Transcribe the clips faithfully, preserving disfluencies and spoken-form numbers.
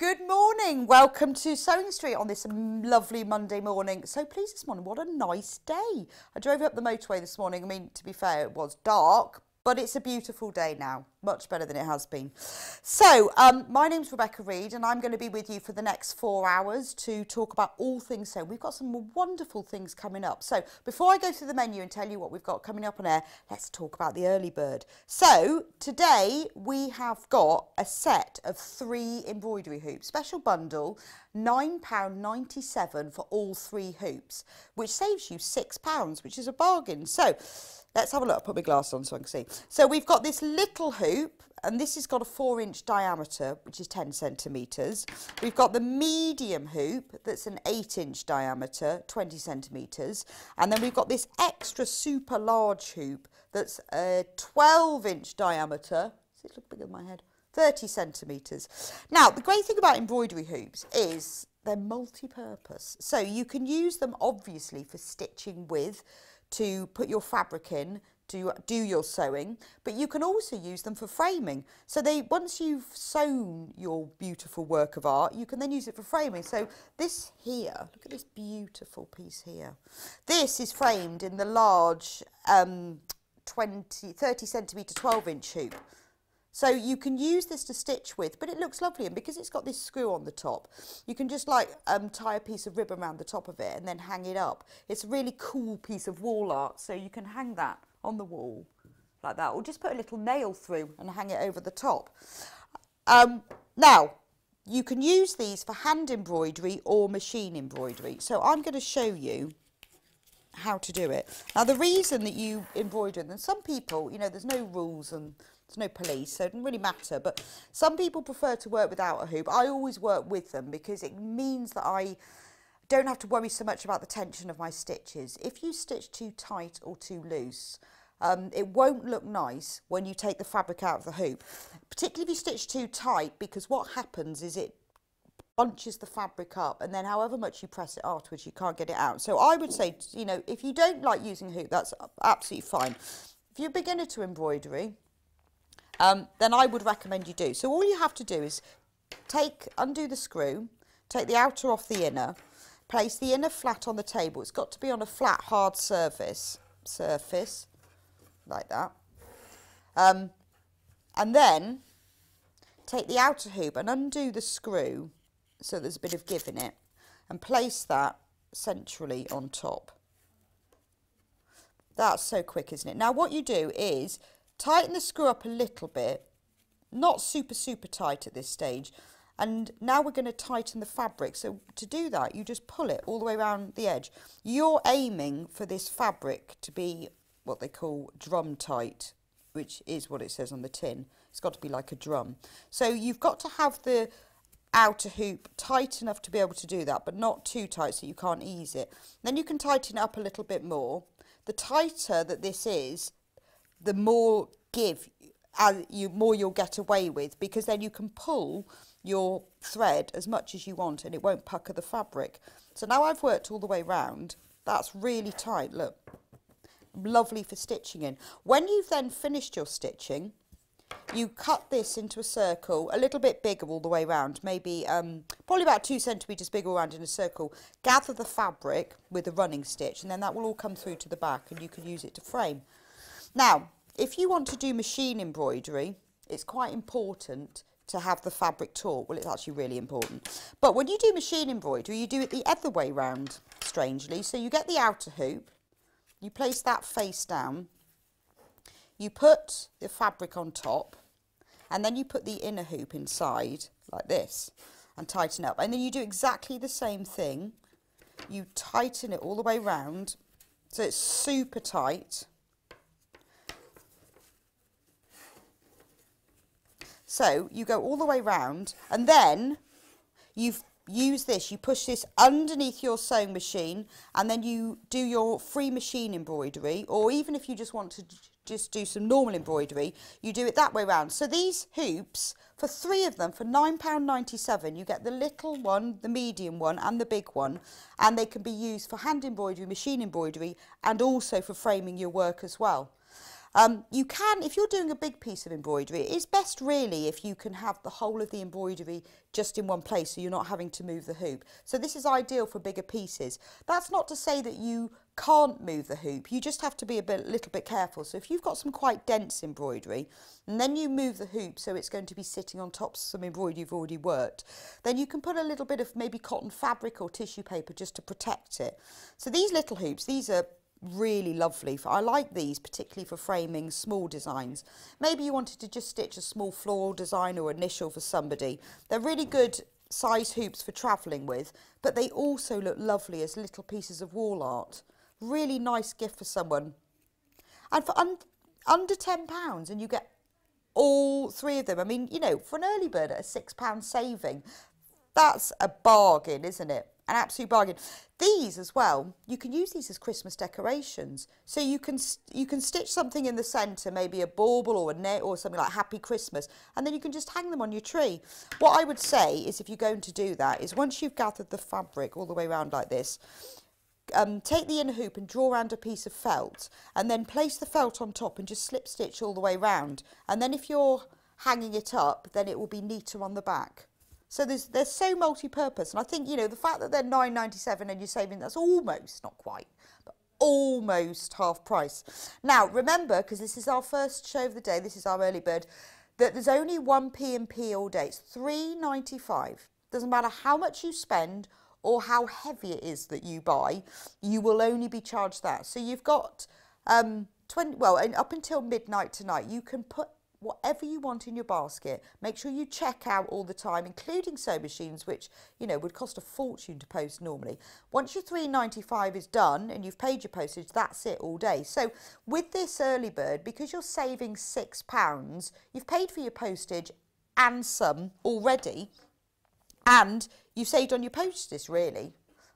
Good morning, welcome to Sewing Street on this lovely Monday morning. So pleased this morning, what a nice day. I drove up the motorway this morning. I mean, to be fair, it was dark, but it's a beautiful day now, much better than it has been. So um, my name's Rebecca Reed and I'm going to be with you for the next four hours to talk about all things sewing. We've got some wonderful things coming up. So before I go through the menu and tell you what we've got coming up on air, let's talk about the early bird. So today we have got a set of three embroidery hoops, special bundle, nine pounds ninety-seven for all three hoops, which saves you six pounds, which is a bargain. So let's have a look. I'll put my glass on so I can see. So we've got this little hoop. Hoop, and this has got a four inch diameter, which is ten centimeters. We've got the medium hoop that's an eight inch diameter, twenty centimeters, and then we've got this extra super large hoop that's a twelve inch diameter. Does it look bigger than my head? thirty centimeters. Now the great thing about embroidery hoops is they're multi-purpose, so you can use them obviously for stitching with, to put your fabric in, to do your sewing, but you can also use them for framing. So they, once you've sewn your beautiful work of art, you can then use it for framing. So this here, look at this beautiful piece here. This is framed in the large um, twenty, thirty centimetre twelve inch hoop. So you can use this to stitch with, but it looks lovely, and because it's got this screw on the top, you can just like um, tie a piece of ribbon around the top of it and then hang it up. It's a really cool piece of wall art, so you can hang that on the wall like that, or just put a little nail through and hang it over the top. Um, now, you can use these for hand embroidery or machine embroidery. So I'm going to show you how to do it. Now, the reason that you embroider them, some people, you know, there's no rules and there's no police, so it doesn't really matter, but some people prefer to work without a hoop. I always work with them because it means that I don't have to worry so much about the tension of my stitches. If you stitch too tight or too loose, um, it won't look nice when you take the fabric out of the hoop, particularly if you stitch too tight, because what happens is it bunches the fabric up, and then however much you press it afterwards, you can't get it out. So I would say, you know, if you don't like using a hoop, that's absolutely fine. If you're a beginner to embroidery, Um, then I would recommend you do. So all you have to do is take, undo the screw, take the outer off the inner, place the inner flat on the table. It's got to be on a flat, hard surface, surface, like that. Um, and then take the outer hoop and undo the screw, so there's a bit of give in it, and place that centrally on top. That's so quick, isn't it? Now what you do is tighten the screw up a little bit, not super, super tight at this stage. And now we're going to tighten the fabric. So to do that, you just pull it all the way around the edge. You're aiming for this fabric to be what they call drum tight, which is what it says on the tin. It's got to be like a drum. So you've got to have the outer hoop tight enough to be able to do that, but not too tight so you can't ease it. Then you can tighten it up a little bit more. The tighter that this is, the more give, uh, you more you'll get away with, because then you can pull your thread as much as you want and it won't pucker the fabric. So now I've worked all the way round. That's really tight, look. Lovely for stitching in. When you've then finished your stitching, you cut this into a circle, a little bit bigger all the way round, maybe um, probably about two centimetres bigger around in a circle. Gather the fabric with a running stitch, and then that will all come through to the back and you can use it to frame. Now, if you want to do machine embroidery, it's quite important to have the fabric taut. Well, it's actually really important. But when you do machine embroidery, you do it the other way round, strangely. So you get the outer hoop, you place that face down, you put the fabric on top, and then you put the inner hoop inside, like this, and tighten up. And then you do exactly the same thing. You tighten it all the way round, so it's super tight. So you go all the way round, and then you've used this, you push this underneath your sewing machine, and then you do your free machine embroidery, or even if you just want to just do some normal embroidery, you do it that way round. So these hoops, for three of them, for nine pounds ninety-seven, you get the little one, the medium one, and the big one, and they can be used for hand embroidery, machine embroidery, and also for framing your work as well. Um, you can, if you're doing a big piece of embroidery, it's best really if you can have the whole of the embroidery just in one place, so you're not having to move the hoop. So this is ideal for bigger pieces. That's not to say that you can't move the hoop, you just have to be a bit, little bit careful. So if you've got some quite dense embroidery and then you move the hoop so it's going to be sitting on top of some embroidery you've already worked, then you can put a little bit of maybe cotton fabric or tissue paper just to protect it. So these little hoops, these are really lovely. For, I like these particularly for framing small designs. Maybe you wanted to just stitch a small floral design or initial for somebody. They're really good size hoops for travelling with, but they also look lovely as little pieces of wall art. Really nice gift for someone. And for un under ten pounds and you get all three of them. I mean, you know, for an early bird at a six pound saving, that's a bargain, isn't it? An absolute bargain. These as well, you can use these as Christmas decorations. So you can you can stitch something in the centre, maybe a bauble or a net or something like Happy Christmas, and then you can just hang them on your tree. What I would say is if you're going to do that is once you've gathered the fabric all the way around like this, um, take the inner hoop and draw around a piece of felt and then place the felt on top and just slip stitch all the way round. And then if you're hanging it up, then it will be neater on the back. So there's, they're so multi-purpose, and I think, you know, the fact that they're nine ninety-seven and you're saving, that's almost, not quite, but almost half price. Now, remember, because this is our first show of the day, this is our early bird, that there's only one P and P all day. It's three ninety-five. Doesn't matter how much you spend or how heavy it is that you buy, you will only be charged that. So you've got, um, twenty, well, and up until midnight tonight, you can put whatever you want in your basket. Make sure you check out all the time, including sew machines, which, you know, would cost a fortune to post normally. Once your three ninety-five is done and you've paid your postage, that's it all day. So with this early bird, because you're saving six pounds, you've paid for your postage and some already, and you've saved on your postage, really.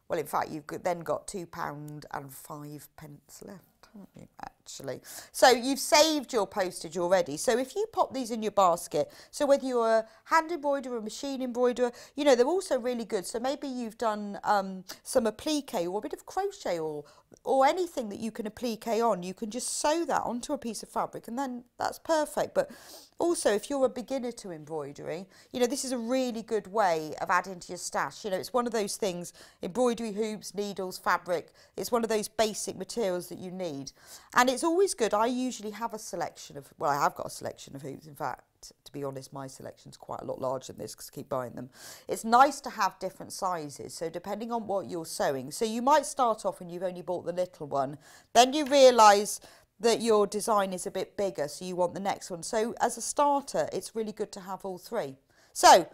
Well, in fact, you've then got two pounds and five pence left, haven't you, actually? So you've saved your postage already. So if you pop these in your basket, so whether you're a hand embroiderer or a machine embroiderer, you know, they're also really good. So maybe you've done um, some applique or a bit of crochet or, or anything that you can applique on. You can just sew that onto a piece of fabric and then that's perfect. But also, if you're a beginner to embroidery, you know, this is a really good way of adding to your stash. You know, it's one of those things, embroidery hoops, needles, fabric, it's one of those basic materials that you need. And it's always good. I usually have a selection of, well, I have got a selection of hoops, in fact, to be honest, my selection's quite a lot larger than this because I keep buying them. It's nice to have different sizes, so depending on what you're sewing. So you might start off and you've only bought the little one, then you realise that your design is a bit bigger, so you want the next one. So as a starter, it's really good to have all three. So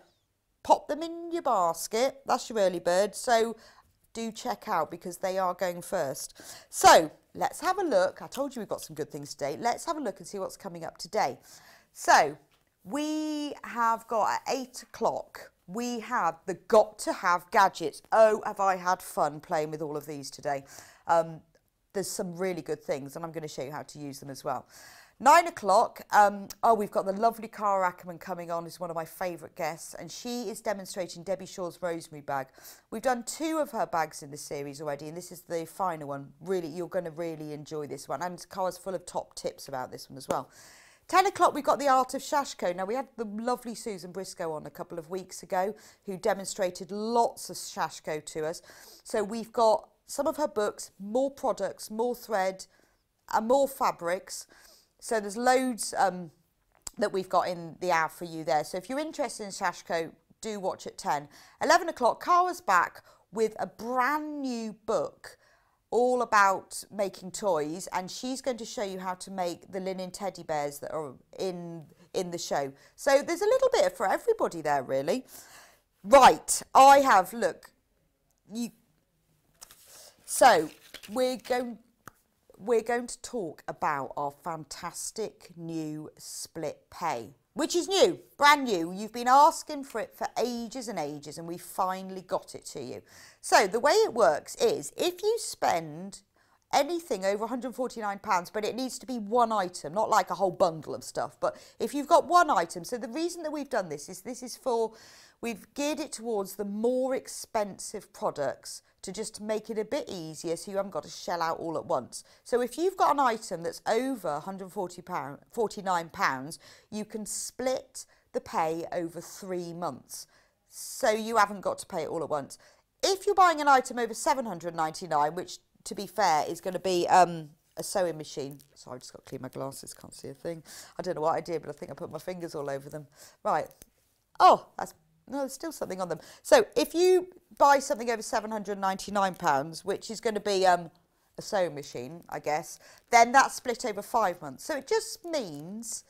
pop them in your basket. That's your early bird. So do check out because they are going first. So let's have a look. I told you we've got some good things today. Let's have a look and see what's coming up today. So we have got at eight o'clock, we have the Got to Have gadgets. Oh, have I had fun playing with all of these today. Um, There's some really good things, and I'm going to show you how to use them as well. Nine o'clock, um, oh, we've got the lovely Cara Ackerman coming on, who's one of my favourite guests, and she is demonstrating Debbie Shore's Rosemary Bag. We've done two of her bags in the series already, and this is the final one. Really, you're going to really enjoy this one, and Cara's full of top tips about this one as well. Ten o'clock, we've got the Art of Sashiko. Now, we had the lovely Susan Briscoe on a couple of weeks ago, who demonstrated lots of Sashiko to us. So we've got some of her books, more products, more thread, and more fabrics. So there's loads um, that we've got in the hour for you there. So if you're interested in Sashiko, do watch at ten. eleven o'clock, Cara's back with a brand new book all about making toys, and she's going to show you how to make the linen teddy bears that are in, in the show. So there's a little bit for everybody there, really. Right, I have, look, you... So we're going, we're going to talk about our fantastic new split pay, which is new, brand new. You've been asking for it for ages and ages, and we finally got it to you. So the way it works is if you spend anything over one hundred and forty-nine pounds, but it needs to be one item, not like a whole bundle of stuff, but if you've got one item. So the reason that we've done this is this is for, we've geared it towards the more expensive products to just make it a bit easier so you haven't got to shell out all at once. So if you've got an item that's over one hundred and forty pounds, forty-nine pounds, you can split the pay over three months. So you haven't got to pay it all at once. If you're buying an item over seven hundred and ninety-nine pounds, which to be fair is going to be um, a sewing machine. So I've just got to clean my glasses, can't see a thing. I don't know what I did, but I think I put my fingers all over them. Right. Oh, that's... No, there's still something on them. So if you buy something over seven hundred and ninety-nine pounds, which is going to be um, a sewing machine, I guess, then that's split over five months. So it just means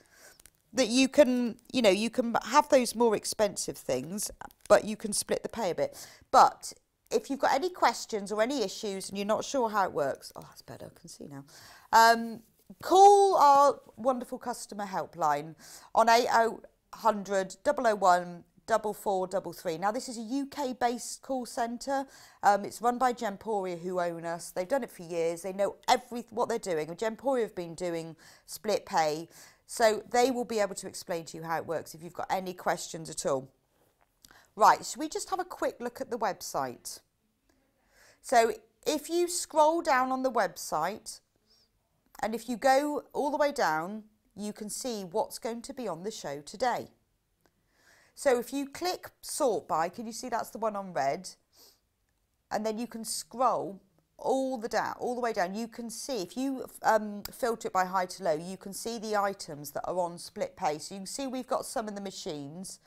that you can, you know, you can have those more expensive things, but you can split the pay a bit. But if you've got any questions or any issues and you're not sure how it works, oh, that's better, I can see now. Um, call our wonderful customer helpline on eight oh hundred, double oh one, double four double three. Now this is a U K based call centre. Um, it's run by Gemporia, who own us. They've done it for years. They know every what they're doing. Gemporia have been doing split pay, so they will be able to explain to you how it works if you've got any questions at all. Right, should we just have a quick look at the website? So if you scroll down on the website, and if you go all the way down, you can see what's going to be on the show today. So if you click sort by, can you see that's the one on red? And then you can scroll all the, down, all the way down. You can see, if you um, filter it by high to low, you can see the items that are on split pay. So you can see we've got some in the machines.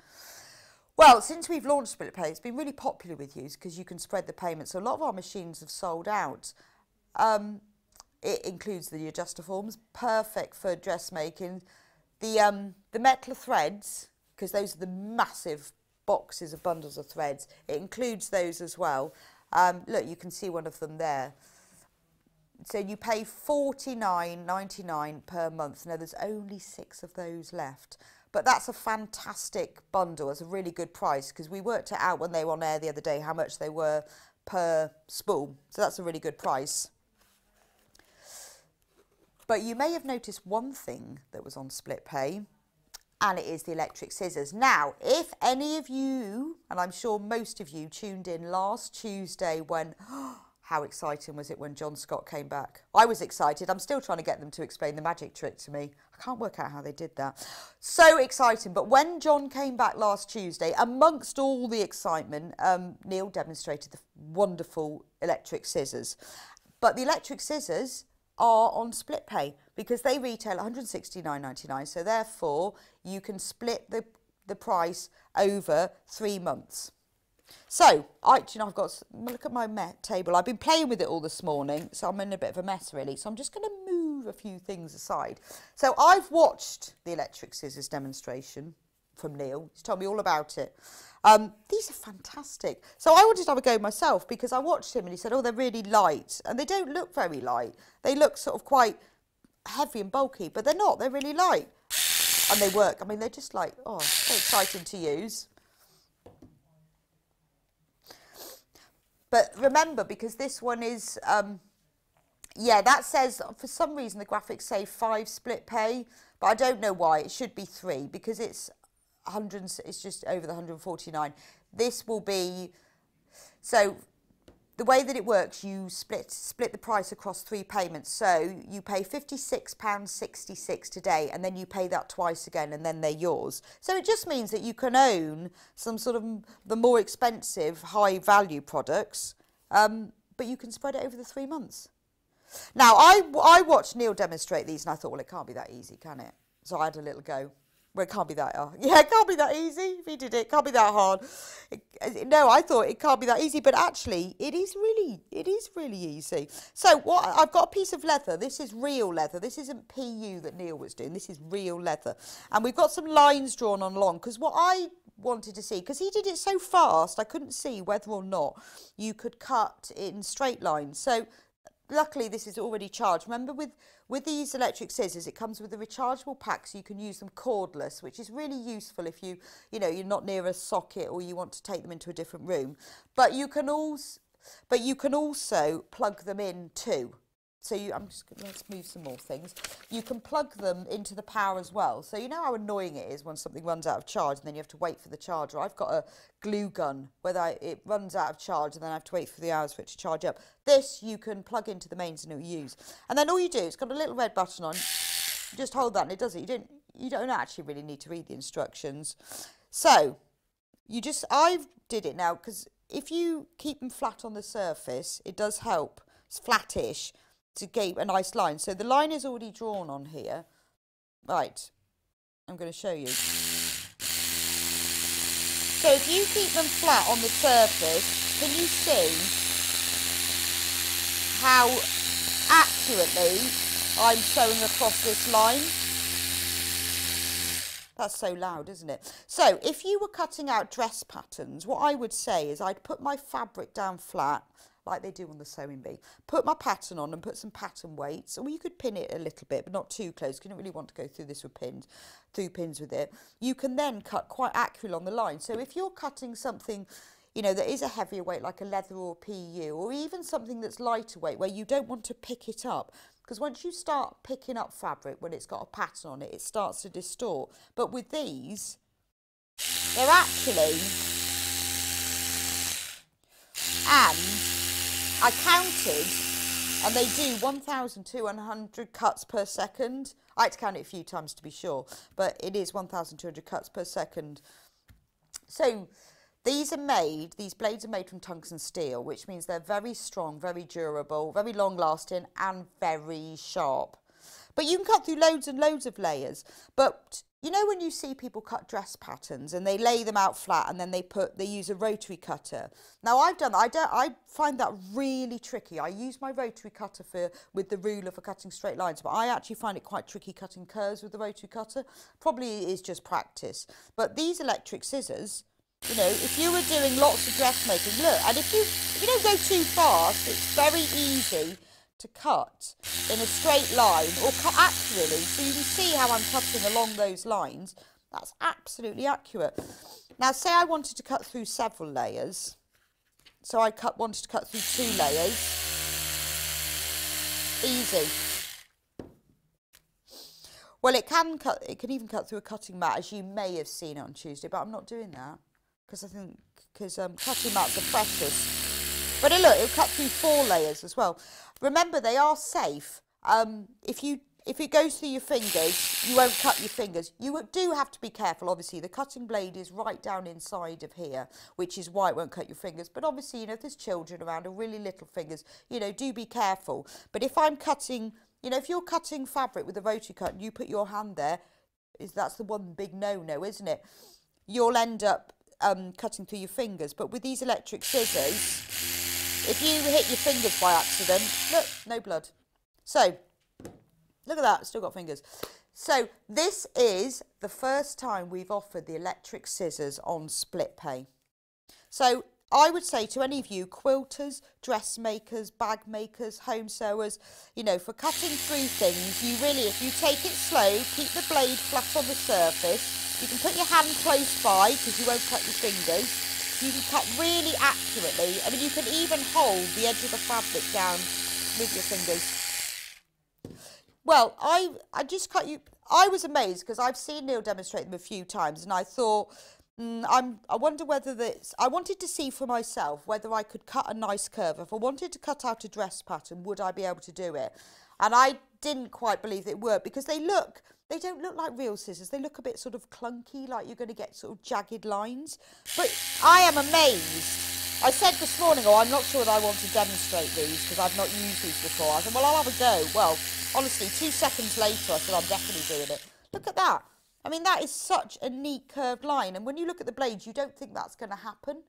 Well, since we've launched split pay, it's been really popular with you because you can spread the payments. So a lot of our machines have sold out. Um, it includes the adjuster forms, perfect for dressmaking. The, um, the Metler threads, because those are the massive boxes of bundles of threads. It includes those as well. Um, look, you can see one of them there. So you pay forty-nine ninety-nine per month. Now, there's only six of those left. But that's a fantastic bundle. That's a really good price, because we worked it out when they were on air the other day, how much they were per spool. So that's a really good price. But you may have noticed one thing that was on split pay, and it is the electric scissors. Now, if any of you, and I'm sure most of you, tuned in last Tuesday when, oh, how exciting was it when John Scott came back? I was excited. I'm still trying to get them to explain the magic trick to me. I can't work out how they did that. So exciting. But when John came back last Tuesday, amongst all the excitement, um, Neil demonstrated the wonderful electric scissors. But the electric scissors are on split pay, because they retail one hundred and sixty-nine ninety-nine, so therefore you can split the, the price over three months. So, I, you know, I've got, look at my table, I've been playing with it all this morning, so I'm in a bit of a mess really, so I'm just going to move a few things aside. So I've watched the electric scissors demonstration from Neil. He's told me all about it. Um, these are fantastic. So I wanted to have a go myself, because I watched him and he said, oh, they're really light, and they don't look very light. They look sort of quite heavy and bulky, but they're not. They're really light, and they work. I mean, they're just like, oh, so exciting to use. But remember, because this one is, um, yeah, that says, for some reason, the graphics say five split pay, but I don't know why. It should be three, because it's one hundred, it's just over the one hundred and forty-nine. This will be, so the way that it works, you split split the price across three payments. So you pay fifty-six pounds sixty-six today, and then you pay that twice again, and then they're yours. So it just means that you can own some sort of the more expensive, high value products, um, but you can spread it over the three months. Now, I, I watched Neil demonstrate these, and I thought, well, it can't be that easy, can it? So I had a little go. Well, it can't be that hard. Yeah, it can't be that easy. If he did it, it can't be that hard. It, no, I thought it can't be that easy, but actually, it is really, it is really easy. So, what I've got a piece of leather. This is real leather. This isn't P U that Neil was doing. This is real leather, and we've got some lines drawn on along. Because what I wanted to see, because he did it so fast, I couldn't see whether or not you could cut in straight lines. So, luckily, this is already charged. Remember, with, with these electric scissors, it comes with a rechargeable pack, so you can use them cordless, which is really useful if you, you know, you're not near a socket or you want to take them into a different room. But you can also, but you can also plug them in too. So you, I'm just gonna, let's move some more things. You can plug them into the power as well. So you know how annoying it is when something runs out of charge and then you have to wait for the charger. I've got a glue gun where I, it runs out of charge and then I have to wait for the hours for it to charge up. This you can plug into the mains and it'll use. And then all you do, it's got a little red button on. You just hold that and it does it. You don't, you don't actually really need to read the instructions. So you just, I've did it now because if you keep them flat on the surface, it does help. It's flattish. To get a nice line. So the line is already drawn on here. Right, I'm going to show you. So if you keep them flat on the surface, can you see how accurately I'm sewing across this line? That's so loud, isn't it? So if you were cutting out dress patterns, what I would say is I'd put my fabric down flat, like they do on the sewing bee. Put my pattern on and put some pattern weights. Or you could pin it a little bit, but not too close. You don't really want to go through this with pins, through pins with it. You can then cut quite accurately on the line. So if you're cutting something, you know, that is a heavier weight, like a leather or P U, or even something that's lighter weight, where you don't want to pick it up. Because once you start picking up fabric when it's got a pattern on it, it starts to distort. But with these, they're actually, and I counted, and they do one thousand two hundred cuts per second. I had to count it a few times to be sure, but it is one thousand two hundred cuts per second. So these are made, these blades are made from tungsten steel, which means they're very strong, very durable, very long lasting, and very sharp. But you can cut through loads and loads of layers. But you know when you see people cut dress patterns and they lay them out flat and then they put they use a rotary cutter. Now I've done that. I don't. I find that really tricky. I use my rotary cutter for with the ruler for cutting straight lines, but I actually find it quite tricky cutting curves with the rotary cutter. Probably is just practice. But these electric scissors, you know, if you were doing lots of dressmaking, look, and if you if you don't go too fast, it's very easy to cut in a straight line or cut accurately, so you can see how I'm cutting along those lines. That's absolutely accurate. Now say I wanted to cut through several layers, so I cut wanted to cut through two layers. Easy. Well, it can cut, it can even cut through a cutting mat, as you may have seen on Tuesday, but I'm not doing that because I think because um, cutting mats are precious. But look, it'll cut through four layers as well. Remember, they are safe. Um, if you if it goes through your fingers, you won't cut your fingers. You do have to be careful, obviously. The cutting blade is right down inside of here, which is why it won't cut your fingers. But obviously, you know, if there's children around or really little fingers, you know, do be careful. But if I'm cutting, you know, if you're cutting fabric with a rotary cut and you put your hand there, is that's the one big no-no, isn't it? You'll end up um, cutting through your fingers. But with these electric scissors, if you hit your fingers by accident, look, no blood. So, look at that, still got fingers. So, this is the first time we've offered the electric scissors on Split Pay. So, I would say to any of you quilters, dressmakers, bag makers, home sewers, you know, for cutting through things, you really, if you take it slow, keep the blade flat on the surface. You can put your hand close by because you won't cut your fingers. You can cut really accurately. I mean, you can even hold the edge of the fabric down with your fingers. Well, I I just cut you. I was amazed because I've seen Neil demonstrate them a few times, and I thought, mm, I'm. I wonder whether this. I wanted to see for myself whether I could cut a nice curve. If I wanted to cut out a dress pattern, would I be able to do it? And I didn't quite believe it worked because they look. They don't look like real scissors. They look a bit sort of clunky, like you're going to get sort of jagged lines. But I am amazed. I said this morning, oh, I'm not sure that I want to demonstrate these because I've not used these before. I said, well, I'll have a go. Well, honestly, two seconds later, I said, I'm definitely doing it. Look at that. I mean, that is such a neat curved line. And when you look at the blades, you don't think that's going to happen.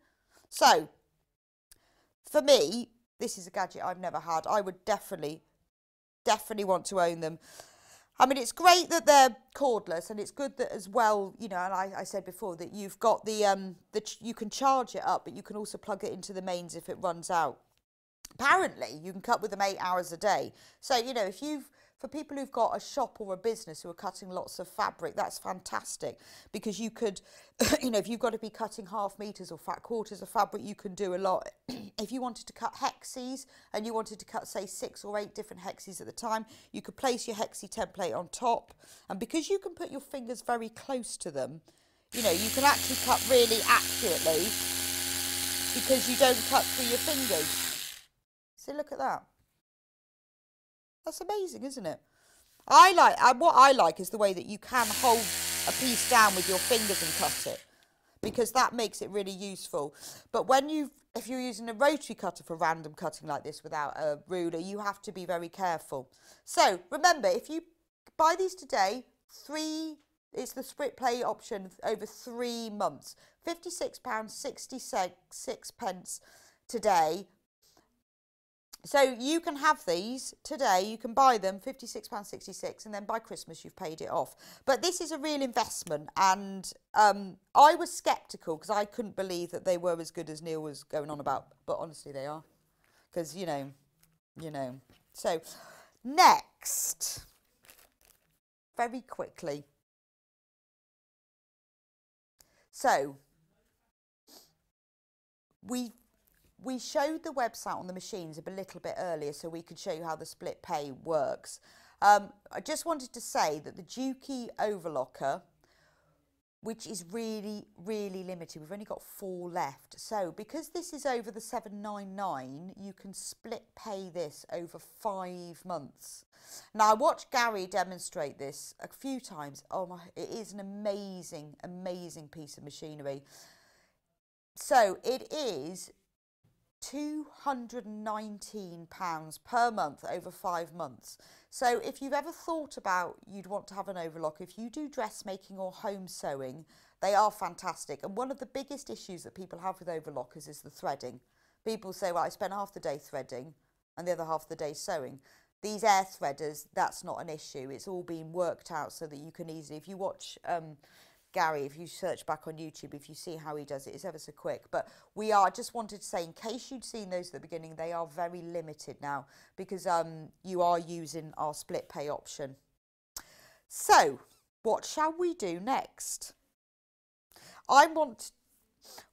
So, for me, this is a gadget I've never had. I would definitely, definitely want to own them. I mean, it's great that they're cordless, and it's good that as well, you know, and I, I said before that you've got the, um, the ch you can charge it up, but you can also plug it into the mains if it runs out. Apparently, you can cut with them eight hours a day. So, you know, if you've for people who've got a shop or a business who are cutting lots of fabric, that's fantastic, because you could, you know, if you've got to be cutting half meters or fat quarters of fabric, you can do a lot. If you wanted to cut hexes and you wanted to cut, say, six or eight different hexes at the time, you could place your hexie template on top, and because you can put your fingers very close to them, you know, you can actually cut really accurately because you don't cut through your fingers. So look at that. That's amazing, isn't it? I like, I, what I like is the way that you can hold a piece down with your fingers and cut it, because that makes it really useful. But when you, if you're using a rotary cutter for random cutting like this without a ruler, you have to be very careful. So remember, if you buy these today, three, it's the split play option over three months, fifty-six pounds sixty-six pence today. So you can have these today, you can buy them, fifty-six pounds sixty-six, and then by Christmas you've paid it off. But this is a real investment, and um, I was sceptical because I couldn't believe that they were as good as Neil was going on about, but honestly they are, because, you know, you know. So next, very quickly. So we... We showed the website on the machines a little bit earlier so we could show you how the split pay works. Um, I just wanted to say that the Juki overlocker, which is really, really limited, we've only got four left. So because this is over the seven ninety-nine, you can split pay this over five months. Now, I watched Gary demonstrate this a few times. Oh my, it is an amazing, amazing piece of machinery. So it is two hundred and nineteen pounds per month over five months. So if you've ever thought about you'd want to have an overlock, if you do dressmaking or home sewing, they are fantastic. And one of the biggest issues that people have with overlockers is the threading. People say, well, I spent half the day threading and the other half the day sewing. These air threaders, that's not an issue. It's all been worked out so that you can easily, if you watch um, Gary, if you search back on YouTube, if you see how he does it, it's ever so quick. But we are, just wanted to say, in case you'd seen those at the beginning, they are very limited now because um, you are using our split pay option. So, what shall we do next? I want,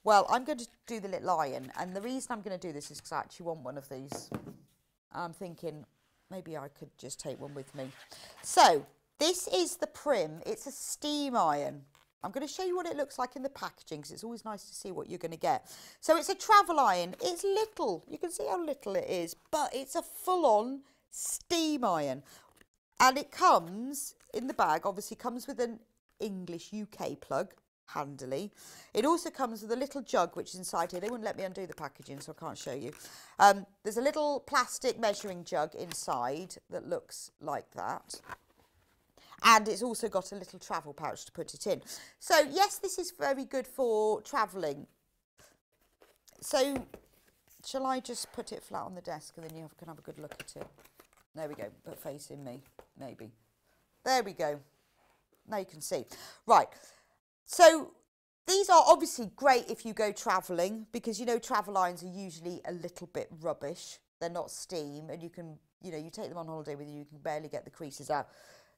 well, I'm going to do the little lion. And the reason I'm going to do this is because I actually want one of these. I'm thinking maybe I could just take one with me. So, this is the Prim. It's a steam iron. I'm going to show you what it looks like in the packaging because it's always nice to see what you're going to get. So it's a travel iron. It's little. You can see how little it is, but it's a full-on steam iron. And it comes in the bag, obviously comes with an English U K plug, handily. It also comes with a little jug which is inside here. They wouldn't let me undo the packaging, so I can't show you. Um, there's a little plastic measuring jug inside that looks like that. And it's also got a little travel pouch to put it in. So, yes, this is very good for travelling. So, shall I just put it flat on the desk and then you have, can have a good look at it? There we go, but facing me, maybe. There we go. Now you can see. Right, so these are obviously great if you go travelling because, you know, travel irons are usually a little bit rubbish. They're not steam and you can, you know, you take them on holiday with you, you can barely get the creases out.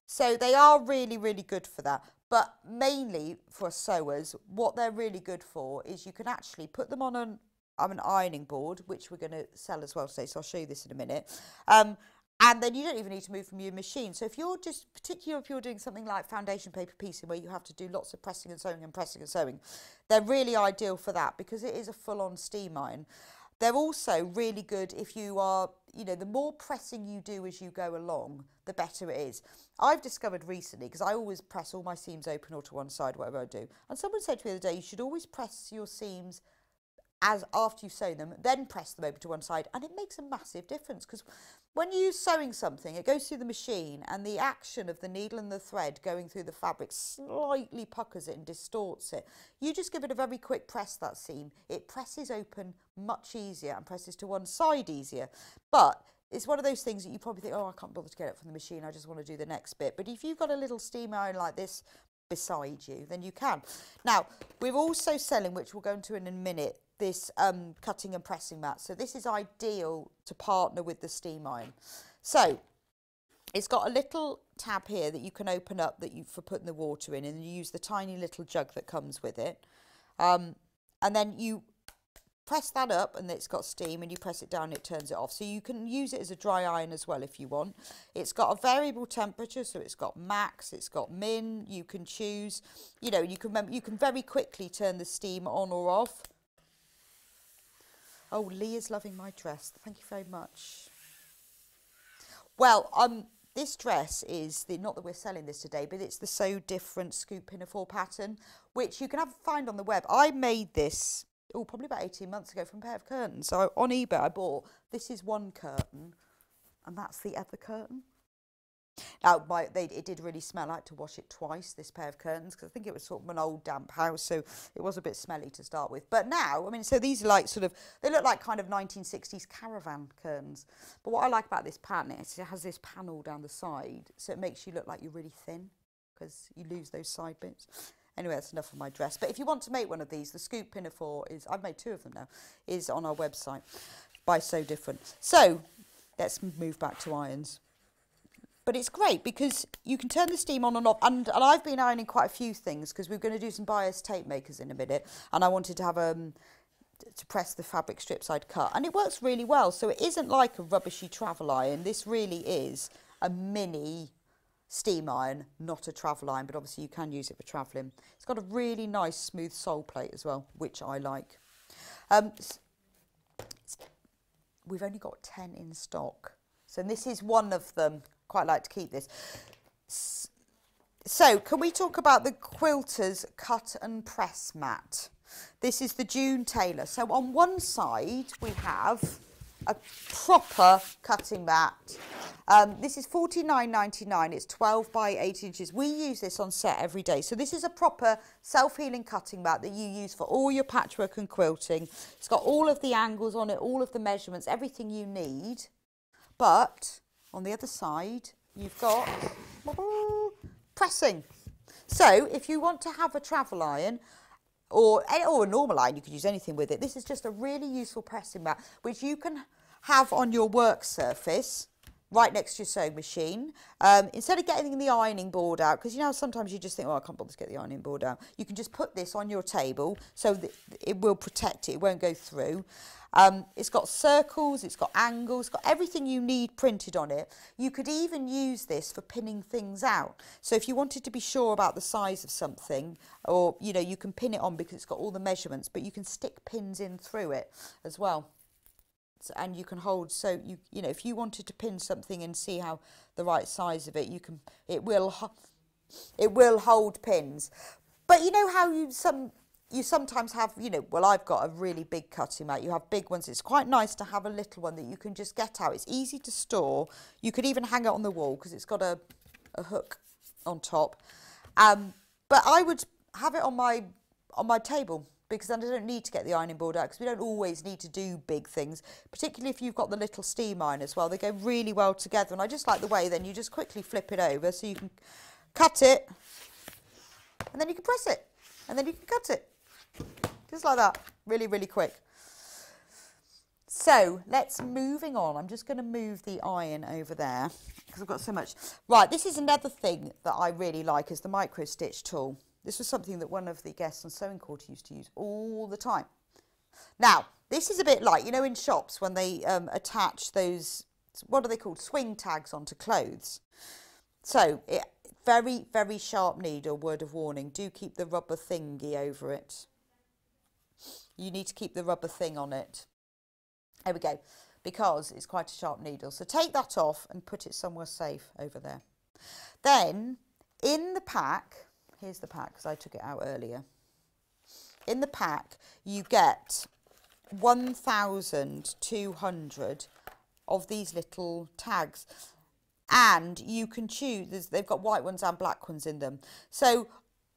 So they are really, really good for that. But mainly for sewers, what they're really good for is you can actually put them on an, on an ironing board, which we're going to sell as well today, so I'll show you this in a minute. Um, and then you don't even need to move from your machine. So if you're just, particularly if you're doing something like foundation paper piecing, where you have to do lots of pressing and sewing and pressing and sewing, they're really ideal for that because it is a full-on steam iron. They're also really good if you are, you know, the more pressing you do as you go along, the better it is. I've discovered recently, because I always press all my seams open or to one side, whatever I do. And someone said to me the other day, you should always press your seams as after you've sewn them, then press them over to one side. And it makes a massive difference, because when you're sewing something, it goes through the machine and the action of the needle and the thread going through the fabric slightly puckers it and distorts it. You just give it a very quick press, that seam. It presses open much easier and presses to one side easier. But it's one of those things that you probably think, oh, I can't bother to get it from the machine. I just want to do the next bit. But if you've got a little steam iron like this beside you, then you can. Now, we're also selling, which we'll go into in a minute, this um, cutting and pressing mat. So this is ideal to partner with the steam iron. So It's got a little tab here that you can open up that you for putting the water in, and you use the tiny little jug that comes with it. Um, and then you press that up and it's got steam, and you press it down, it turns it off. So you can use it as a dry iron as well if you want. It's got a variable temperature, so it's got max, it's got min, you can choose, you know, you can remember, you can very quickly turn the steam on or off. Oh, Lee is loving my dress. Thank you very much. Well, um, this dress is, the not that we're selling this today, but it's the Sew Different Scoop Pinafore pattern, which you can have, find on the web. I made this, oh, probably about eighteen months ago from a pair of curtains. So on eBay I bought, this is one curtain and that's the other curtain. Now, my, they, it did really smell. I had to wash it twice, this pair of curtains, because I think it was sort of an old damp house, so it was a bit smelly to start with. But now, I mean, so these are like sort of, they look like kind of nineteen sixties caravan curtains. But what I like about this pattern is it has this panel down the side, so it makes you look like you're really thin, because you lose those side bits. Anyway, that's enough of my dress. But if you want to make one of these, the Scoop Pinafore is, I've made two of them now, is on our website by Sew Different. So, let's move back to irons. But it's great because you can turn the steam on and off. And, and I've been ironing quite a few things because we're going to do some bias tape makers in a minute. And I wanted to have um, to press the fabric strips I'd cut. And it works really well. So it isn't like a rubbishy travel iron. This really is a mini steam iron, not a travel iron. But obviously you can use it for travelling. It's got a really nice smooth sole plate as well, which I like. Um, we've only got ten in stock. So this is one of them. Quite like to keep this. So can we talk about the Quilters cut and press mat? This is the June Taylor. So on one side we have a proper cutting mat. Um, this is forty-nine ninety-nine. It's twelve by eight inches. We use this on set every day. So this is a proper self-healing cutting mat that you use for all your patchwork and quilting. It's got all of the angles on it, all of the measurements, everything you need. But on the other side, you've got pressing. So if you want to have a travel iron or, or a normal iron, you could use anything with it. This is just a really useful pressing mat, which you can have on your work surface right next to your sewing machine. Um, instead of getting the ironing board out, because you know sometimes you just think, oh, I can't bother to get the ironing board out. You can just put this on your table so that it will protect it, it won't go through. Um, it's got circles, it's got angles, got everything you need printed on it. You could even use this for pinning things out. So if you wanted to be sure about the size of something, or, you know, you can pin it on because it's got all the measurements, but you can stick pins in through it as well. So, and you can hold, so, you you know, if you wanted to pin something and see how the right size of it, you can, it will, it will hold pins. But you know how you, some... You sometimes have, you know, well, I've got a really big cutting mat. You have big ones. It's quite nice to have a little one that you can just get out. It's easy to store. You could even hang it on the wall because it's got a, a hook on top. Um, but I would have it on my on my table because then I don't need to get the ironing board out because we don't always need to do big things, particularly if you've got the little steam iron as well. They go really well together. And I just like the way then you just quickly flip it over so you can cut it and then you can press it and then you can cut it. Just like that, really, really quick. So let's moving on. I'm just going to move the iron over there because I've got so much. Right, this is another thing that I really like is the micro stitch tool. This was something that one of the guests on Sewing Quarter used to use all the time. Now, this is a bit like, you know, in shops when they um, attach those, what are they called, swing tags onto clothes. So it, very, very sharp needle, word of warning. Do keep the rubber thingy over it. You need to keep the rubber thing on it. There we go, because it's quite a sharp needle. So take that off and put it somewhere safe over there. Then in the pack, here's the pack because I took it out earlier. In the pack, you get one thousand two hundred of these little tags. And you can choose, they've got white ones and black ones in them. So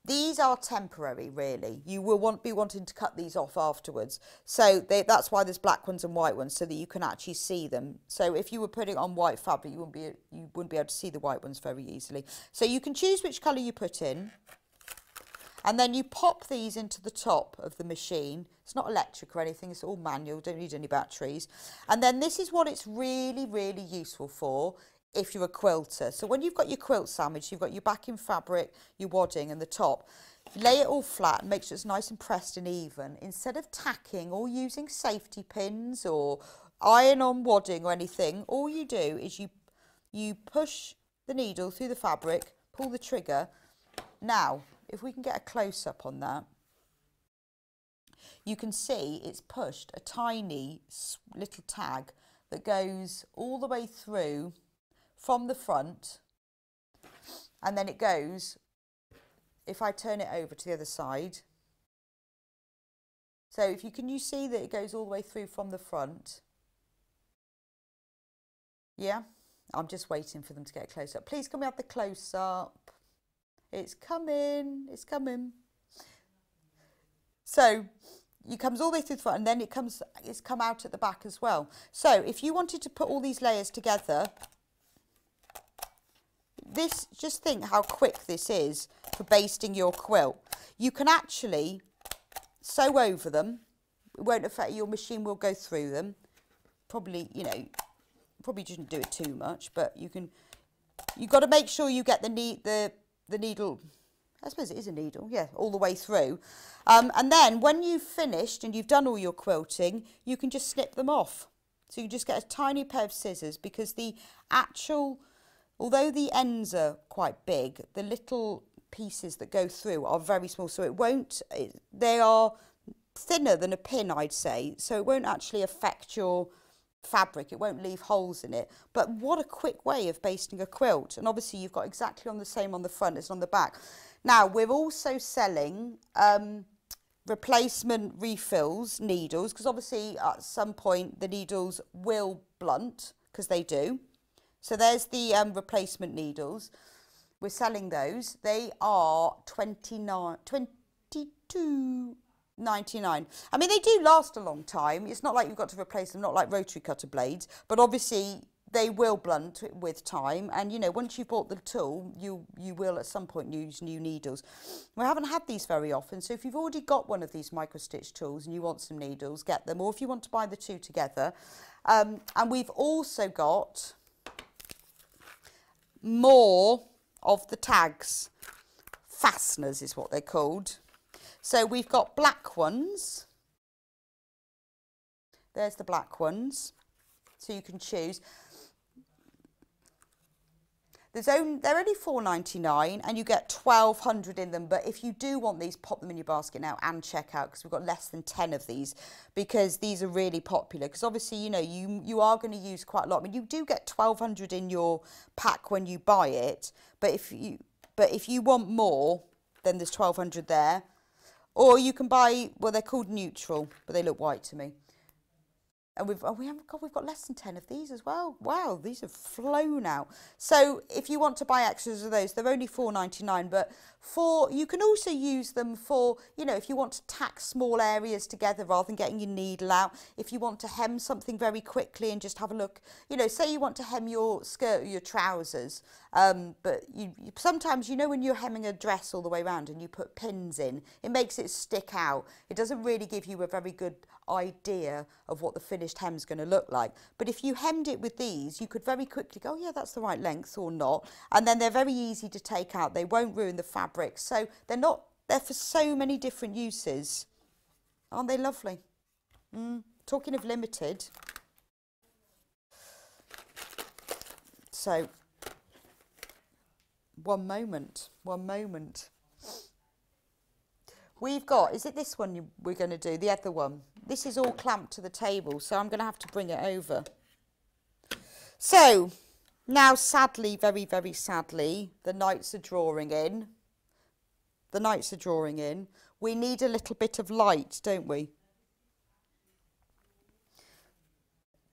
these are temporary, really. You will want, be wanting to cut these off afterwards. So they, that's why there's black ones and white ones, so that you can actually see them. So if you were putting on white fabric, you wouldn't be, you wouldn't be able to see the white ones very easily. So you can choose which colour you put in. And then you pop these into the top of the machine. It's not electric or anything, it's all manual, don't need any batteries. And then this is what it's really, really useful for. if you're a quilter. So when you've got your quilt sandwich, you've got your backing fabric, your wadding and the top. Lay it all flat and make sure it's nice and pressed and even. Instead of tacking or using safety pins or iron-on wadding or anything, all you do is you, you push the needle through the fabric, pull the trigger. Now, if we can get a close-up on that, you can see it's pushed a tiny little tag that goes all the way through from the front, and then it goes, if I turn it over to the other side, so if you can you see that it goes all the way through from the front. Yeah, I'm just waiting for them to get a close up. Please can we have the close up? It's coming, it's coming. So it comes all the way through the front, and then it comes, it's come out at the back as well. So if you wanted to put all these layers together, this, just think how quick this is for basting your quilt. You can actually sew over them. It won't affect, your machine will go through them. Probably, you know, probably shouldn't do it too much, but you can, you've got to make sure you get the need, the, the needle, I suppose it is a needle, yeah, all the way through. Um, and then when you've finished and you've done all your quilting, you can just snip them off. So you just get a tiny pair of scissors, because the actual, although the ends are quite big, the little pieces that go through are very small. So it won't, it, they are thinner than a pin, I'd say. So it won't actually affect your fabric. It won't leave holes in it. But what a quick way of basting a quilt. And obviously you've got exactly on the same on the front as on the back. Now, we're also selling um, replacement refills, needles, because obviously at some point the needles will blunt, because they do. So there's the um, replacement needles. We're selling those. They are twenty-two ninety-nine. I mean, they do last a long time. It's not like you've got to replace them, not like rotary cutter blades, but obviously they will blunt with time, and you know, once you've bought the tool, you you will at some point use new needles. We haven't had these very often, so if you've already got one of these micro stitch tools and you want some needles, get them, or if you want to buy the two together. Um, and we've also got more of the tags, fasteners is what they're called. So we've got black ones. There's the black ones, so you can choose. There's only, they're only four ninety-nine, and you get twelve hundred in them. But if you do want these, pop them in your basket now and check out, because we've got less than ten of these, because these are really popular. Because obviously, you know, you you are going to use quite a lot. I mean, you do get twelve hundred in your pack when you buy it. But if you but if you want more, then there's twelve hundred there. Or you can buy, well, they're called neutral, but they look white to me. And we've, oh, we haven't got, we've got less than ten of these as well. Wow, these have flown out. So if you want to buy extras of those, they're only four ninety-nine. But for, you can also use them for, you know, if you want to tack small areas together rather than getting your needle out. If you want to hem something very quickly and just have a look, you know, say you want to hem your skirt or your trousers. Um, but you, you, sometimes, you know, when you're hemming a dress all the way around and you put pins in, it makes it stick out. It doesn't really give you a very good idea of what the finished hem is going to look like. But if you hemmed it with these, you could very quickly go, oh yeah, that's the right length or not. And then they're very easy to take out. They won't ruin the fabric. So they're not, they're for so many different uses. Aren't they lovely? Mm. Talking of limited. So one moment, one moment. We've got, is it this one you, we're going to do? The other one. This is all clamped to the table, so I'm going to have to bring it over. So, now sadly, very, very sadly, the nights are drawing in. The nights are drawing in. We need a little bit of light, don't we?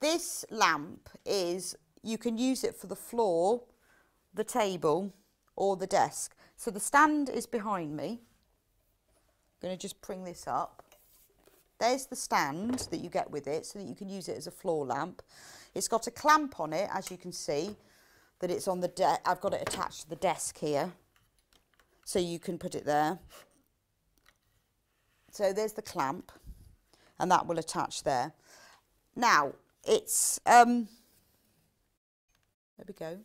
This lamp is, you can use it for the floor, the table, or the desk. So the stand is behind me. I'm going to just bring this up. There's the stand that you get with it, so that you can use it as a floor lamp. It's got a clamp on it, as you can see, that it's on the desk. I've got it attached to the desk here, so you can put it there. So there's the clamp, and that will attach there. Now, it's, um, there we go.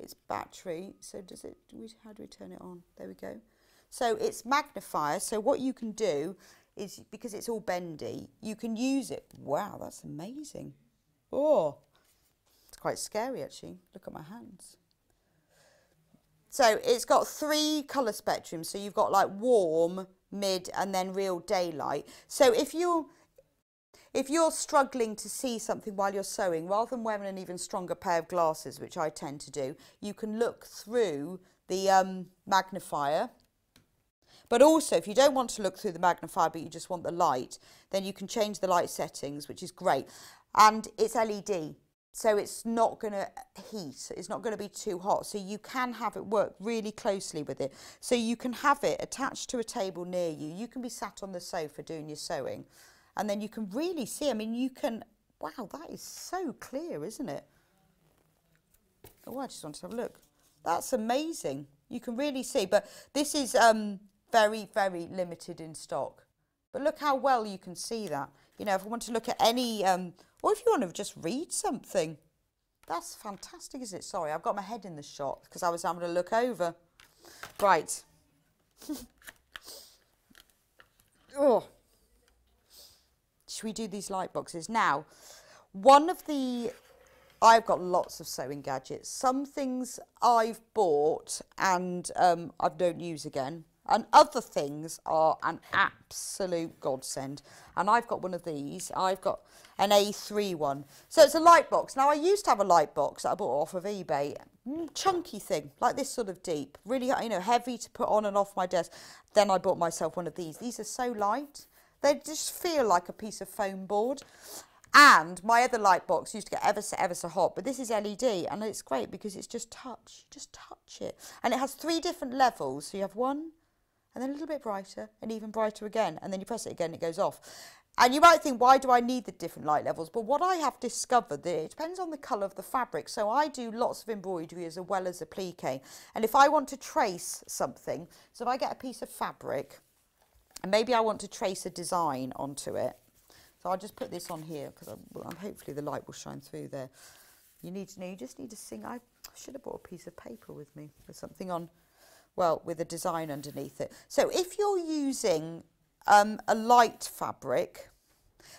It's battery. So does it, do we, how do we turn it on? There we go. So it's magnifier. So what you can do is, because it's all bendy, you can use it. Wow, that's amazing. Oh, it's quite scary actually. Look at my hands. So it's got three colour spectrums. So you've got like warm, mid, and then real daylight. So if you're, if you're struggling to see something while you're sewing, rather than wearing an even stronger pair of glasses, which I tend to do, you can look through the um, magnifier. But also, if you don't want to look through the magnifier, but you just want the light, then you can change the light settings, which is great. And it's L E D. So it's not going to heat, it's not going to be too hot. So you can have it work really closely with it. So you can have it attached to a table near you. You can be sat on the sofa doing your sewing. And then you can really see, I mean, you can, wow, that is so clear, isn't it? Oh, I just want to have a look. That's amazing. You can really see, but this is um, very, very limited in stock. But look how well you can see that. You know, if I want to look at any... Um, or if you want to just read something. That's fantastic, isn't it? Sorry, I've got my head in the shot because I was having a look over. Right. Oh. Should we do these light boxes? Now, one of the... I've got lots of sewing gadgets. Some things I've bought and um, I don't use again. And other things are an absolute godsend. And I've got one of these. I've got an A three one. So it's a light box. Now, I used to have a light box that I bought off of eBay. Chunky thing, like this sort of deep. Really, you know, heavy to put on and off my desk. Then I bought myself one of these. These are so light. They just feel like a piece of foam board. And my other light box used to get ever so, ever so hot. But this is L E D, and it's great because it's just touch. Just touch it. And it has three different levels. So you have one, and then a little bit brighter, and even brighter again, and then you press it again, it goes off. And you might think, why do I need the different light levels? But what I have discovered, that it depends on the colour of the fabric. So I do lots of embroidery as well as applique. And if I want to trace something, so if I get a piece of fabric, and maybe I want to trace a design onto it. So I'll just put this on here, because well, hopefully the light will shine through there. You need to know, you just need to sing. I should have bought a piece of paper with me, with something on. Well, with a design underneath it. So if you're using um, a light fabric,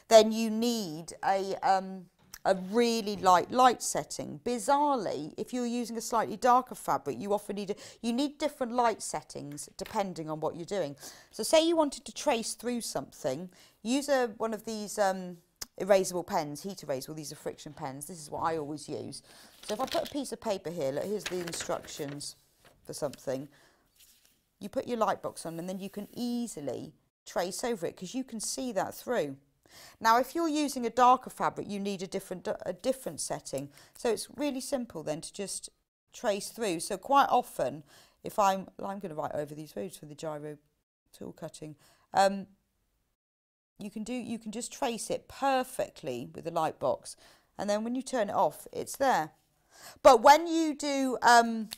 then you need a, um, a really light light setting. Bizarrely, if you're using a slightly darker fabric, you often need, a, you need different light settings depending on what you're doing. So say you wanted to trace through something, use a, one of these um, erasable pens, heat erasable, these are friction pens. This is what I always use. So if I put a piece of paper here, look, here's the instructions for something. You put your light box on and then you can easily trace over it because you can see that through. Now, if you're using a darker fabric, you need a different, a different setting. So it's really simple then to just trace through. So quite often, if I'm, I'm going to write over these rows for the gyro tool cutting, um, you can do, you can just trace it perfectly with the light box. And then when you turn it off, it's there. But when you do, um,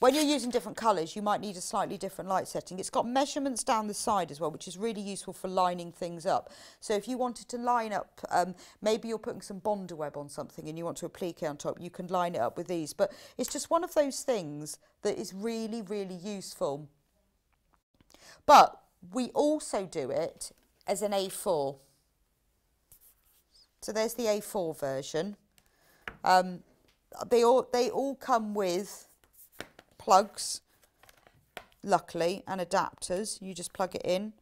when you're using different colours, you might need a slightly different light setting. It's got measurements down the side as well, which is really useful for lining things up. So if you wanted to line up, um, maybe you're putting some bondaweb on something and you want to applique on top, you can line it up with these. But it's just one of those things that is really, really useful. But we also do it as an A four. So there's the A four version. Um, they all, they all come with plugs, luckily, and adapters. You just plug it in.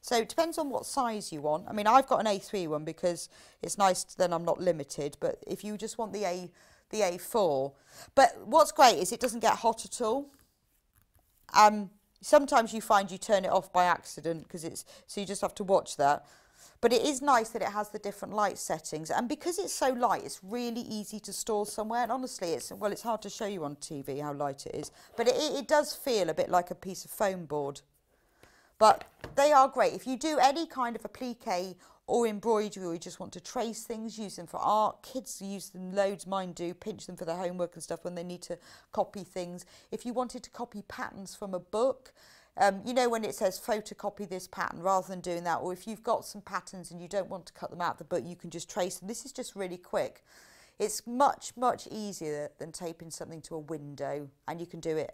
So it depends on what size you want. I mean, I've got an A three one because it's nice, then I'm not limited. But if you just want the A, the A four. But what's great is it doesn't get hot at all. Um, sometimes you find you turn it off by accident because it's, so you just have to watch that. But it is nice that it has the different light settings. And because it's so light, it's really easy to store somewhere. And honestly, it's, well, it's hard to show you on T V how light it is. But it, it does feel a bit like a piece of foam board. But they are great. If you do any kind of applique or embroidery, or you just want to trace things, use them for art. Kids use them loads, mine do, pinch them for their homework and stuff when they need to copy things. If you wanted to copy patterns from a book, Um, you know when it says photocopy this pattern, rather than doing that, or if you've got some patterns and you don't want to cut them out of the book, you can just trace them. This is just really quick. It's much, much easier than taping something to a window, and you can do it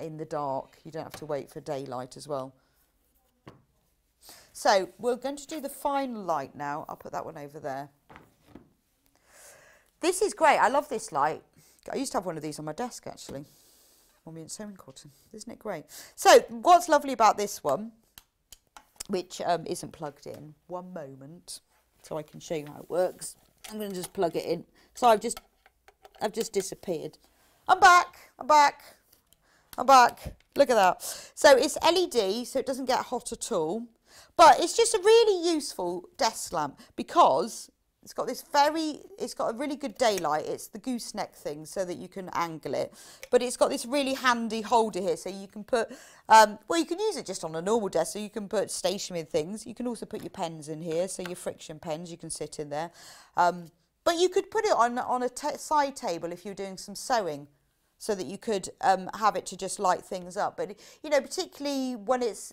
in the dark. You don't have to wait for daylight as well. So we're going to do the fine light now. I'll put that one over there. This is great. I love this light. I used to have one of these on my desk, actually, when we were in sewing cotton. Isn't it great? So what's lovely about this one, which um, isn't plugged in, one moment, so I can show you how it works. I'm going to just plug it in. So I've just, I've just disappeared. I'm back. I'm back. I'm back. Look at that. So it's L E D, so it doesn't get hot at all. But it's just a really useful desk lamp because it's got this very, it's got a really good daylight. It's the gooseneck thing so that you can angle it. But it's got this really handy holder here. So you can put, um, well, you can use it just on a normal desk. So you can put stationary things. You can also put your pens in here. So your friction pens, you can sit in there. Um, but you could put it on, on a t side table if you're doing some sewing, so that you could um, have it to just light things up. But, you know, particularly when it's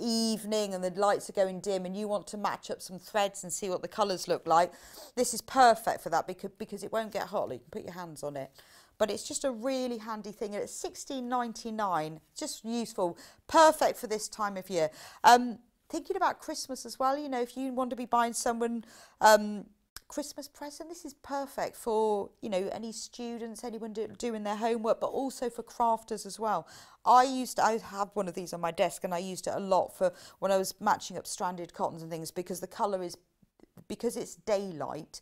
evening and the lights are going dim and you want to match up some threads and see what the colours look like, this is perfect for that because, because it won't get hot. You can put your hands on it. But it's just a really handy thing. And it's sixteen ninety-nine, just useful, perfect for this time of year. Um, thinking about Christmas as well, you know, if you want to be buying someone... Um, Christmas present, this is perfect for, you know, any students, anyone do, doing their homework, but also for crafters as well. I used to, I have one of these on my desk, and I used it a lot for when I was matching up stranded cottons and things, because the colour is, because it's daylight,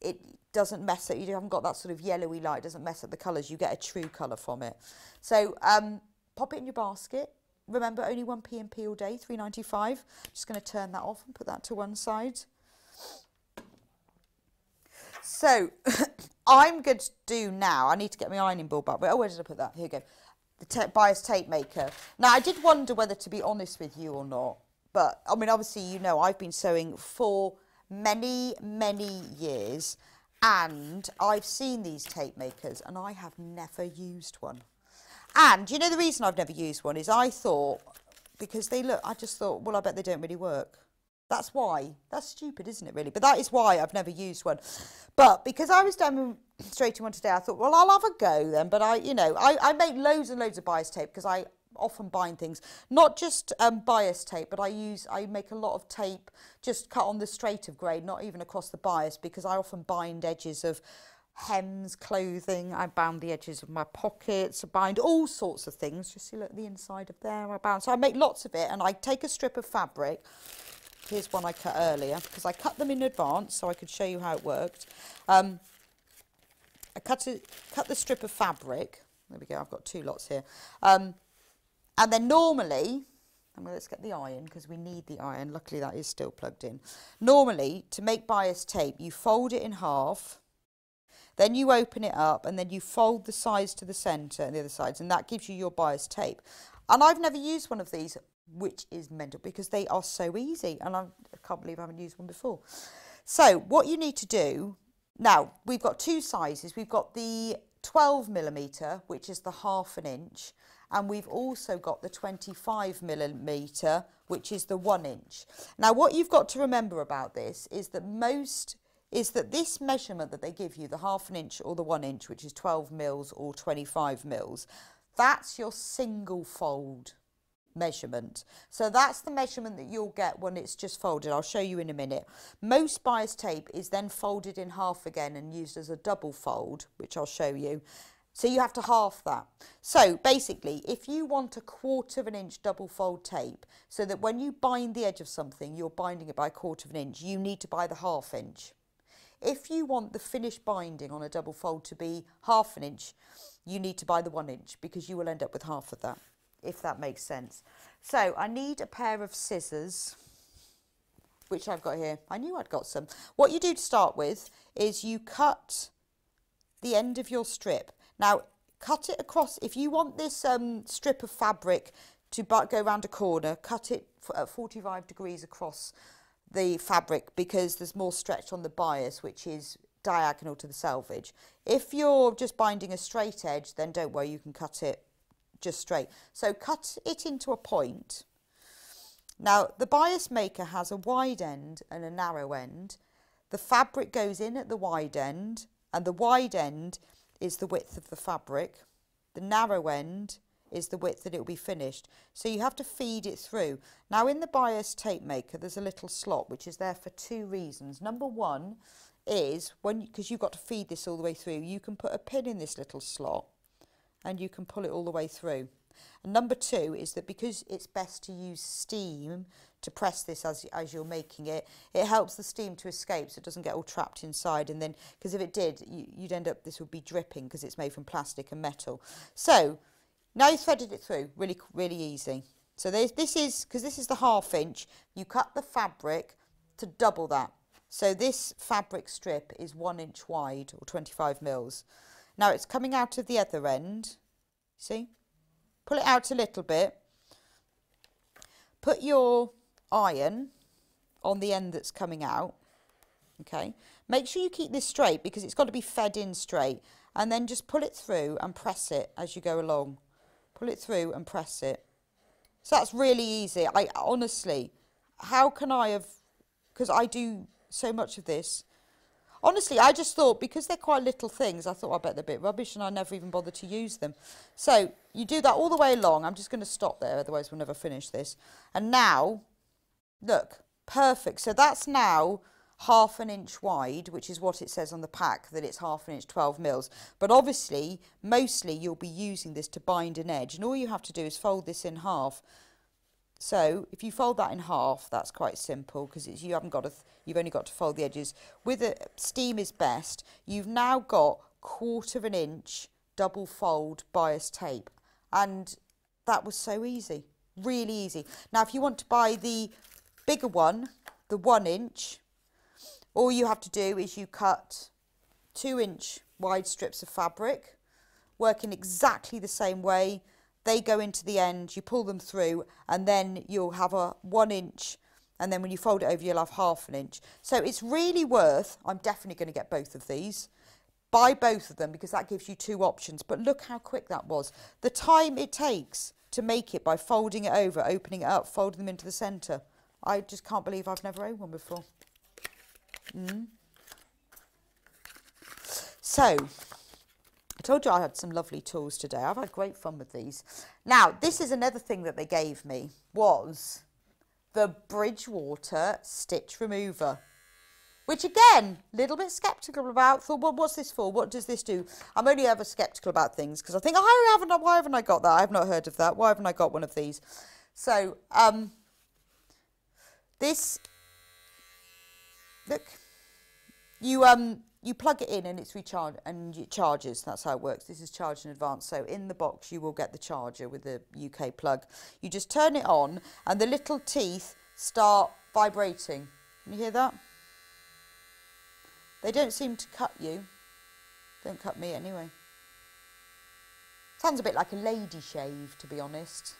it doesn't mess up, you haven't got that sort of yellowy light, it doesn't mess up the colours, you get a true colour from it. So um, pop it in your basket. Remember, only one P and P all day, three ninety-five. Just going to turn that off and put that to one side. So, I'm going to do now, I need to get my ironing board back. But, oh, where did I put that? Here we go. The ta bias tape maker. Now, I did wonder whether to be honest with you or not. But, I mean, obviously, you know, I've been sewing for many, many years. And I've seen these tape makers, and I have never used one. And, you know, the reason I've never used one is I thought, because they look, I just thought, well, I bet they don't really work. That's why. That's stupid, isn't it, really? But that is why I've never used one. But because I was demonstrating one today, I thought, well, I'll have a go then. But I, you know, I, I make loads and loads of bias tape because I often bind things. Not just um, bias tape, but I use, I make a lot of tape just cut on the straight of grade, not even across the bias, because I often bind edges of hems, clothing. I bound the edges of my pockets, I bind all sorts of things. Just see, look, the inside of there, I bound. So I make lots of it, and I take a strip of fabric. Here's one I cut earlier, because I cut them in advance so I could show you how it worked. Um, I cut, a, cut the strip of fabric. There we go, I've got two lots here. Um, and then normally, I mean, let's get the iron, because we need the iron. Luckily, that is still plugged in. Normally, to make bias tape, you fold it in half, then you open it up, and then you fold the sides to the centre and the other sides, and that gives you your bias tape. And I've never used one of these, which is mental, because they are so easy, and I'm, I can't believe I haven't used one before. So what you need to do, now we've got two sizes, we've got the twelve millimeter, which is the half an inch, and we've also got the twenty-five millimeter, which is the one inch. Now what you've got to remember about this is that most, is that this measurement that they give you, the half an inch or the one inch, which is twelve mils or twenty-five mils, that's your single fold measurement. So that's the measurement that you'll get when it's just folded. I'll show you in a minute. Most bias tape is then folded in half again and used as a double fold, which I'll show you. So you have to half that. So basically, if you want a quarter of an inch double fold tape, so that when you bind the edge of something, you're binding it by a quarter of an inch, you need to buy the half inch. If you want the finished binding on a double fold to be half an inch, you need to buy the one inch, because you will end up with half of that, if that makes sense. So I need a pair of scissors, which I've got here. I knew I'd got some. What you do to start with is you cut the end of your strip. Now, cut it across. If you want this um, strip of fabric to but go round a corner, cut it at forty-five degrees across the fabric, because there's more stretch on the bias, which is diagonal to the selvage. If you're just binding a straight edge, then don't worry, you can cut it just straight. So cut it into a point. Now the bias maker has a wide end and a narrow end. The fabric goes in at the wide end, and the wide end is the width of the fabric. The narrow end is the width that it will be finished. So you have to feed it through. Now in the bias tape maker there's a little slot which is there for two reasons. Number one is, when because you've got to feed this all the way through, you can put a pin in this little slot and you can pull it all the way through. And number two is that because it's best to use steam to press this as, as you're making it, it helps the steam to escape so it doesn't get all trapped inside, and then, because if it did, you, you'd end up, this would be dripping because it's made from plastic and metal. So now you've threaded it through, really, really easy. So there's, this is, because this is the half inch, you cut the fabric to double that. So this fabric strip is one inch wide, or twenty-five mils. Now it's coming out of the other end, see? Pull it out a little bit. Put your iron on the end that's coming out, okay? Make sure you keep this straight because it's got to be fed in straight. And then just pull it through and press it as you go along. Pull it through and press it. So that's really easy. I honestly, how can I have, because I do so much of this. Honestly, I just thought, because they're quite little things, I thought, I bet they're a bit rubbish and I never even bothered to use them. So you do that all the way along. I'm just going to stop there, otherwise we'll never finish this. And now, look, perfect. So that's now half an inch wide, which is what it says on the pack, that it's half an inch, twelve mils. But obviously, mostly you'll be using this to bind an edge, and all you have to do is fold this in half. So if you fold that in half, that's quite simple because you haven't got to, you've only got to fold the edges. With a steam is best. You've now got quarter of an inch double fold bias tape, and that was so easy, really easy. Now if you want to buy the bigger one, the one inch, all you have to do is you cut two inch wide strips of fabric, work in exactly the same way. They go into the end, you pull them through, and then you'll have a one inch, and then when you fold it over, you'll have half an inch. So it's really worth, I'm definitely going to get both of these, buy both of them because that gives you two options. But look how quick that was. The time it takes to make it by folding it over, opening it up, folding them into the centre. I just can't believe I've never owned one before. Mm. So, I told you I had some lovely tools today. I've had great fun with these. Now, this is another thing that they gave me, was the Bridgewater Stitch Remover, which again, a little bit sceptical about. Thought, well, what's this for? What does this do? I'm only ever sceptical about things because I think, oh, I haven't, why haven't I got that? I have not heard of that. Why haven't I got one of these? So, um, this, look, you, um, you plug it in and it's recharge and it charges. That's how it works. This is charged in advance. So in the box, you will get the charger with the U K plug. You just turn it on and the little teeth start vibrating. Can you hear that? They don't seem to cut you. Don't cut me anyway. Sounds a bit like a lady shave, to be honest.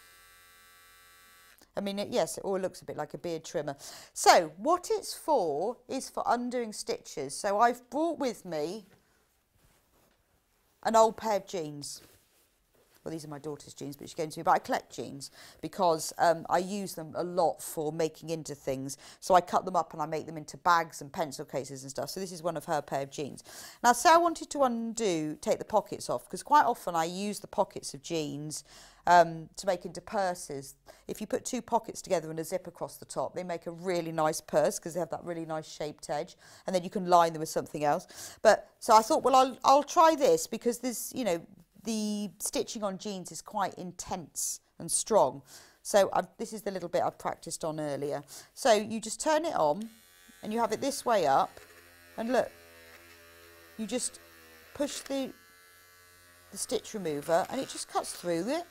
I mean, it, yes, it all looks a bit like a beard trimmer. So what it's for is for undoing stitches. So I've brought with me an old pair of jeans. Well, these are my daughter's jeans, but she gave them to me. But I collect jeans because um, I use them a lot for making into things. So I cut them up and I make them into bags and pencil cases and stuff. So this is one of her pair of jeans. Now, say I wanted to undo, take the pockets off, because quite often I use the pockets of jeans Um, to make into purses. If you put two pockets together and a zip across the top, they make a really nice purse because they have that really nice shaped edge, and then you can line them with something else. But so I thought, well, I'll, I'll try this because there's, you know, the stitching on jeans is quite intense and strong. So I've, this is the little bit I practiced on earlier. So you just turn it on and you have it this way up, and look, you just push the, the stitch remover and it just cuts through it.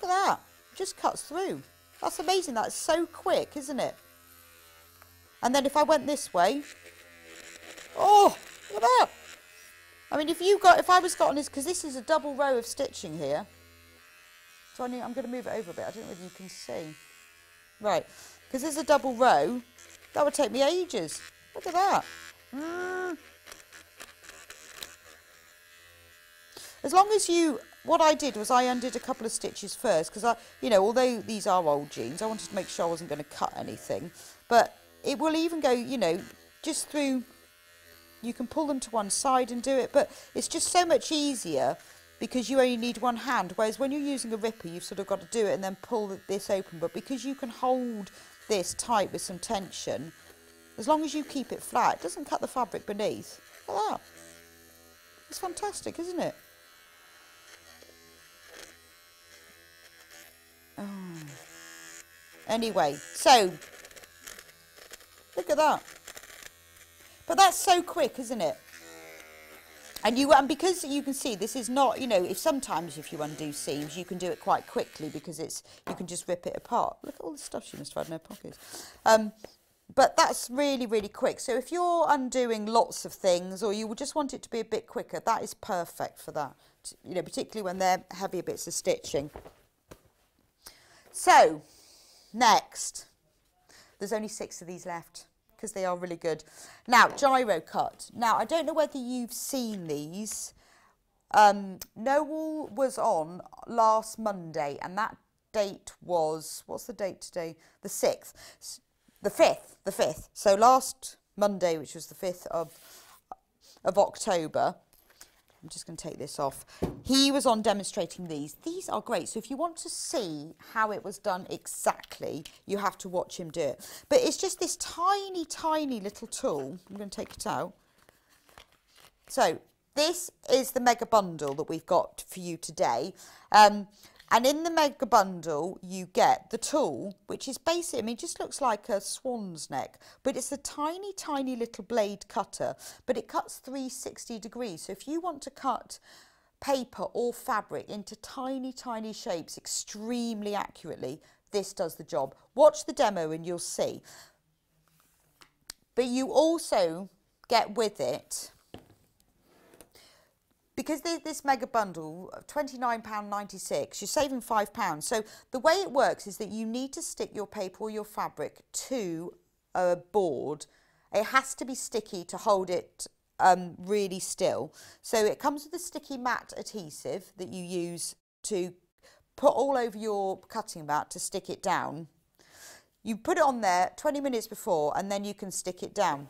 Look at that, it just cuts through. That's amazing, that's so quick, isn't it? And then if I went this way, oh, look at that. I mean, if you got, if I was got on this, because this is a double row of stitching here. So I need, I'm going to move it over a bit, I don't know if you can see. Right, because there's a double row, that would take me ages. Look at that. Mm. As long as you, what I did was I undid a couple of stitches first because I, you know, although these are old jeans, I wanted to make sure I wasn't going to cut anything. But it will even go, you know, just through you can pull them to one side and do it, but it's just so much easier because you only need one hand, whereas when you're using a ripper you've sort of got to do it and then pull this open. But because you can hold this tight with some tension, as long as you keep it flat, it doesn't cut the fabric beneath. Look at that. It's fantastic, isn't it? Oh. Anyway, so look at that. But that's so quick, isn't it? And you, and because you can see this is not, you know, if sometimes if you undo seams, you can do it quite quickly because it's, you can just rip it apart. Look at all the stuff she must have had in her pockets. Um, but that's really, really quick. So if you're undoing lots of things or you just want it to be a bit quicker, that is perfect for that, you know, particularly when they're heavier bits of stitching. So next, there's only six of these left, because they are really good. Now, gyro cut. Now, I don't know whether you've seen these. Um, Noel was on last Monday, and that date was, what's the date today? The sixth. The fifth, the fifth. So last Monday, which was the fifth of, of October, I'm just going to take this off. He was on demonstrating these. These are great. So if you want to see how it was done exactly, you have to watch him do it. But it's just this tiny, tiny little tool. I'm going to take it out. So this is the mega bundle that we've got for you today. Um, and in the mega bundle, you get the tool, which is basically, I mean, it just looks like a swan's neck, but it's a tiny, tiny little blade cutter, but it cuts three hundred sixty degrees. So if you want to cut paper or fabric into tiny, tiny shapes extremely accurately, this does the job. Watch the demo and you'll see. But you also get with it, because this mega bundle, twenty-nine pounds ninety-six, you're saving five pounds. So the way it works is that you need to stick your paper or your fabric to a board. It has to be sticky to hold it um, really still. So it comes with a sticky matte adhesive that you use to put all over your cutting mat to stick it down. You put it on there twenty minutes before and then you can stick it down.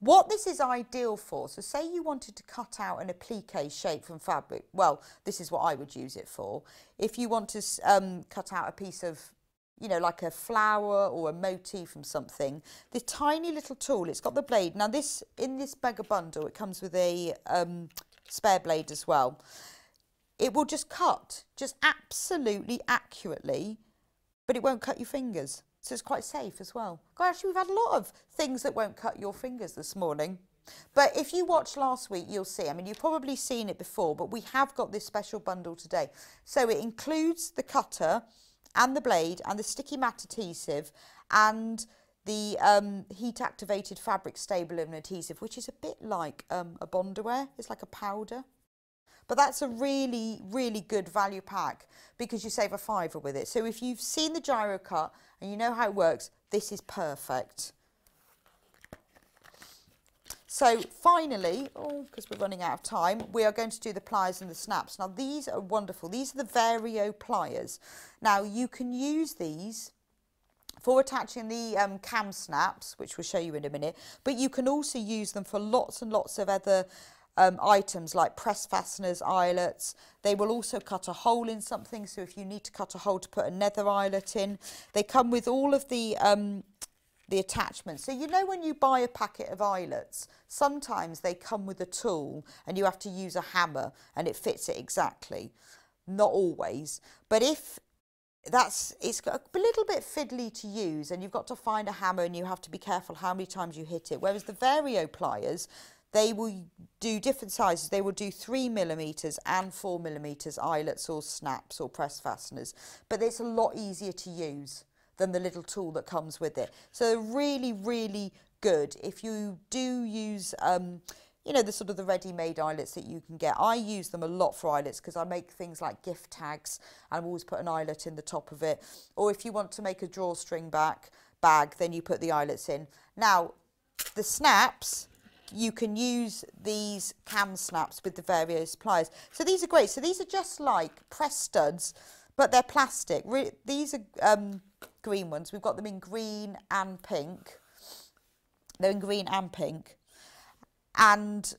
What this is ideal for, so say you wanted to cut out an applique shape from fabric, well, this is what I would use it for. If you want to um, cut out a piece of, you know, like a flower or a motif from something, the tiny little tool, it's got the blade. Now this, in this mega bundle, it comes with a um, spare blade as well. It will just cut, just absolutely accurately, but it won't cut your fingers. So it's quite safe as well. God, actually, we've had a lot of things that won't cut your fingers this morning. But if you watched last week, you'll see. I mean, you've probably seen it before, but we have got this special bundle today. So it includes the cutter and the blade and the sticky matte adhesive and the um, heat-activated fabric stable and adhesive, which is a bit like um, a Bonderware. It's like a powder. But that's a really, really good value pack because you save a fiver with it. So if you've seen the gyro cut and you know how it works, this is perfect. So finally, oh, because we're running out of time, we are going to do the pliers and the snaps. Now these are wonderful. These are the Vario pliers. Now you can use these for attaching the um, cam snaps, which we'll show you in a minute, but you can also use them for lots and lots of other Um, items like press fasteners, eyelets. They will also cut a hole in something, so if you need to cut a hole to put another eyelet in. They come with all of the um, the attachments. So you know when you buy a packet of eyelets, sometimes they come with a tool and you have to use a hammer and it fits it exactly. Not always, but if that's, it's got a little bit fiddly to use and you've got to find a hammer and you have to be careful how many times you hit it, whereas the Vario pliers, they will do different sizes. They will do three millimetres and four millimetres eyelets or snaps or press fasteners. But it's a lot easier to use than the little tool that comes with it. So really, really good if you do use, um, you know, the sort of the ready-made eyelets that you can get. I use them a lot for eyelets because I make things like gift tags and I always put an eyelet in the top of it. Or if you want to make a drawstring back bag, then you put the eyelets in. Now, the snaps, you can use these cam snaps with the various pliers. So these are great. So these are just like press studs, but they're plastic. Re these are um, green ones. We've got them in green and pink. They're in green and pink. and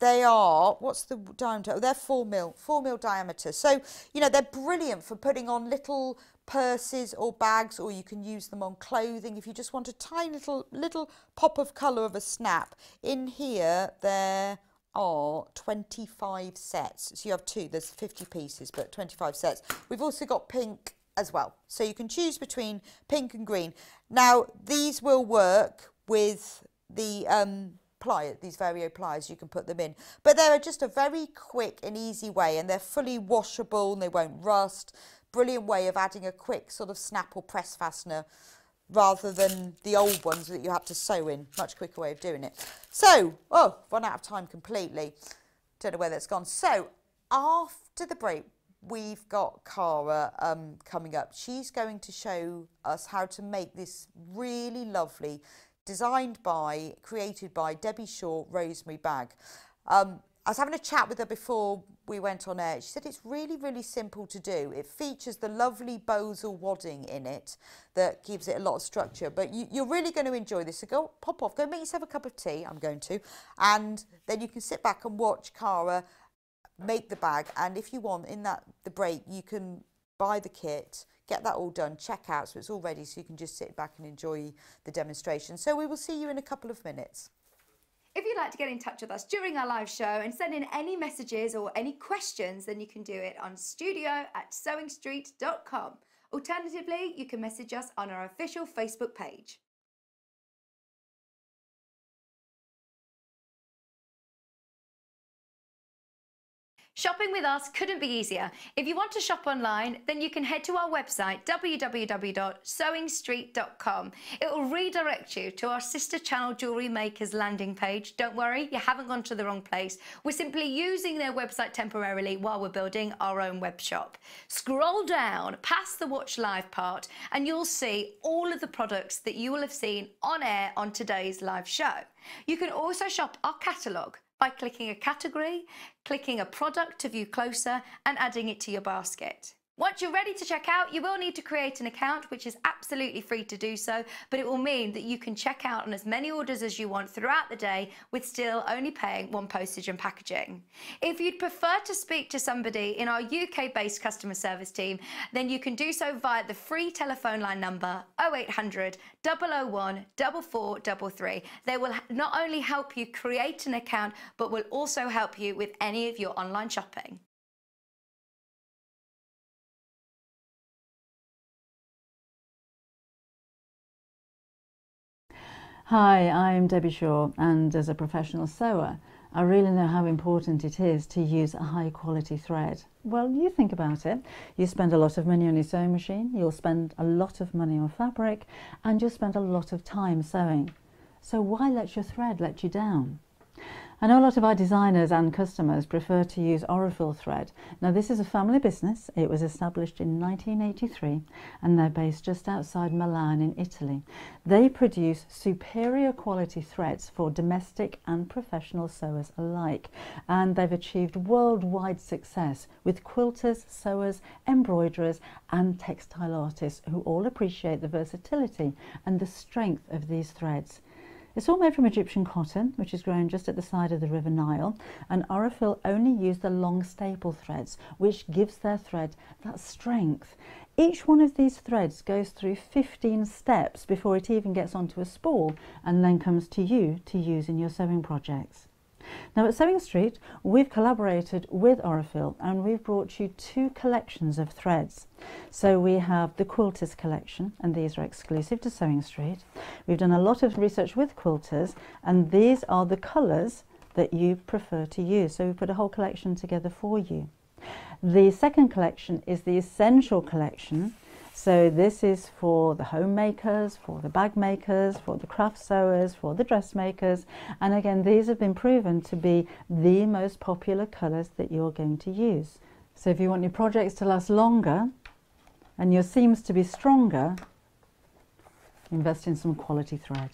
they are, what's the diameter? They're four mil, four mil diameter. So, you know, they're brilliant for putting on little purses or bags, or you can use them on clothing if you just want a tiny little, little pop of colour of a snap. In here, there are twenty-five sets. So you have two, there's fifty pieces, but twenty-five sets. We've also got pink as well. So you can choose between pink and green. Now, these will work with the... Um, these Vario pliers, you can put them in, but they're just a very quick and easy way, and they're fully washable and they won't rust. Brilliant way of adding a quick sort of snap or press fastener rather than the old ones that you had to sew in. Much quicker way of doing it. So, oh, run out of time completely. Don't know where that's gone. So after the break, we've got Cara um, coming up. She's going to show us how to make this really lovely, designed by, created by Debbie Shore, Rosemary Bag. Um, I was having a chat with her before we went on air. She said it's really, really simple to do. It features the lovely Bosal wadding in it that gives it a lot of structure. But you, you're really going to enjoy this. So go, pop off, go make yourself a cup of tea. I'm going to. And then you can sit back and watch Cara make the bag. And if you want, in that the break, you can buy the kit, get that all done, check out, so it's all ready, so you can just sit back and enjoy the demonstration. So we will see you in a couple of minutes. If you'd like to get in touch with us during our live show and send in any messages or any questions, then you can do it on studio at sewing street dot com. Alternatively, you can message us on our official Facebook page. Shopping with us couldn't be easier. If you want to shop online, then you can head to our website, w w w dot sewing street dot com. It will redirect you to our sister channel Jewellery Makers landing page. Don't worry, you haven't gone to the wrong place. We're simply using their website temporarily while we're building our own web shop. Scroll down past the watch live part and you'll see all of the products that you will have seen on air on today's live show. You can also shop our catalogue by clicking a category, clicking a product to view closer, and adding it to your basket. Once you're ready to check out, you will need to create an account, which is absolutely free to do so, but it will mean that you can check out on as many orders as you want throughout the day with still only paying one postage and packaging. If you'd prefer to speak to somebody in our U K-based customer service team, then you can do so via the free telephone line number oh eight hundred, double oh one, four four three three. They will not only help you create an account, but will also help you with any of your online shopping. Hi, I'm Debbie Shore, and as a professional sewer, I really know how important it is to use a high quality thread. Well, you think about it. You spend a lot of money on your sewing machine, you'll spend a lot of money on fabric, and you'll spend a lot of time sewing. So why let your thread let you down? I know a lot of our designers and customers prefer to use Aurifil thread. Now, this is a family business. It was established in nineteen eighty-three and they're based just outside Milan in Italy. They produce superior quality threads for domestic and professional sewers alike, and they've achieved worldwide success with quilters, sewers, embroiderers and textile artists who all appreciate the versatility and the strength of these threads. It's all made from Egyptian cotton, which is grown just at the side of the River Nile, and Aurifil only use the long staple threads, which gives their thread that strength. Each one of these threads goes through fifteen steps before it even gets onto a spool and then comes to you to use in your sewing projects. Now at Sewing Street, we've collaborated with Aurifil and we've brought you two collections of threads. So we have the Quilters collection, and these are exclusive to Sewing Street. We've done a lot of research with quilters, and these are the colours that you prefer to use. So we put a whole collection together for you. The second collection is the Essential collection. So this is for the homemakers, for the bag makers, for the craft sewers, for the dressmakers. And again, these have been proven to be the most popular colours that you're going to use. So if you want your projects to last longer and your seams to be stronger, invest in some quality thread.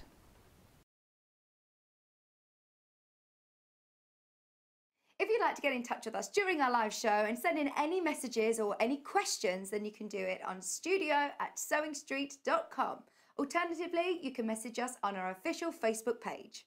To get in touch with us during our live show and send in any messages or any questions, then you can do it on studio at sewing street dot com. Alternatively, you can message us on our official Facebook page.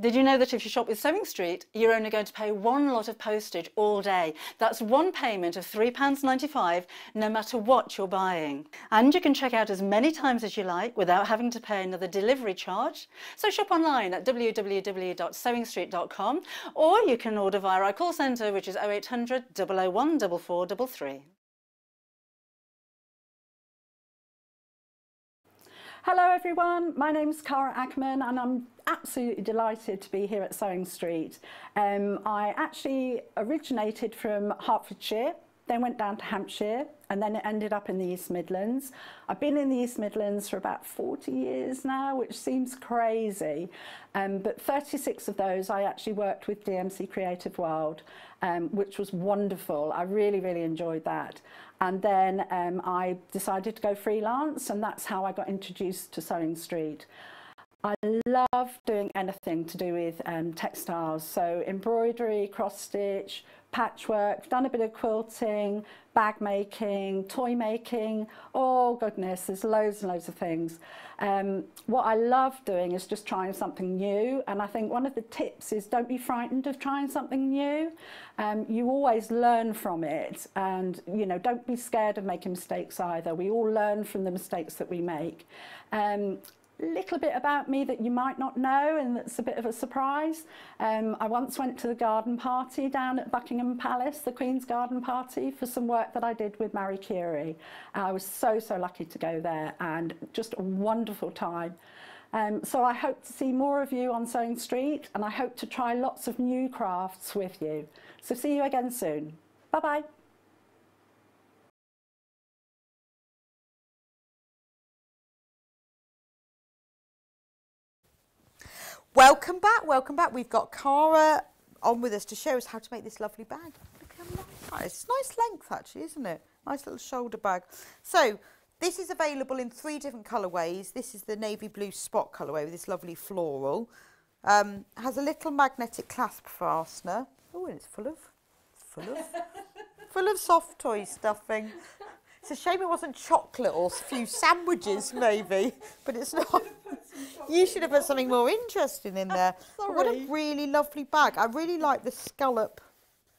Did you know that if you shop with Sewing Street, you're only going to pay one lot of postage all day? That's one payment of three pounds ninety-five no matter what you're buying. And you can check out as many times as you like without having to pay another delivery charge. So shop online at w w w dot sewing street dot com, or you can order via our call centre, which is oh eight hundred, oh oh one, four four three three. Hello everyone, my name's Cara Ackerman and I'm absolutely delighted to be here at Sewing Street. Um, I actually originated from Hertfordshire, then went down to Hampshire and then it ended up in the East Midlands. I've been in the East Midlands for about forty years now, which seems crazy, um, but thirty-six of those I actually worked with D M C Creative World, um, which was wonderful. I really, really enjoyed that. And then um, I decided to go freelance, and that's how I got introduced to Sewing Street. I love doing anything to do with um, textiles, so embroidery, cross-stitch, patchwork, done a bit of quilting, bag making, toy making, oh goodness, there's loads and loads of things. Um, what I love doing is just trying something new, and I think one of the tips is don't be frightened of trying something new. Um, you always learn from it, and you know, don't be scared of making mistakes either. We all learn from the mistakes that we make. Um, little bit about me that you might not know, and that's a bit of a surprise. Um, I once went to the garden party down at Buckingham Palace, the Queen's garden party, for some work that I did with Marie Curie. I was so, so lucky to go there, and just a wonderful time. Um, so I hope to see more of you on Sewing Street, and I hope to try lots of new crafts with you. So see you again soon. Bye-bye. Welcome back, welcome back. We've got Cara on with us to show us how to make this lovely bag. Look how nice that is. It's nice length actually, isn't it? Nice little shoulder bag. So this is available in three different colourways. This is the navy blue spot colourway with this lovely floral. Um, has a little magnetic clasp fastener. Oh, and it's full of, full of, full of soft toy stuffing. It's a shame it wasn't chocolate or a few sandwiches maybe, but it's not. You should have put something more interesting in there. Sorry. What a really lovely bag. I really like the scallop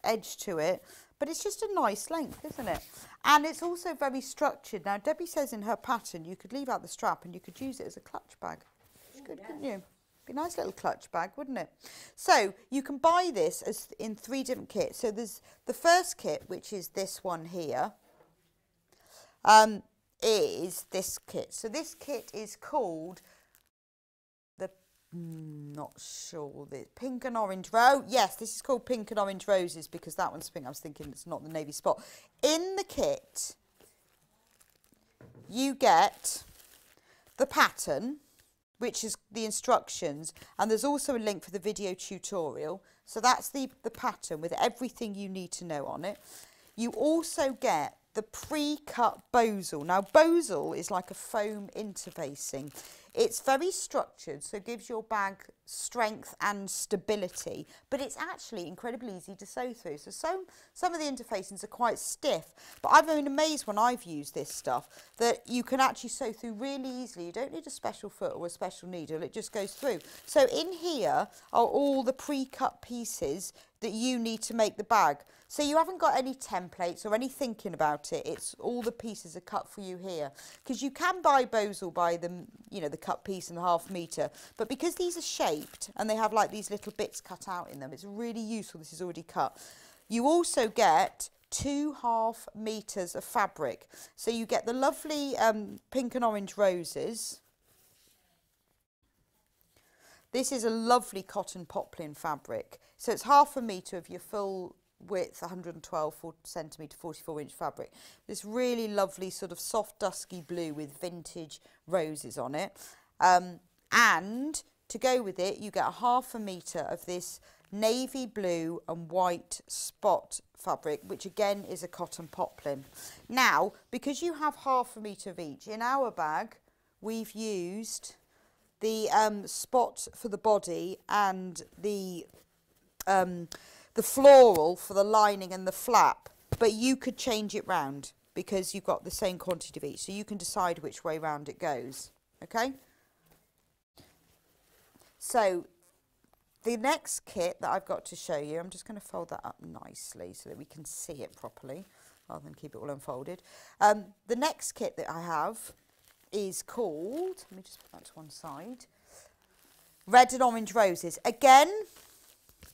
edge to it, but it's just a nice length, isn't it? And it's also very structured. Now, Debbie says in her pattern, you could leave out the strap and you could use it as a clutch bag. It's good, yeah. Couldn't you? Be a nice little clutch bag, wouldn't it? So you can buy this as in three different kits. So there's the first kit, which is this one here. Um, is this kit. So this kit is called the, not sure, the pink and orange row. Yes, this is called Pink and Orange Roses because that one's pink. I was thinking it's not the navy spot. In the kit, you get the pattern, which is the instructions, and there's also a link for the video tutorial. So that's the, the pattern with everything you need to know on it. You also get the pre-cut Bosal. Now Bosal is like a foam interfacing. It's very structured, so it gives your bag strength and stability, but it's actually incredibly easy to sew through. So some, some of the interfacings are quite stiff, but I've been amazed when I've used this stuff that you can actually sew through really easily. You don't need a special foot or a special needle, it just goes through. So in here are all the pre-cut pieces that you need to make the bag. So you haven't got any templates or any thinking about it. It's all the pieces are cut for you here. Because you can buy Bosal by the, you know, the cut piece and the half metre. But because these are shaped and they have like these little bits cut out in them, it's really useful. This is already cut. You also get two half metres of fabric. So you get the lovely um, pink and orange roses. This is a lovely cotton poplin fabric. So it's half a metre of your full width, one hundred and twelve centimetre, forty-four inch fabric. This really lovely sort of soft dusky blue with vintage roses on it. Um, and to go with it, you get a half a metre of this navy blue and white spot fabric, which again is a cotton poplin. Now, because you have half a metre of each, in our bag, we've used the um, spot for the body and the um, the floral for the lining and the flap, but you could change it round because you've got the same quantity of each, so you can decide which way round it goes, okay? So The next kit that I've got to show you, I'm just going to fold that up nicely so that we can see it properly rather than keep it all unfolded. Um, the next kit that I have is called, let me just put that to one side, Red and Orange Roses. Again,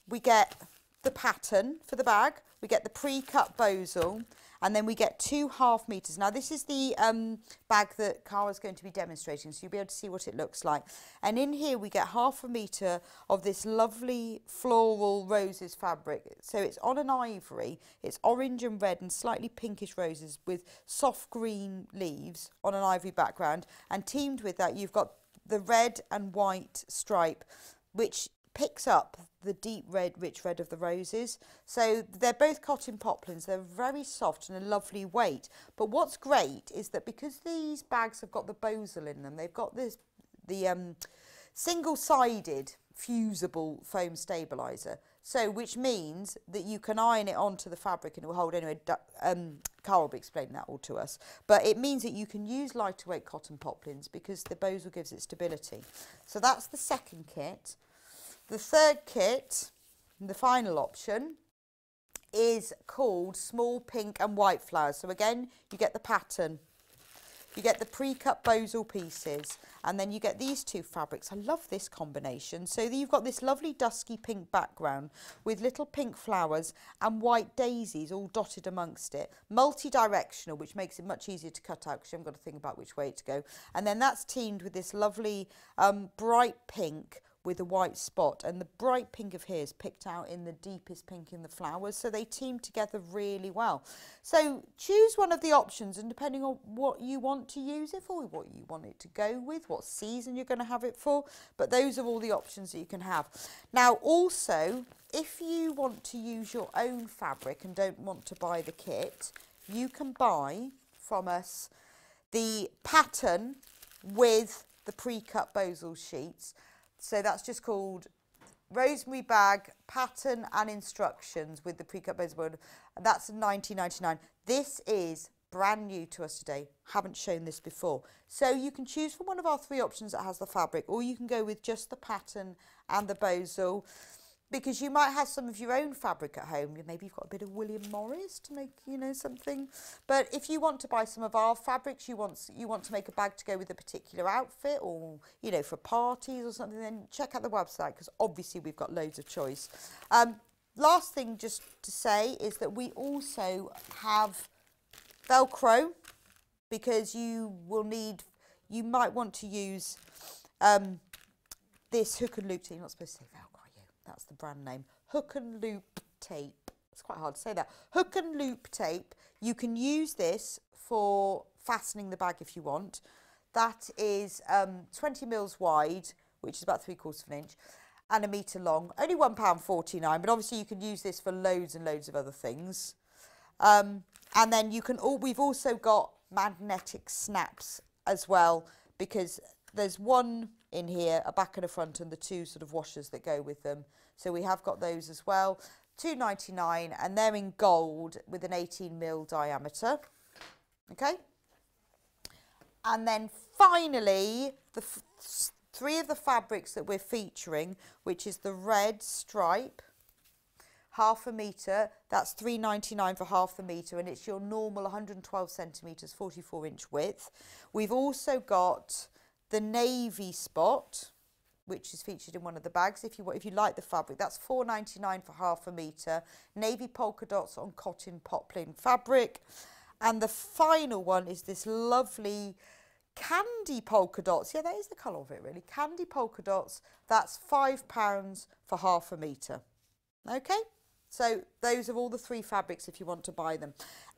we get the pattern for the bag, we get the pre-cut Bosal, and then we get two half meters. Now this is the um, bag that Cara's going to be demonstrating, so you'll be able to see what it looks like. And in here we get half a meter of this lovely floral roses fabric. So it's on an ivory, it's orange and red and slightly pinkish roses with soft green leaves on an ivory background. And teamed with that you've got the red and white stripe, which picks up the deep red, rich red of the roses. So they're both cotton poplins, they're very soft and a lovely weight. But what's great is that because these bags have got the Bosal in them, they've got this the um, single-sided fusible foam stabiliser, so which means that you can iron it onto the fabric and it will hold. Anyway, um, Cara will be explaining that all to us, but it means that you can use lighter weight cotton poplins because the Bosal gives it stability. So that's the second kit. The third kit, the final option, is called Small Pink and White Flowers. So again, you get the pattern, you get the pre-cut Bosal pieces, and then you get these two fabrics. I love this combination. So you've got this lovely dusky pink background with little pink flowers and white daisies all dotted amongst it. Multi-directional, which makes it much easier to cut out because you haven't got to think about which way to go. And then that's teamed with this lovely um, bright pink with a white spot, and the bright pink of here is picked out in the deepest pink in the flowers, so they team together really well. So choose one of the options, and depending on what you want to use it for, what you want it to go with, what season you're going to have it for, but those are all the options that you can have. Now also, if you want to use your own fabric and don't want to buy the kit, you can buy from us the pattern with the pre-cut Bosal sheets. So that's just called Rosemary Bag, Pattern and Instructions with the pre-cut Bosal. That's nineteen ninety-nine. This is brand new to us today. Haven't shown this before. So you can choose from one of our three options that has the fabric, or you can go with just the pattern and the Bosal, because you might have some of your own fabric at home. Maybe you've got a bit of William Morris to make, you know, something. But if you want to buy some of our fabrics, you want, you want to make a bag to go with a particular outfit or, you know, for parties or something, then check out the website because obviously we've got loads of choice. Um, last thing just to say is that we also have Velcro, because you will need, you might want to use um, this hook and loop tape. You're not supposed to say Velcro. That's the brand name, hook and loop tape. It's quite hard to say that. Hook and loop tape. You can use this for fastening the bag if you want. That is um, twenty mils wide, which is about three quarters of an inch, and a metre long. Only one pound forty-nine, but obviously you can use this for loads and loads of other things. Um, and then you can all, we've also got magnetic snaps as well, because there's one in here, a back and a front, and the two sort of washers that go with them. So we have got those as well, two ninety-nine, and they're in gold with an eighteen mil diameter. Okay, and then finally the f three of the fabrics that we're featuring, which is the red stripe, half a metre, that's three ninety-nine for half the metre, and it's your normal one hundred twelve centimetres, forty-four inch width. We've also got the navy spot, which is featured in one of the bags. If you if you like the fabric, that's four ninety-nine for half a metre. Navy polka dots on cotton poplin fabric. And the final one is this lovely candy polka dots. Yeah, that is the colour of it, really. Candy polka dots, that's five pounds for half a metre. Okay, so those are all the three fabrics if you want to buy them.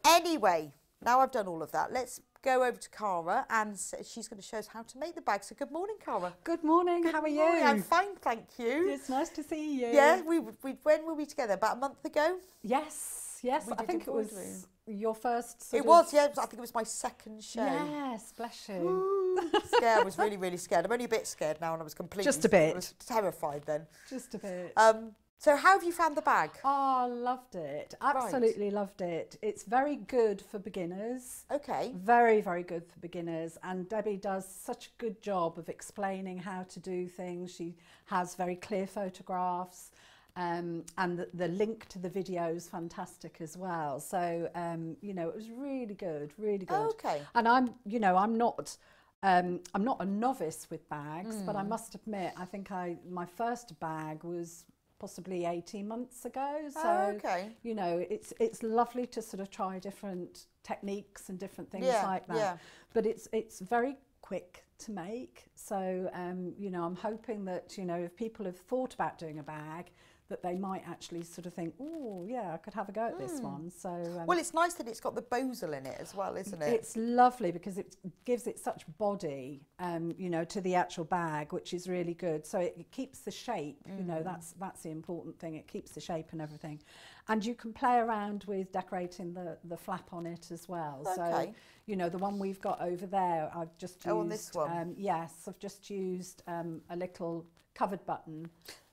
Anyway, now I've done all of that, let's go over to Cara, and she's going to show us how to make the bag. So good morning, Cara. Good morning, good how are you? Morning. I'm fine, thank you. It's nice to see you. Yeah, we, we when were we together? About a month ago? Yes, yes, I think it was your first sort It was, yeah, I think it was my second show. Yes, bless you. Scared, I was really, really scared. I'm only a bit scared now, and I was completely... Just a bit. I was terrified then. Just a bit. Um, So how have you found the bag? Oh, loved it. Absolutely right. Loved it. It's very good for beginners. Okay. Very, very good for beginners. And Debbie does such a good job of explaining how to do things. She has very clear photographs. Um, and the, the link to the video is fantastic as well. So, um, you know, it was really good, really good. Oh, okay. And I'm, you know, I'm not... Um, I'm not a novice with bags, mm. but I must admit, I think I my first bag was possibly eighteen months ago. So, oh, okay. you know, it's it's lovely to sort of try different techniques and different things yeah, like that. Yeah. But it's it's very quick to make. So, um, you know, I'm hoping that, you know, if people have thought about doing a bag, that they might actually sort of think, oh, yeah, I could have a go at mm. this one. So um, well, it's nice that it's got the Bosal in it as well, isn't it? It's lovely because it gives it such body, um, you know, to the actual bag, which is really good. So it, it keeps the shape, mm. you know, that's that's the important thing. It keeps the shape and everything. And you can play around with decorating the, the flap on it as well. Okay. So, you know, the one we've got over there, I've just used... Oh, on this one? Um, yes, I've just used um, a little covered button.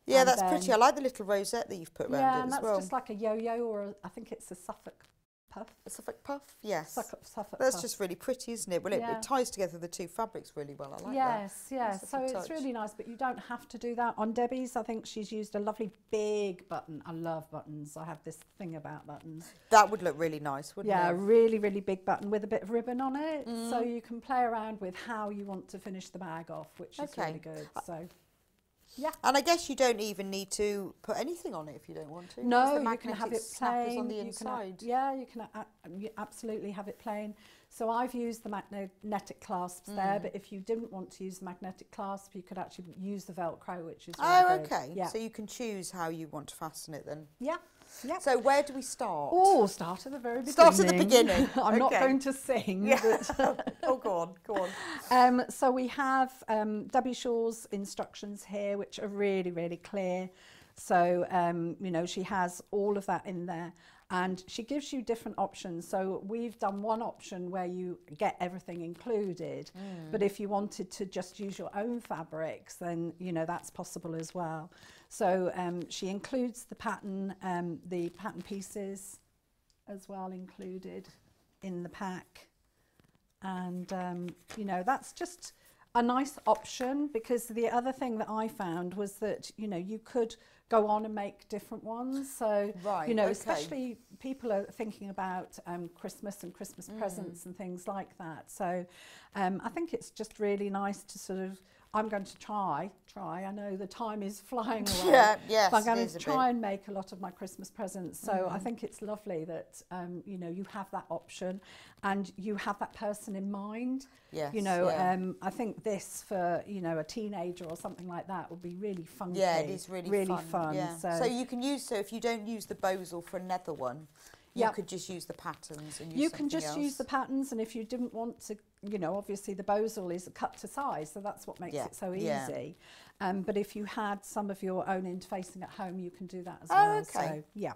Yeah, and that's pretty. I like the little rosette that you've put around yeah, it as well. Yeah, and that's just like a yo-yo or a, I think it's a Suffolk puff. A Suffolk puff, yes. Suffolk, Suffolk that's puff. Just really pretty, isn't it? Well, it, yeah. it ties together the two fabrics really well. I like yes, that. Yes, yes. So it's touch. really nice, but you don't have to do that. On Debbie's, I think she's used a lovely big button. I love buttons. I have this thing about buttons. That would look really nice, wouldn't yeah, it? Yeah, a really, really big button with a bit of ribbon on it. Mm. So you can play around with how you want to finish the bag off, which okay. is really good. So. Yeah. And I guess you don't even need to put anything on it if you don't want to. No, you can have it plain. On the inside. You can, yeah, you can you absolutely have it plain. So I've used the magnetic clasps mm. there, but if you didn't want to use the magnetic clasp, you could actually use the Velcro, which is really Oh, good. okay. Yeah. So you can choose how you want to fasten it then. Yeah. Yep. So where do we start? Oh, start at the very beginning. Start at the beginning. I'm okay. not going to sing. Yeah. But oh, go on, go on. Um, so we have um, Debbie Shore's instructions here, which are really, really clear. So, um, you know, she has all of that in there. And she gives you different options. So we've done one option where you get everything included. Mm. But if you wanted to just use your own fabrics, then, you know, that's possible as well. So um, she includes the pattern, um, the pattern pieces as well included in the pack. And, um, you know, that's just a nice option, because the other thing that I found was that, you know, you could go on and make different ones. So, right, you know, okay. especially people are thinking about um, Christmas and Christmas mm. presents and things like that. So um, I think it's just really nice to sort of, I'm going to try, try, I know the time is flying away. Yeah, yes, so I'm going to try and make a lot of my Christmas presents. So mm. I think it's lovely that, um, you know, you have that option and you have that person in mind. Yes, you know, yeah. um, I think this for, you know, a teenager or something like that would be really funky. Yeah, it is really, really fun. fun yeah. so, so you can use, so if you don't use the Bosal for another one, you yep. could just use the patterns and use You can just else. use the patterns, and if you didn't want to, you know, obviously the Bosal is cut to size, so that's what makes yeah. it so easy. Yeah. Um, but if you had some of your own interfacing at home, you can do that as oh, well. Okay. So, yeah.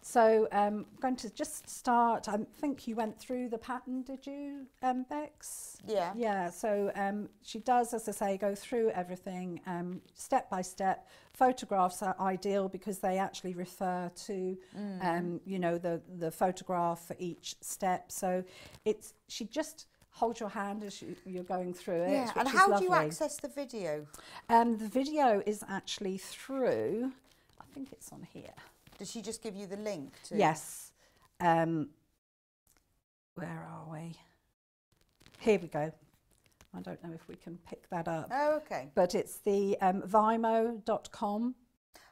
So um, I'm going to just start, I think you went through the pattern, did you, um, Bex? Yeah. Yeah, so um, she does, as I say, go through everything um, step by step. Photographs are ideal because they actually refer to, mm. um, you know, the, the photograph for each step. So it's, she just holds your hand as you, you're going through it, yeah. And how lovely. do you access the video? Um, the video is actually through, I think it's on here. Does she just give you the link to? Yes. Um, where are we? Here we go. I don't know if we can pick that up. Oh, okay. But it's the um, vimeo dot com.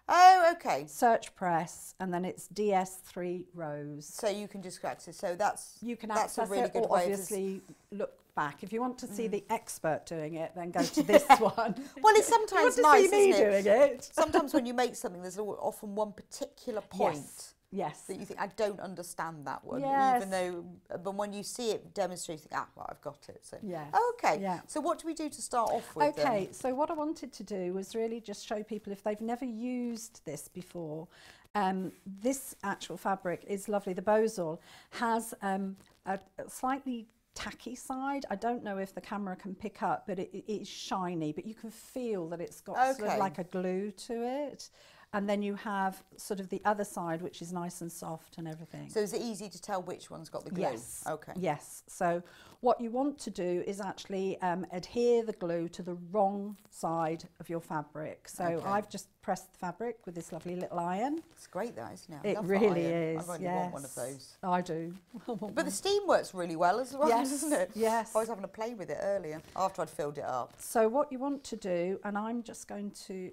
Oh, okay. Search press, and then it's D S three rows. So you can just access. So that's you can that's access a really it, good or way obviously to look back. If you want to see mm. the expert doing it, then go to this yeah. one. Well, it's sometimes nice, isn't it? Doing it. Sometimes when you make something, there's often one particular point. Yes. Yes. That you think, I don't understand that one, yes. even though, but when you see it demonstrated, you think, ah, well, I've got it. So, yes. oh, okay. Yeah. So what do we do to start off with? Okay, then? So what I wanted to do was really just show people, if they've never used this before, um, this actual fabric is lovely. The Bosal has um, a slightly tacky side. I don't know if the camera can pick up, but it, it is shiny, but you can feel that it's got okay. sort of like a glue to it. And then you have sort of the other side, which is nice and soft and everything. So is it easy to tell which one's got the glue? Yes. Okay. Yes. So what you want to do is actually um, adhere the glue to the wrong side of your fabric. So okay. I've just pressed the fabric with this lovely little iron. It's great though, isn't it? It really is. I've only yes. want one of those. I do. I want but one. The steam works really well as well, yes. doesn't it? Yes. I was having a play with it earlier after I'd filled it up. So what you want to do, and I'm just going to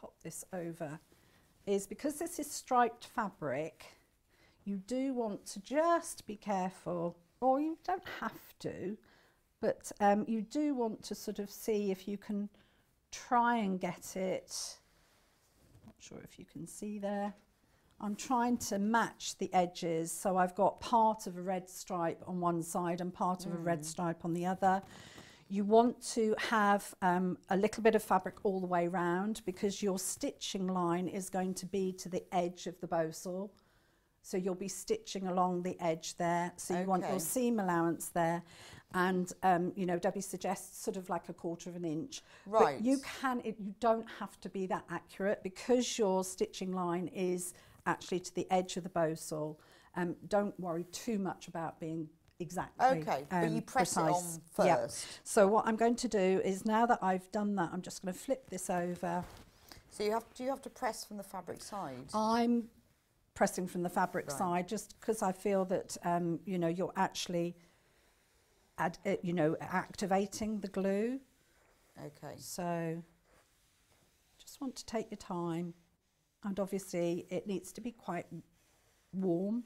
pop this over, is because this is striped fabric, you do want to just be careful, or you don't have to, but um, you do want to sort of see if you can try and get it. Not sure if you can see there. I'm trying to match the edges, so I've got part of a red stripe on one side and part mm. of a red stripe on the other. You want to have um, a little bit of fabric all the way round, because your stitching line is going to be to the edge of the bosal. So you'll be stitching along the edge there. So okay. you want your seam allowance there. And, um, you know, Debbie suggests sort of like a quarter of an inch. Right. But you can, it, you don't have to be that accurate, because your stitching line is actually to the edge of the bosal. Um, don't worry too much about being exactly. Okay, um, but you press precise. It on first. Yep. So what I'm going to do is, now that I've done that, I'm just going to flip this over. So you have, do you have to press from the fabric side? I'm pressing from the fabric right. side, just because I feel that um, you know, you're actually ad, uh, you know, activating the glue. Okay. So just want to take your time, and obviously it needs to be quite warm.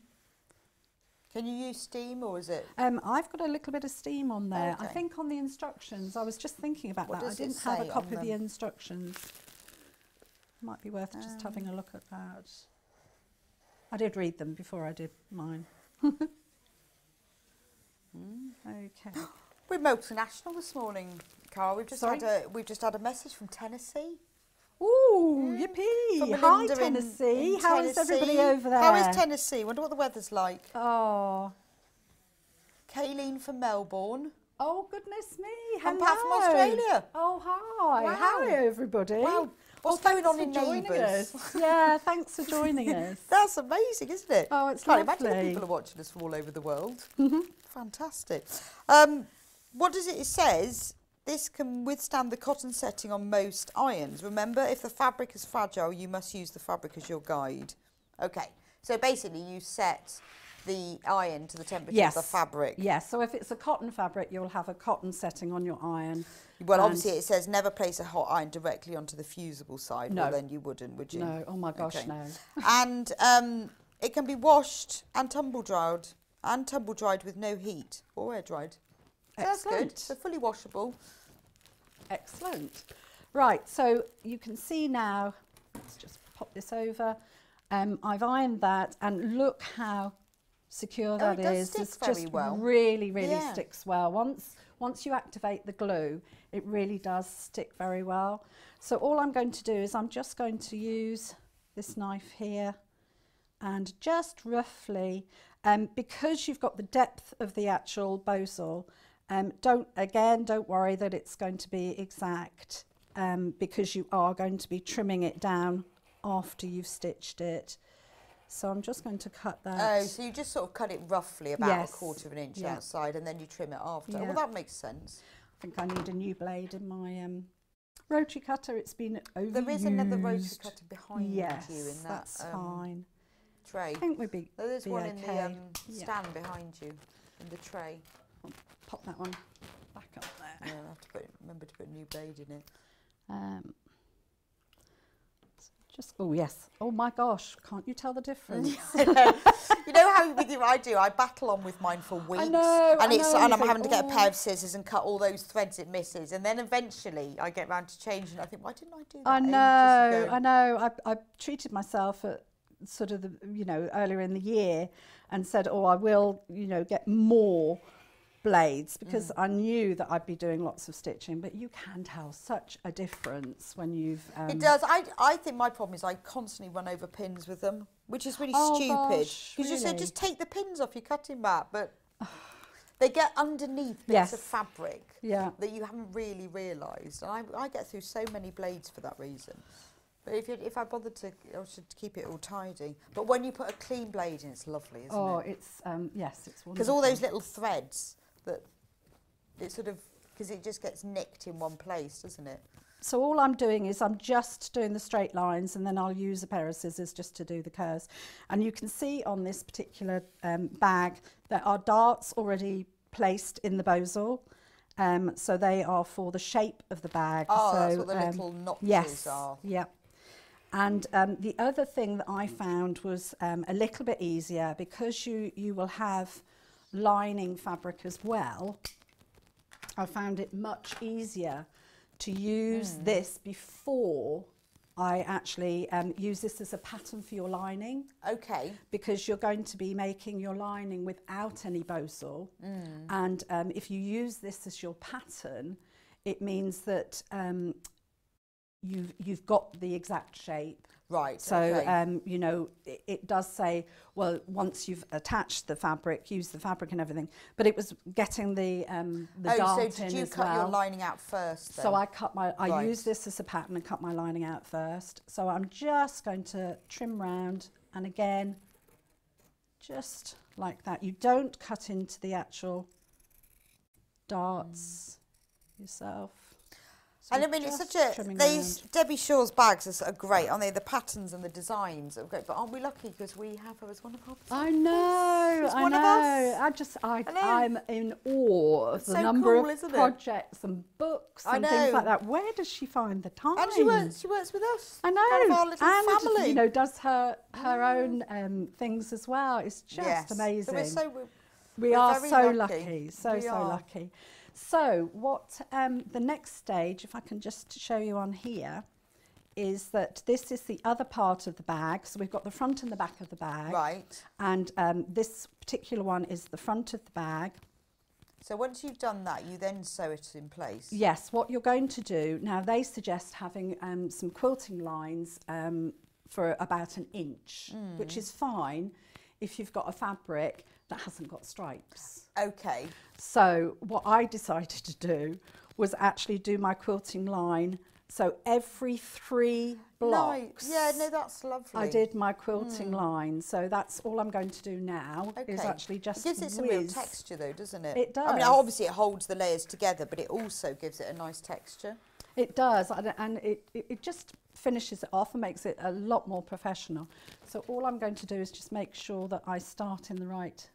Can you use steam, or is it? Um, I've got a little bit of steam on there. Okay. I think on the instructions, I was just thinking about what that. I didn't have a copy of the instructions. Might be worth um. just having a look at that. I did read them before I did mine. mm. Okay. We're multinational this morning, Cara. We've just Sorry? had a we've just had a message from Tennessee. Ooh, mm. yippee! Hi, Tennessee. In, in How Tennessee. Is everybody over there? How is Tennessee? Wonder what the weather's like. Oh. Kayleen from Melbourne. Oh, goodness me. Hello. And Pat from Australia. Oh, hi. Wow. How are you, everybody? Wow. What's oh, going on in neighbours? Yeah, thanks for joining us. That's amazing, isn't it? Oh, it's lovely. Can't imagine people are watching us from all over the world. Mm-hmm. Fantastic. Um, what does it, it says... This can withstand the cotton setting on most irons. Remember, if the fabric is fragile, you must use the fabric as your guide. Okay, so basically you set the iron to the temperature yes. of the fabric. Yes, so if it's a cotton fabric, you'll have a cotton setting on your iron. Well, obviously it says never place a hot iron directly onto the fusible side. No. Well, then you wouldn't, would you? No, oh my gosh, okay. no. And um, it can be washed and tumble-dried, and tumble-dried with no heat, or air-dried. So that's good. So fully washable. Excellent. Right, so you can see now, let's just pop this over. Um, I've ironed that, and look how secure oh, that it is. It just well. really, really yeah. sticks well. Once, once you activate the glue, it really does stick very well. So all I'm going to do is I'm just going to use this knife here and just roughly, um, because you've got the depth of the actual bosal, Um, don't, again, don't worry that it's going to be exact, um, because you are going to be trimming it down after you've stitched it. So I'm just going to cut that. Oh, so you just sort of cut it roughly about yes. a quarter of an inch yeah. outside, and then you trim it after. Yeah. Well, that makes sense. I think I need a new blade in my um, rotary cutter. It's been overused. There is another rotary cutter behind yes, you in that that's um, fine. tray. I think we'd be oh, There's be one okay. in the um, stand yeah. behind you, in the tray. Pop that one back up there. Yeah, I'll have to put, remember to put a new blade in it. Um, so just oh yes, oh my gosh, can't you tell the difference? you know how with you I do, I battle on with mine for weeks, I know, and I it's know, and I'm think, having to get oh. a pair of scissors and cut all those threads it misses, and then eventually I get round to changing. I think, why didn't I do that? I know, ages ago? I know. I I treated myself at sort of the you know earlier in the year, and said, oh, I will you know get more blades, because mm. I knew that I'd be doing lots of stitching, but you can tell such a difference when you've... Um, it does. I, I think my problem is I constantly run over pins with them, which is really oh stupid. Because really? You said just take the pins off your cutting mat, but they get underneath bits yes. of fabric yeah. that you haven't really realised. And I, I get through so many blades for that reason. But if, you, if I bothered to, I should keep it all tidy. But when you put a clean blade in, it's lovely, isn't oh, it? Oh, it's, um, yes, it's wonderful. Because all those little threads that, it sort of, because it just gets nicked in one place, doesn't it? So all I'm doing is I'm just doing the straight lines, and then I'll use a pair of scissors just to do the curves. And you can see on this particular um, bag, there are darts already placed in the bosal. Um, so they are for the shape of the bag. Oh, so, that's what the um, little notches yes, are. Yeah. And um, the other thing that I found was um, a little bit easier, because you, you will have lining fabric as well. I found it much easier to use mm. this before I actually um, use this as a pattern for your lining. Okay. Because you're going to be making your lining without any bosal. Mm. And um, if you use this as your pattern, it means that um, You've, you've got the exact shape. Right, so, okay. um, you know, it, it does say, well, once you've attached the fabric, use the fabric and everything. But it was getting the, um, the oh, dart in as well. Oh, so did you cut well. your lining out first then? So I cut my, I right. used this as a pattern and cut my lining out first. So I'm just going to trim round, and again, just like that. You don't cut into the actual darts mm. yourself. So and I mean, it's such a, these around. Debbie Shore's bags are, are great, aren't they? The patterns and the designs are great, but aren't we lucky because we have her as one of us? I know, I one know. Of us. I just, I, I'm in awe of it's the so number cool, of projects it? and books and things like that. Where does she find the time? And she works, she works with us. I know. Kind of our little and family. You know, does her, her oh. own um, things as well. It's just yes. amazing. So we're so, we're, we we're are so lucky, lucky. so, we so are. lucky. So what um, the next stage, if I can just show you on here, is that this is the other part of the bag. So we've got the front and the back of the bag. Right. And um, this particular one is the front of the bag. So once you've done that, you then sew it in place. Yes, what you're going to do, now they suggest having um, some quilting lines um, for about an inch, mm. which is fine if you've got a fabric that hasn't got stripes. Okay. So what I decided to do was actually do my quilting line. So every three blocks. No, yeah, no, that's lovely. I did my quilting mm. line. So that's all I'm going to do now okay. is actually just whiz. It gives it some real texture though, doesn't it? It does. I mean, obviously it holds the layers together, but it also gives it a nice texture. It does, and it, it just finishes it off and makes it a lot more professional. So all I'm going to do is just make sure that I start in the right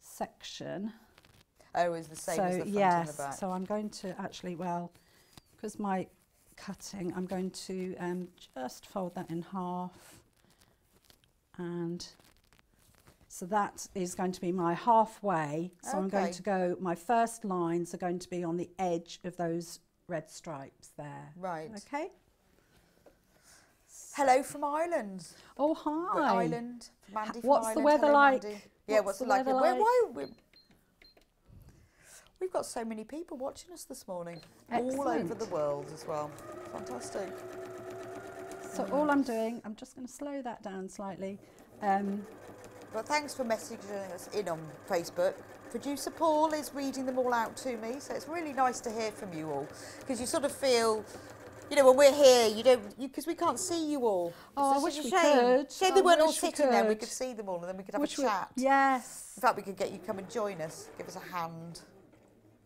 section. Oh, is the same so as the front yes, and the back. So I'm going to actually, well, because my cutting, I'm going to um, just fold that in half. And so that is going to be my halfway. So okay. I'm going to go, my first lines are going to be on the edge of those red stripes there. Right. Okay. Hello from Ireland. Oh, hi. From Ireland. Mandy from what's Ireland. The weather Hello, like? Mandy. Yeah, what's, what's the, the weather like? like? Where, why, we, we've got so many people watching us this morning. Excellent. All over the world as well. Fantastic. So mm. all I'm doing, I'm just going to slow that down slightly. Um, well, thanks for messaging us in on Facebook. Producer Paul is reading them all out to me, so it's really nice to hear from you all, because you sort of feel, you know, when we're here, you don't, because we can't see you all. Oh, I wish we could. Shame they weren't all sitting there, we could see them all and then we could have a chat. Yes. In fact, we could get you to come and join us, give us a hand.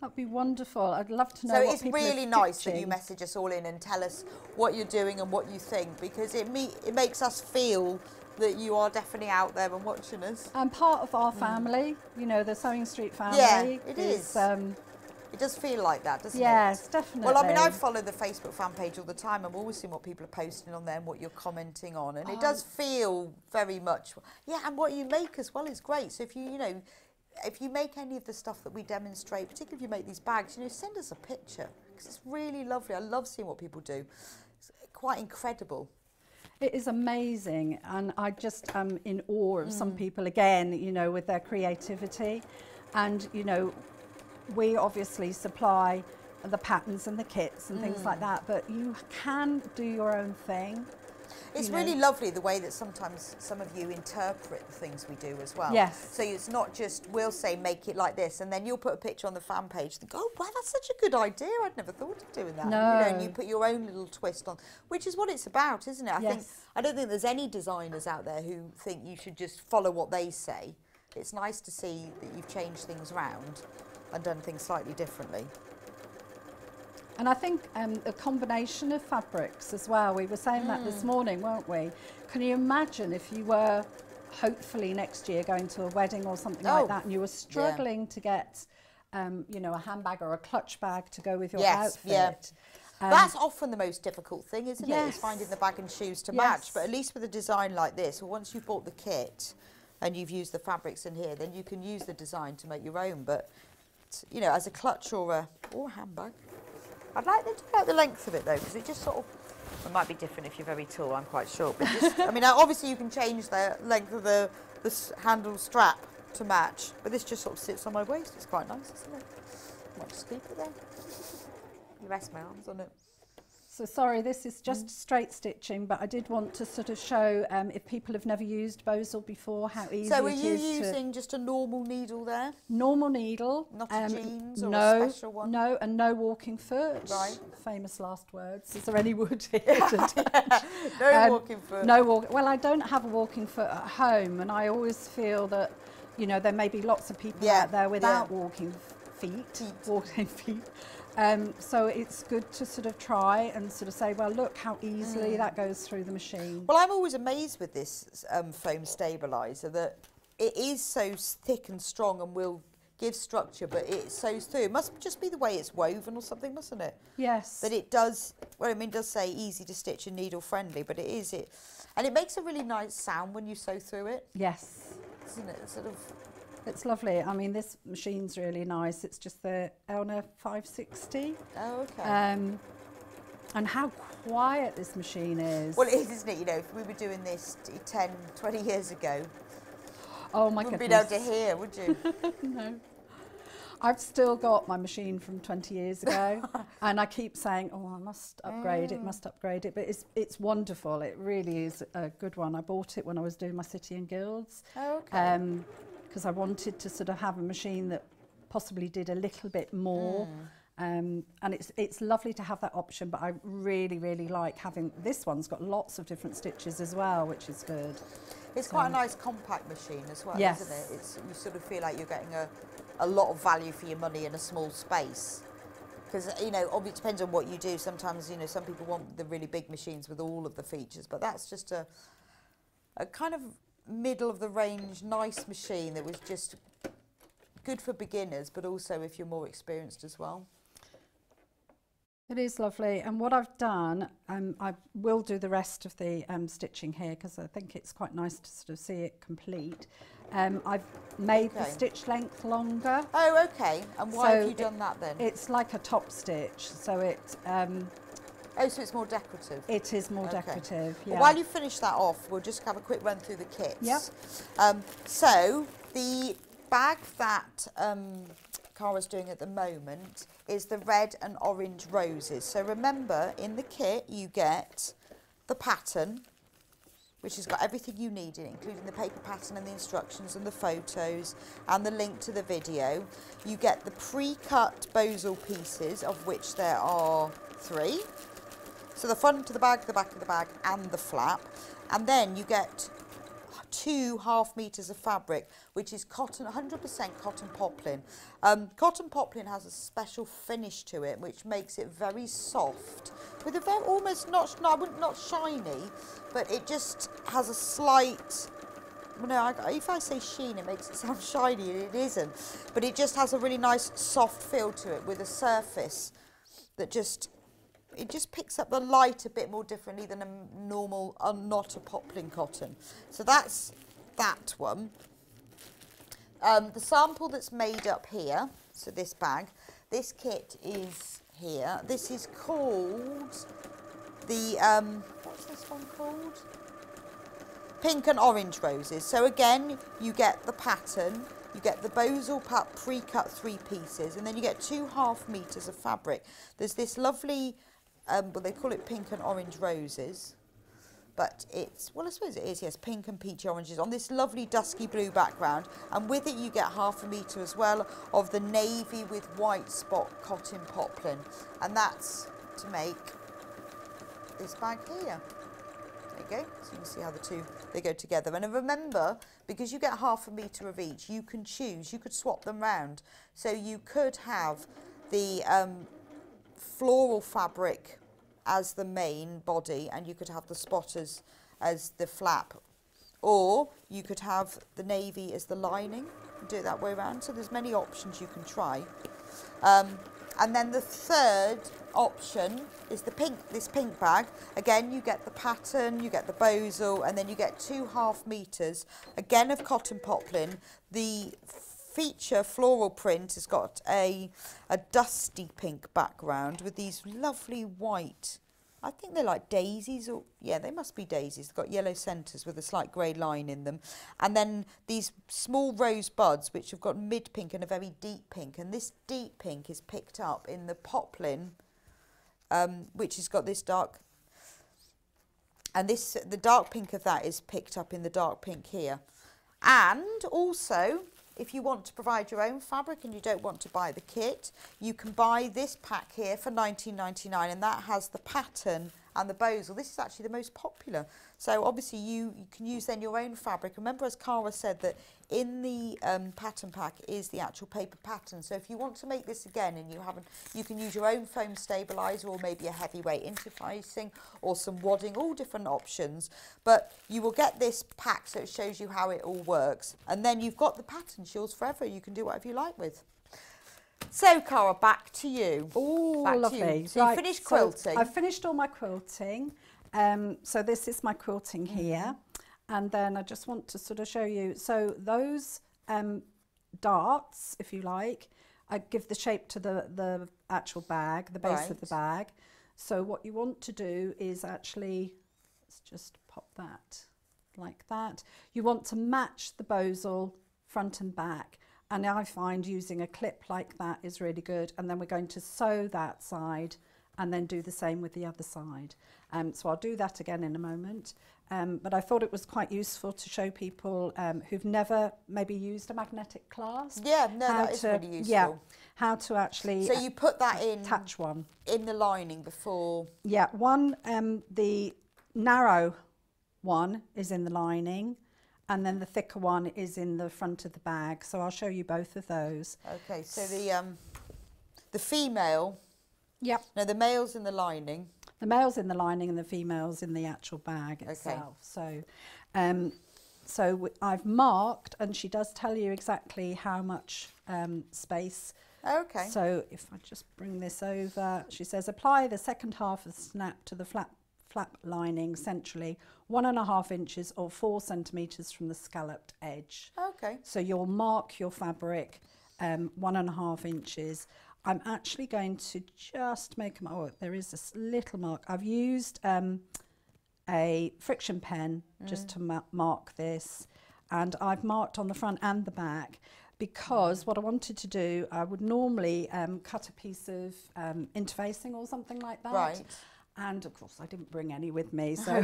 That'd be wonderful. I'd love to know what people are stitching. So it's really nice that you message us all in and tell us what you're doing and what you think, because it me it makes us feel that you are definitely out there and watching us. And part of our family, mm. you know, the Sewing Street family. Yeah, it is. is um, it does feel like that, doesn't yes, it? Yes, definitely. Well, I mean, I follow the Facebook fan page all the time. I'm always seeing what people are posting on there and what you're commenting on. And oh. it does feel very much, yeah, and what you make as well is great. So if you, you know, if you make any of the stuff that we demonstrate, particularly if you make these bags, you know, send us a picture, because it's really lovely. I love seeing what people do. It's quite incredible. It is amazing, and I just am um, in awe of mm. some people again, you know, with their creativity. And, you know, we obviously supply the patterns and the kits and mm. things like that, but you can do your own thing. It's you know. really lovely the way that sometimes some of you interpret the things we do as well. Yes. So it's not just, we'll say, make it like this, and then you'll put a picture on the fan page and go, oh, wow, that's such a good idea. I'd never thought of doing that. No. You know, and you put your own little twist on, which is what it's about, isn't it? I yes. think I don't think there's any designers out there who think you should just follow what they say. It's nice to see that you've changed things around and done things slightly differently. And I think um, a combination of fabrics as well. We were saying mm. that this morning, weren't we? Can you imagine if you were, hopefully next year, going to a wedding or something oh. like that, and you were struggling yeah. to get, um, you know, a handbag or a clutch bag to go with your yes. outfit? Yeah. Um, That's often the most difficult thing, isn't yes. it? Is finding the bag and shoes to yes. match. But at least with a design like this, well, once you've bought the kit and you've used the fabrics in here, then you can use the design to make your own. But, you know, as a clutch or a, or a handbag. I'd like them to about the length of it, though, because it just sort of... It might be different if you're very tall, I'm quite sure. But just, I mean, obviously you can change the length of the, the handle strap to match, but this just sort of sits on my waist. It's quite nice, isn't it? I might just keep it there. You rest my arms on it. So, sorry, this is just mm. straight stitching, but I did want to sort of show, um, if people have never used Bosal before, how easy it is. So, are you using just a normal needle there? Normal needle. Not um, a jeans or no, a special one? No, and no walking foot. Right. Famous last words. Is there any wood here to teach? No um, walking foot. No walk. Well, I don't have a walking foot at home, and I always feel that, you know, there may be lots of people yeah. out there without yeah. walking feet. feet. Walking feet. Um, so it's good to sort of try and sort of say, well, look how easily mm. that goes through the machine. Well, I'm always amazed with this um, foam stabiliser that it is so thick and strong and will give structure, but it sews through. It must just be the way it's woven or something, mustn't it? Yes. But it does, well, I mean, it does say easy to stitch and needle friendly, but it is it. And it makes a really nice sound when you sew through it. Yes. Isn't it? Sort of... It's lovely. I mean, this machine's really nice. It's just the Elna five sixty. Oh, okay. Um, and how quiet this machine is. Well, it is, isn't it? You know, if we were doing this ten, twenty years ago, oh my goodness, you wouldn't be able to hear, would you? No. I've still got my machine from twenty years ago, and I keep saying, oh, I must upgrade mm. it, must upgrade it. But it's it's wonderful. It really is a good one. I bought it when I was doing my City and Guilds. Oh, okay. Um, because I wanted to sort of have a machine that possibly did a little bit more. Mm. Um, and it's it's lovely to have that option, but I really, really like having... This one's got lots of different stitches as well, which is good. It's so. Quite a nice compact machine as well, yes. isn't it? It's, you sort of feel like you're getting a, a lot of value for your money in a small space. Because, you know, obviously it depends on what you do. Sometimes, you know, some people want the really big machines with all of the features, but that's just a a kind of... middle of the range nice machine that was just good for beginners, but also if you're more experienced as well. It is lovely. And what I've done, um, I will do the rest of the um, stitching here because I think it's quite nice to sort of see it complete. Um, I've made okay. the stitch length longer. Oh, okay. And why so have you done it, that then? It's like a top stitch, so it um, oh, so it's more decorative? It is more okay. decorative, yeah. Well, while you finish that off, we'll just have a quick run through the kits. Yep. Um, so, the bag that um, Cara's doing at the moment is the red and orange roses. So remember, in the kit, you get the pattern, which has got everything you need in it, including the paper pattern and the instructions and the photos and the link to the video. You get the pre-cut Bosal pieces, of which there are three. So the front of the bag, the back of the bag and the flap. And then you get two half metres of fabric, which is cotton, one hundred percent cotton poplin. Um, cotton poplin has a special finish to it, which makes it very soft, with a very, almost not, not, I wouldn't, not shiny, but it just has a slight, no, I, if I say sheen, it makes it sound shiny, and it isn't. But it just has a really nice soft feel to it, with a surface that just... It just picks up the light a bit more differently than a normal, uh, not a poplin cotton. So that's that one. Um, the sample that's made up here, so this bag, this kit is here. This is called the, um, what's this one called? Pink and orange roses. So again, you get the pattern. You get the Bosal pack pre-cut three pieces, and then you get two half metres of fabric. There's this lovely... Um, well, they call it pink and orange roses, but it's, well, I suppose it is, yes, pink and peachy oranges on this lovely dusky blue background. And with it, you get half a metre as well of the navy with white spot cotton poplin. And that's to make this bag here. There you go. So you can see how the two, they go together. And remember, because you get half a metre of each, you can choose, you could swap them round. So you could have the um, floral fabric as the main body, and you could have the spotters as the flap, or you could have the navy as the lining and do it that way around. So there's many options you can try. Um, and then the third option is the pink, this pink bag. Again, you get the pattern, you get the bosal, and then you get two half meters again of cotton poplin. The feature floral print has got a a dusty pink background with these lovely white, I think they're like daisies, or yeah, they must be daisies. They've got yellow centres with a slight grey line in them, and then these small rose buds which have got mid pink and a very deep pink, and this deep pink is picked up in the poplin, um, which has got this dark, and this the dark pink of that is picked up in the dark pink here. And also, if you want to provide your own fabric and you don't want to buy the kit, you can buy this pack here for nineteen ninety-nine, and that has the pattern and the bosal. This is actually the most popular. So obviously you, you can use then your own fabric. Remember, as Cara said, that in the um, pattern pack is the actual paper pattern. So if you want to make this again and you haven't, you can use your own foam stabiliser or maybe a heavyweight interfacing or some wadding, all different options. But you will get this pack, so it shows you how it all works. And then you've got the pattern, yours forever. You can do whatever you like with. So, Cara, back to you. Oh, lovely. You. So right, you finished quilting. So I finished all my quilting. Um, so this is my quilting mm-hmm. here. And then I just want to sort of show you. So those um, darts, if you like, I give the shape to the, the actual bag, the base right. of the bag. So what you want to do is actually, let's just pop that like that. You want to match the bosal front and back. And I find using a clip like that is really good. And then we're going to sew that side and then do the same with the other side. Um, so I'll do that again in a moment. Um, but I thought it was quite useful to show people um, who've never maybe used a magnetic clasp. Yeah, no, that is really useful. Yeah, how to actually. So you put that in. Attach one in the lining before. Yeah, one um, the narrow one is in the lining, and then the thicker one is in the front of the bag. So I'll show you both of those. Okay, so the um, the female. Yeah. No, the male's in the lining. The male's in the lining and the female's in the actual bag itself. Okay. So, um, so w I've marked, and she does tell you exactly how much um, space. Okay. So if I just bring this over, she says, apply the second half of the snap to the flap, flap lining centrally, one and a half inches or four centimetres from the scalloped edge. Okay. So you'll mark your fabric um, one and a half inches. I'm actually going to just make a mark. Oh, there is this little mark. I've used um, a friction pen mm. just to ma mark this, and I've marked on the front and the back because what I wanted to do, I would normally um, cut a piece of um, interfacing or something like that. Right. And of course I didn't bring any with me, so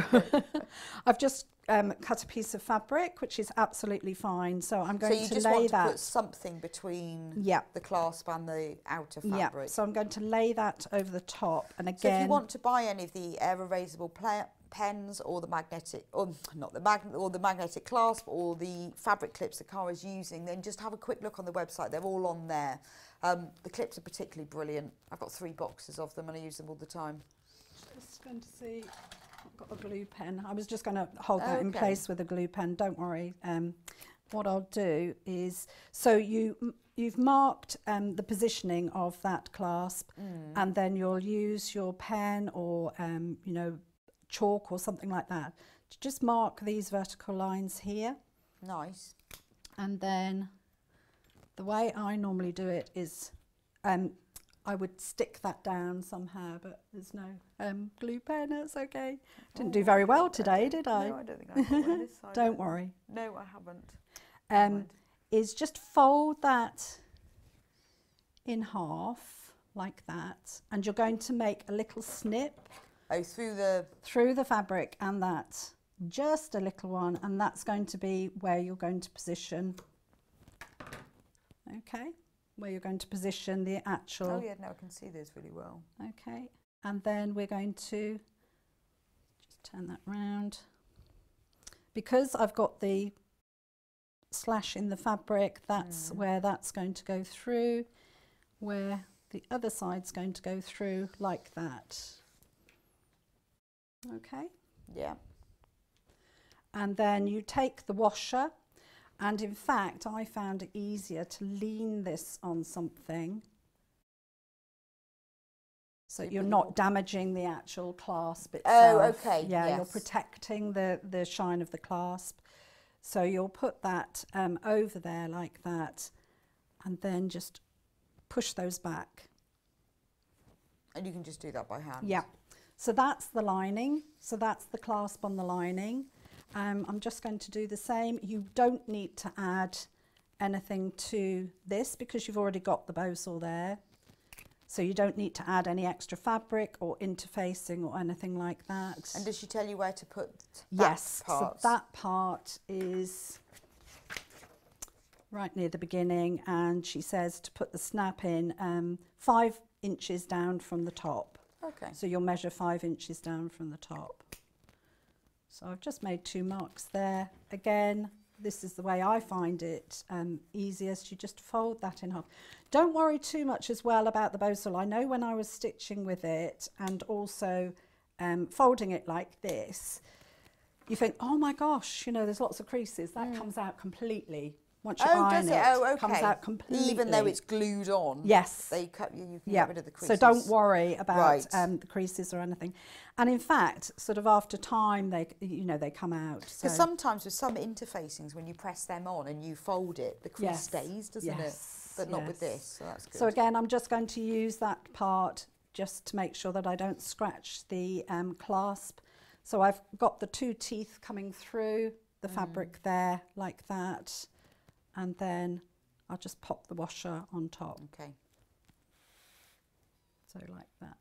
I've just um, cut a piece of fabric, which is absolutely fine. So I'm going so you to just lay want that to put something between yep. the clasp and the outer fabric. Yep. So I'm going to lay that over the top, and again. So if you want to buy any of the air erasable pens or the magnetic, or not the magnet, or the magnetic clasp or the fabric clips that Cara's using, then just have a quick look on the website. They're all on there. Um, the clips are particularly brilliant. I've got three boxes of them, and I use them all the time. Just going to see, I've got a glue pen. I was just going to hold okay. that in place with a glue pen. Don't worry. Um, what I'll do is, so you you've marked um, the positioning of that clasp, mm. and then you'll use your pen or um, you know, chalk or something like that to just mark these vertical lines here. Nice. And then the way I normally do it is. Um, I would stick that down somehow, but there's no um, glue pen, it's okay. Didn't oh, do very well today, did I? No, I don't think I got one this side. Don't worry. No, I haven't. Um, is just fold that in half, like that, and you're going to make a little snip Oh, through the... Through the fabric and that. Just a little one, and that's going to be where you're going to position... Okay, where you're going to position the actual... Oh yeah, now I can see those really well. Okay, and then we're going to just turn that round. Because I've got the slash in the fabric, that's mm. where that's going to go through, where the other side's going to go through like that. Okay? Yeah. And then you take the washer, and in fact I found it easier to lean this on something so you're not damaging the actual clasp itself. Oh, okay. Yeah, yes. You're protecting the, the shine of the clasp. So you'll put that um, over there like that, and then just push those back. And you can just do that by hand? Yeah. So that's the lining. So that's the clasp on the lining. Um, I'm just going to do the same. You don't need to add anything to this because you've already got the Bosal there. So you don't need to add any extra fabric or interfacing or anything like that. And does she tell you where to put that yes, part? So that part is right near the beginning, and she says to put the snap in um, five inches down from the top. Okay. So you'll measure five inches down from the top. So I've just made two marks there. Again, this is the way I find it um, easiest. You just fold that in half. Don't worry too much as well about the Bosal. I know when I was stitching with it and also um, folding it like this, you think, oh my gosh, you know, there's lots of creases. That mm. comes out completely. Once you oh, iron does it? it oh, okay. comes out completely. Even though it's glued on? Yes. They cut, you can yeah. get rid of the creases. So don't worry about right. um, the creases or anything. And in fact, sort of after time, they you know, they come out. Because so. sometimes with some interfacings, when you press them on and you fold it, the crease yes. stays, doesn't yes. it? But not yes. with this, so that's good. So again, I'm just going to use that part just to make sure that I don't scratch the um, clasp. So I've got the two teeth coming through the mm. fabric there, like that. And then I'll just pop the washer on top. Okay. So like that.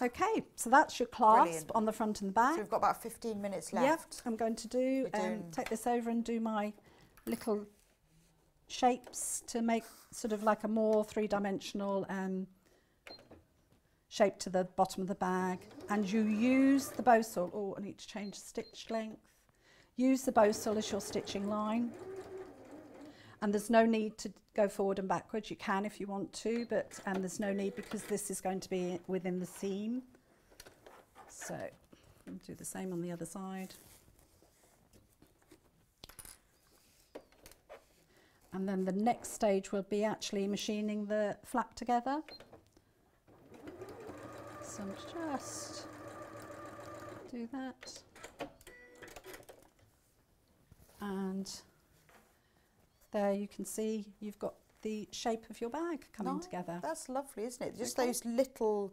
Okay, so that's your clasp Brilliant. on the front and the back. So we've got about fifteen minutes left. Yep, I'm going to do, um, take this over and do my little shapes to make sort of like a more three-dimensional um, shape to the bottom of the bag. And you use the Bosal. Oh, I need to change the stitch length. Use the Bosal as your stitching line, and there's no need to go forward and backwards. You can if you want to, but um, there's no need because this is going to be within the seam. So I'll do the same on the other side. And then the next stage will be actually machining the flap together. So I'm just do that. And there you can see you've got the shape of your bag coming oh, together. That's lovely, isn't it? Just okay. those little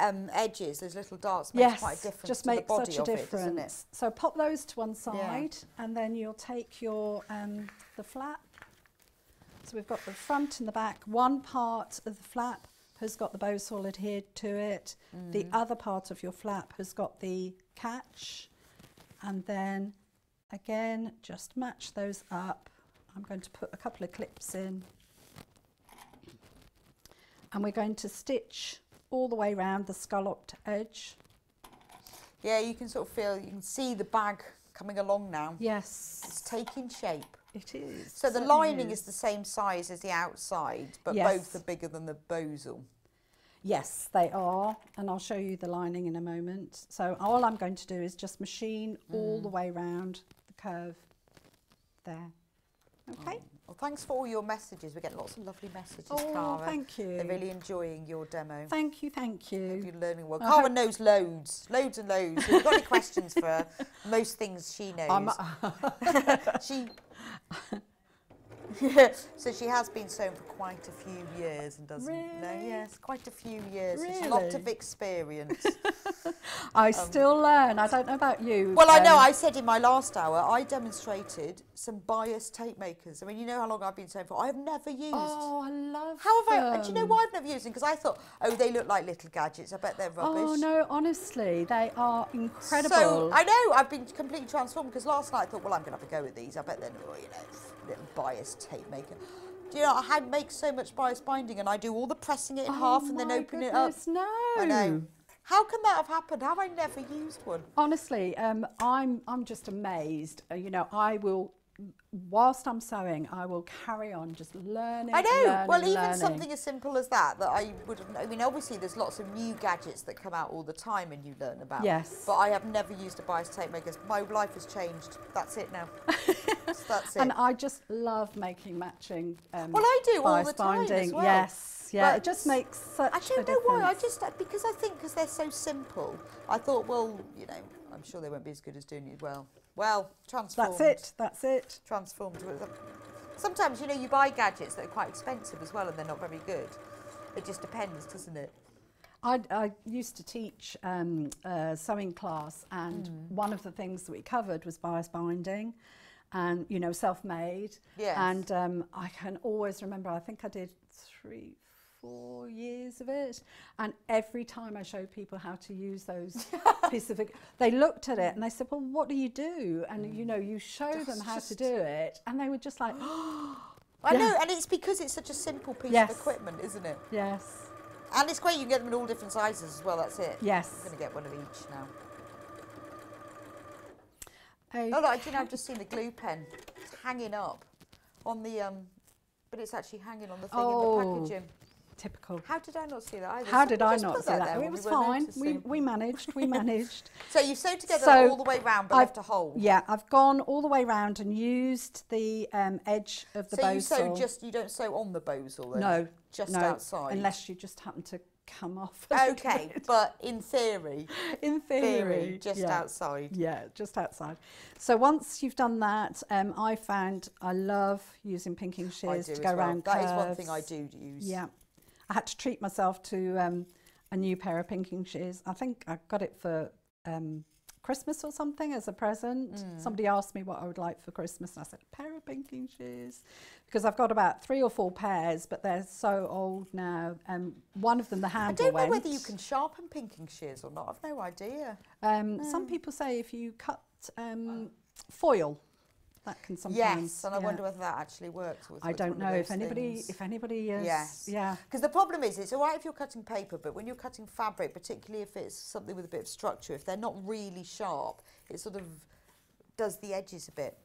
um, edges, those little darts make yes, quite a difference just to make the body such a of difference. It, doesn't it? So pop those to one side yeah. and then you'll take your um, the flap. So we've got the front and the back. One part of the flap has got the Bosal adhered to it. Mm. The other part of your flap has got the catch, and then again, just match those up. I'm going to put a couple of clips in. And we're going to stitch all the way around the scalloped edge. Yeah, you can sort of feel, you can see the bag coming along now. Yes. It's taking shape. It is. So the lining is the same size as the outside, but yes. both are bigger than the Bosal. Yes, they are, and I'll show you the lining in a moment. So all I'm going to do is just machine mm. all the way round the curve there. Okay. Oh. Well, thanks for all your messages. We get lots of lovely messages, oh, Cara. Thank you. They're really enjoying your demo. Thank you, thank you. Hope you're learning well. Cara knows loads, loads and loads. If you've got any questions for her, most things she knows. I'm, uh, she. So she has been sewing for quite a few years and doesn't really? know. Yes, quite a few years. Really? She's a lot of experience. I um, still learn. I don't know about you. Well, um, I know. I said in my last hour, I demonstrated some bias tape makers. I mean, you know how long I've been sewing for. I have never used. Oh, I love how have them. I? And do you know why I've never used them? Because I thought, oh, they look like little gadgets. I bet they're rubbish. Oh no, honestly, they are incredible. So I know I've been completely transformed because last night I thought, well, I'm going to have a go at these. I bet they're, you know, little bias tape maker. Do you know, I had make so much bias binding and I do all the pressing it in oh half and then open goodness, it up. No. I know. How can that have happened? Have I never used one? Honestly, um, I'm, I'm just amazed. Uh, you know, I will, whilst I'm sewing, I will carry on just learning. I know. Learning, well, even learning. something as simple as that, that I wouldn't, I mean, obviously there's lots of new gadgets that come out all the time and you learn about. Yes. But I have never used a bias tape maker. My life has changed. That's it now. So that's it. And I just love making matching. Um, well, I do all the time binding. As well. Yes. Yeah, but it just makes such a difference. I don't know why. I just because I think because they're so simple. I thought, well, you know, I'm sure they won't be as good as doing it well. Well, transformed. That's it. That's it. Transformed. Sometimes you know you buy gadgets that are quite expensive as well, and they're not very good. It just depends, doesn't it? I, I used to teach um, a sewing class, and mm. one of the things that we covered was bias binding. And you know, self-made. Yes. And um, I can always remember. I think I did three. Four years of it, and every time I showed people how to use those pieces of, they looked at it and they said, "Well, what do you do?" And mm. you know, you show That's them how to do it, and they were just like, "Oh, I yeah. know." And it's because it's such a simple piece yes. of equipment, isn't it? Yes. And it's great. You can get them in all different sizes as well. That's it. Yes. I'm going to get one of each now. Okay. Oh, look, I didn't. I've just seen the glue pen. It's hanging up on the, um, but it's actually hanging on the thing oh. in the packaging. Typical. How did I not see that either? How did I not see that? It was fine. We, we managed. We managed. So you sewed together so all the way round but I've, left a hole. Yeah, I've gone all the way round and used the um, edge of the so bosal. So you sew just, you don't sew on the bosal then? No. Just no, outside? Unless you just happen to come off. Okay, but in theory? In theory. theory just yeah. outside. Yeah, just outside. So once you've done that, um, I found I love using pinking shears to go well. around That curves. is one thing I do use. Yeah. I had to treat myself to um, a new pair of pinking shears. I think I got it for um, Christmas or something as a present. Mm. Somebody asked me what I would like for Christmas, and I said, a pair of pinking shears. Because I've got about three or four pairs, but they're so old now. Um, one of them, the handle went. I don't know went. whether you can sharpen pinking shears or not. I've no idea. Um, mm. Some people say if you cut um, foil, that can sometimes. Yes, and yeah. I wonder whether that actually works. With I don't know if anybody, things. if anybody is. Yes. Yeah. Because the problem is, it's all right if you're cutting paper, but when you're cutting fabric, particularly if it's something with a bit of structure, if they're not really sharp, it sort of does the edges a bit.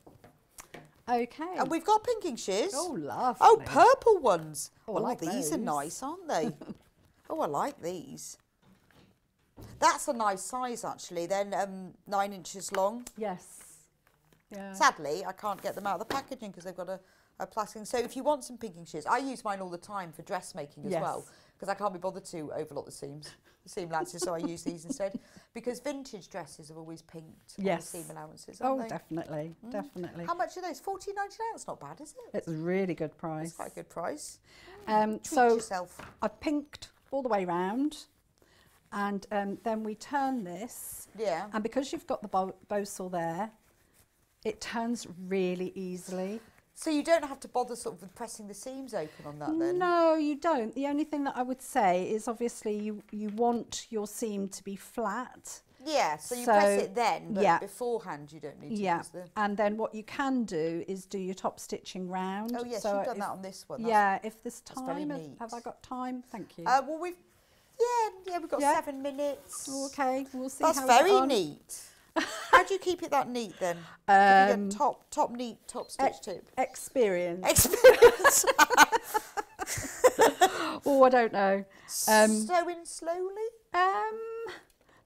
Okay. And we've got pinking shears. Oh, lovely. Oh, purple ones. Oh, I like those. These are nice, aren't they? Oh, I like these. That's a nice size, actually. Then um, nine inches long. Yes. Yeah. Sadly, I can't get them out of the packaging because they've got a, a plastic. So if you want some pinking shears, I use mine all the time for dressmaking as yes. well, because I can't be bothered to overlock the seams, the seam allowances, so I use these instead. Because vintage dresses have always pinked yes. the seam allowances, aren't oh, they? definitely, mm. definitely. How much are those? fourteen ninety-nine, that's not bad, is it? It's a really good price. It's quite a good price. Um, Treat so yourself. I've pinked all the way round. And um, then we turn this. Yeah. And because you've got the bo bosal there, it turns really easily. So you don't have to bother sort of pressing the seams open on that then? No, you don't. The only thing that I would say is obviously you, you want your seam to be flat. Yeah, so you so, press it then, but yeah. beforehand you don't need to yeah. use the... And then what you can do is do your top stitching round. Oh yes, so you've done if, that on this one. That's, yeah, if there's time. Have, have I got time? Thank you. Uh, well, we've... Yeah, yeah, we've got yeah. seven minutes. Okay, we'll see that's how That's very neat. How do you keep it that neat then? Um, top, top neat, top stitch e tip. Experience. Experience. Oh, I don't know. Um, Sewing slowly. Um,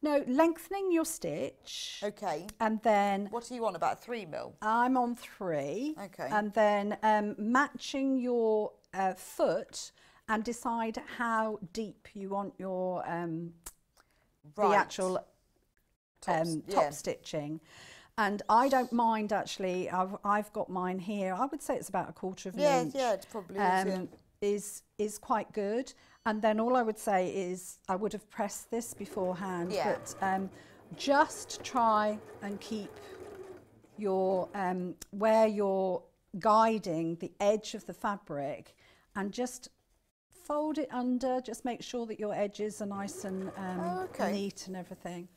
no, lengthening your stitch. Okay. And then. What are you on? About three mil. I'm on three. Okay. And then um, matching your uh, foot, and decide how deep you want your um, right. the actual. Um, top yeah. stitching, And I don't mind, actually, I've, I've got mine here. I would say it's about a quarter of an yeah, inch. Yeah, it probably um, is, yeah. Is, is quite good. And then all I would say is I would have pressed this beforehand, yeah. but um, just try and keep your, um, where you're guiding the edge of the fabric, and just fold it under, just make sure that your edges are nice and um, oh, okay. neat and everything.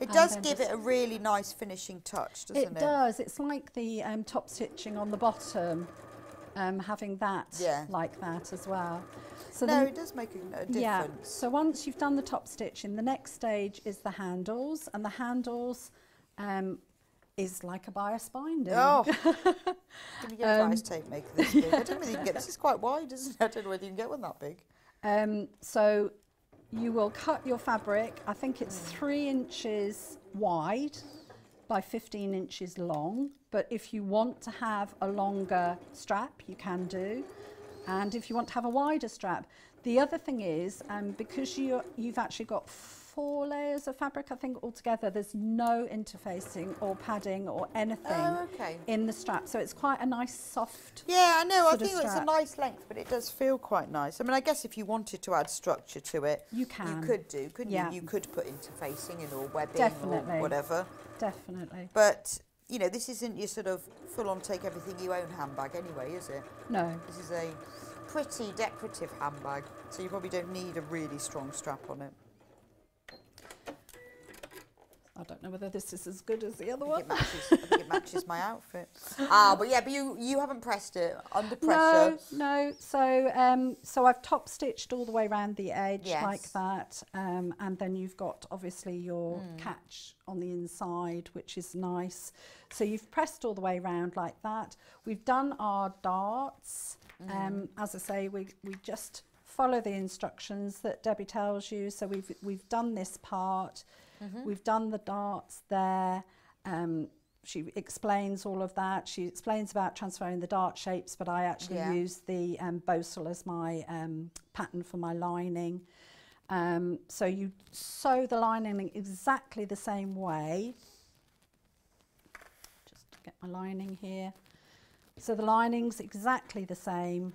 It and does give it a really nice finishing touch, doesn't it? It does. It's like the um, top stitching on the bottom, um, having that yeah. like that as well. So no, then, it does make a, a difference. Yeah. So once you've done the top stitching, the next stage is the handles, and the handles um, is like a bias binding. Oh, can you get a bias tape maker this big? I don't know if you can get. This is quite wide, isn't it? I don't know whether you can get one that big. Um, so. You will cut your fabric, I think it's three inches wide by fifteen inches long, but if you want to have a longer strap, you can do, and if you want to have a wider strap. The other thing is, um, because you you've actually got four layers of fabric, I think, altogether, there's no interfacing or padding or anything oh, okay. in the strap, so it's quite a nice soft yeah I know I think it's a nice length, but it does feel quite nice. I mean, I guess if you wanted to add structure to it, you can you could do couldn't yeah. you you could put interfacing in or webbing definitely. Or whatever definitely but you know, this isn't your sort of full-on take everything you own handbag anyway, is it? No, this is a pretty decorative handbag, so you probably don't need a really strong strap on it. I don't know whether this is as good as the other one. I think, it matches, I think it matches my outfit. Ah, but yeah, but you you haven't pressed it under pressure. No, no. So um, so I've top stitched all the way around the edge yes. like that, um, and then you've got obviously your mm. catch on the inside, which is nice. So you've pressed all the way around like that. We've done our darts. Mm. Um, as I say, we we just follow the instructions that Debbie tells you. So we've we've done this part. Mm-hmm. We've done the darts there. Um, she explains all of that. She explains about transferring the dart shapes, but I actually yeah. used the um, Bosal as my um, pattern for my lining. Um, so you sew the lining exactly the same way. Just to get my lining here. So the lining's exactly the same.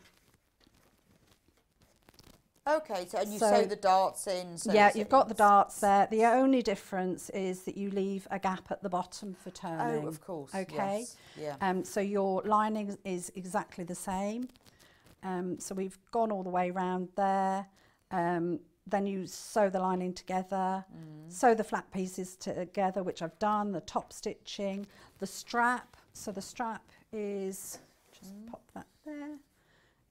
Okay, so and you so sew the darts in. So yeah, you've got the darts there. The only difference is that you leave a gap at the bottom for turning. Oh, of course. Okay. Yes. Yeah. Um, so your lining is exactly the same. Um, so we've gone all the way round there. Um, then you sew the lining together, mm. sew the flat pieces together, which I've done, the top stitching, the strap. So the strap is, just mm. pop that there,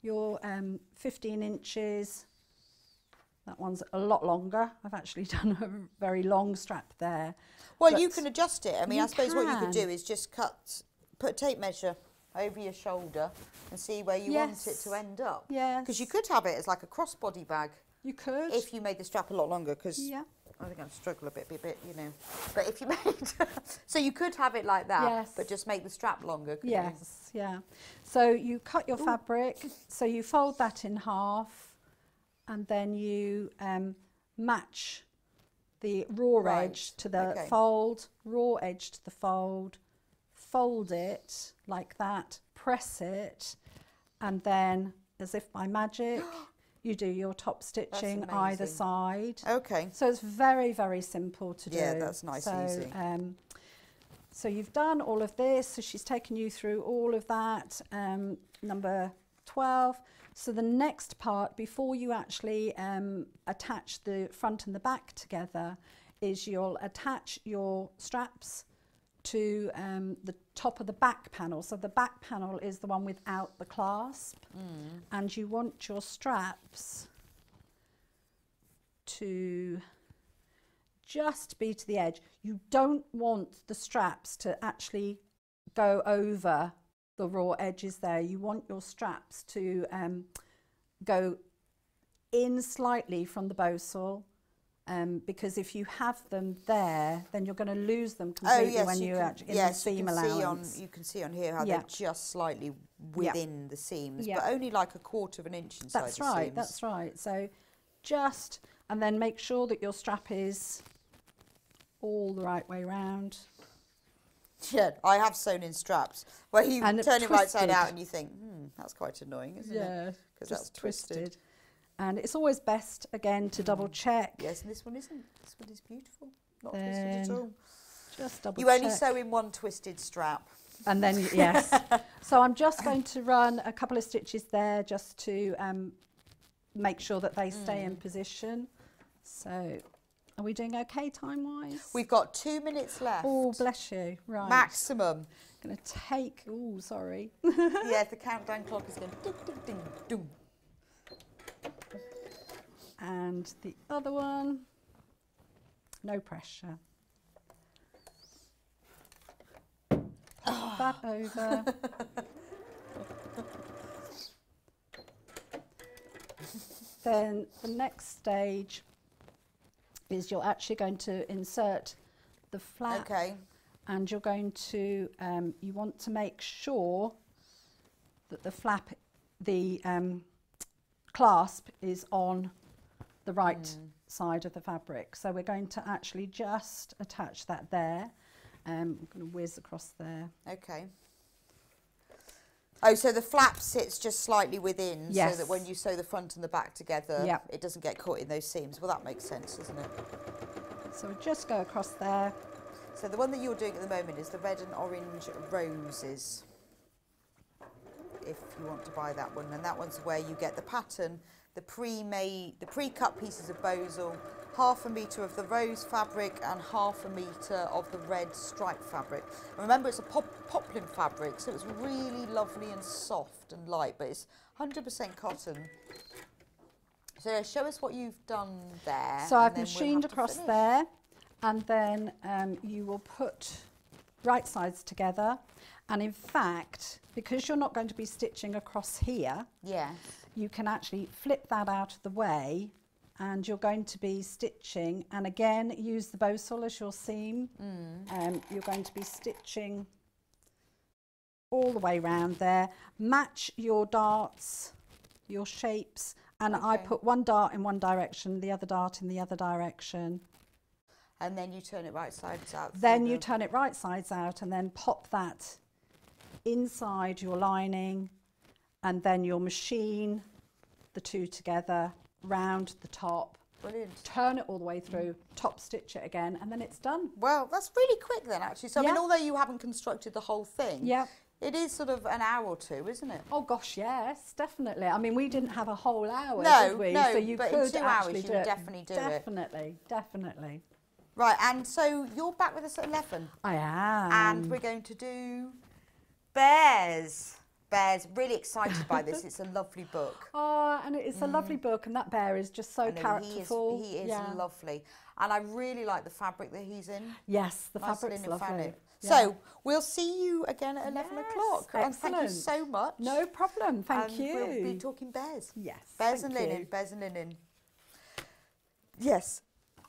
your um, fifteen inches. That one's a lot longer. I've actually done a very long strap there. Well, but you can adjust it. I mean, I suppose can. What you could do is just cut, put a tape measure over your shoulder and see where you yes. want it to end up. Yeah. Because you could have it as like a crossbody bag. You could. If you made the strap a lot longer, because yeah. I think I'd struggle a bit, be a bit, you know. But if you made, so you could have it like that, yes. but just make the strap longer. Yes, you? Yeah. So you cut your Ooh. fabric, so you fold that in half, and then you um, match the raw right. edge to the okay. fold, raw edge to the fold, fold it like that, press it, and then, as if by magic, you do your top stitching either side. Okay. So it's very, very simple to do. Yeah, that's nice so, and easy. Um, so you've done all of this, so she's taken you through all of that, um, number twelve. So the next part, before you actually um, attach the front and the back together, is you'll attach your straps to um, the top of the back panel. So the back panel is the one without the clasp. Mm. And you want your straps to just be to the edge. You don't want the straps to actually go over the raw edges there. You want your straps to um, go in slightly from the Bosal, um, because if you have them there, then you're going to lose them completely oh, yes, when you you're actually in yes, the seam you allowance. See on, you can see on here how yeah. they're just slightly within yeah. the seams, yeah. but only like a quarter of an inch inside that's the right, seams. That's right, that's right. So just, and then make sure that your strap is all the right way round. Yeah, I have sewn in straps where you and turn it, it right side out and you think, hmm, that's quite annoying, isn't yeah, it? Because that's twisted. twisted. And it's always best, again, to double check. Yes, and this one isn't. This one is beautiful. Not then twisted at all. Just double you check. You only sew in one twisted strap. And then, yes. So I'm just going to run a couple of stitches there just to um, make sure that they stay mm. in position. So... Are we doing okay time-wise? We've got two minutes left. Oh, bless you. Right. Maximum. I'm going to take... Oh, sorry. Yeah, the countdown clock is going... Ding, ding, ding, ding. And the other one. No pressure. Oh. That over. Then the next stage... is you're actually going to insert the flap, okay, and you're going to um, you want to make sure that the flap, the um, clasp is on the right mm. side of the fabric. So we're going to actually just attach that there. Um, I'm going to whiz across there. Okay. Oh, so the flap sits just slightly within, yes, so that when you sew the front and the back together, yep, it doesn't get caught in those seams. Well, that makes sense, doesn't it? So we'll just go across there. So the one that you're doing at the moment is the red and orange roses, if you want to buy that one. And that one's where you get the pattern, the pre-made, the pre-cut pieces of Bosal, half a metre of the rose fabric and half a metre of the red stripe fabric. And remember, it's a pop poplin fabric, so it's really lovely and soft and light, but it's one hundred percent cotton. So yeah, show us what you've done there. So I've machined we'll across finish. there, and then um, you will put right sides together. And in fact, because you're not going to be stitching across here, yeah, you can actually flip that out of the way, and you're going to be stitching, and again use the Bosal as your seam, and mm. um, you're going to be stitching all the way round there. Match your darts, your shapes, and okay, I put one dart in one direction, the other dart in the other direction. And then you turn it right sides out. Then you them. turn it right sides out, and then pop that inside your lining, and then you'll machine the two together round the top. Brilliant. Turn it all the way through, mm. top stitch it again, and then it's done. Well, that's really quick then, actually. So, yeah. I mean, although you haven't constructed the whole thing, yeah, it is sort of an hour or two, isn't it? Oh, gosh, yes, definitely. I mean, we didn't have a whole hour, no, did we? No, so you but could in two hours you would definitely do definitely, it. Definitely, definitely. Right, and so you're back with us at eleven. I am. And we're going to do bears. Bears, really excited by this. It's a lovely book. Oh, and it's mm. a lovely book, and that bear is just so know, characterful. He is, he is yeah. lovely. And I really like the fabric that he's in. Yes, the nice fabric's lovely. Yeah. So, we'll see you again at eleven yes, o'clock. And thank you so much. No problem, thank and you. And we'll be talking bears. Yes, Bears and linen, you. bears and linen. Yes.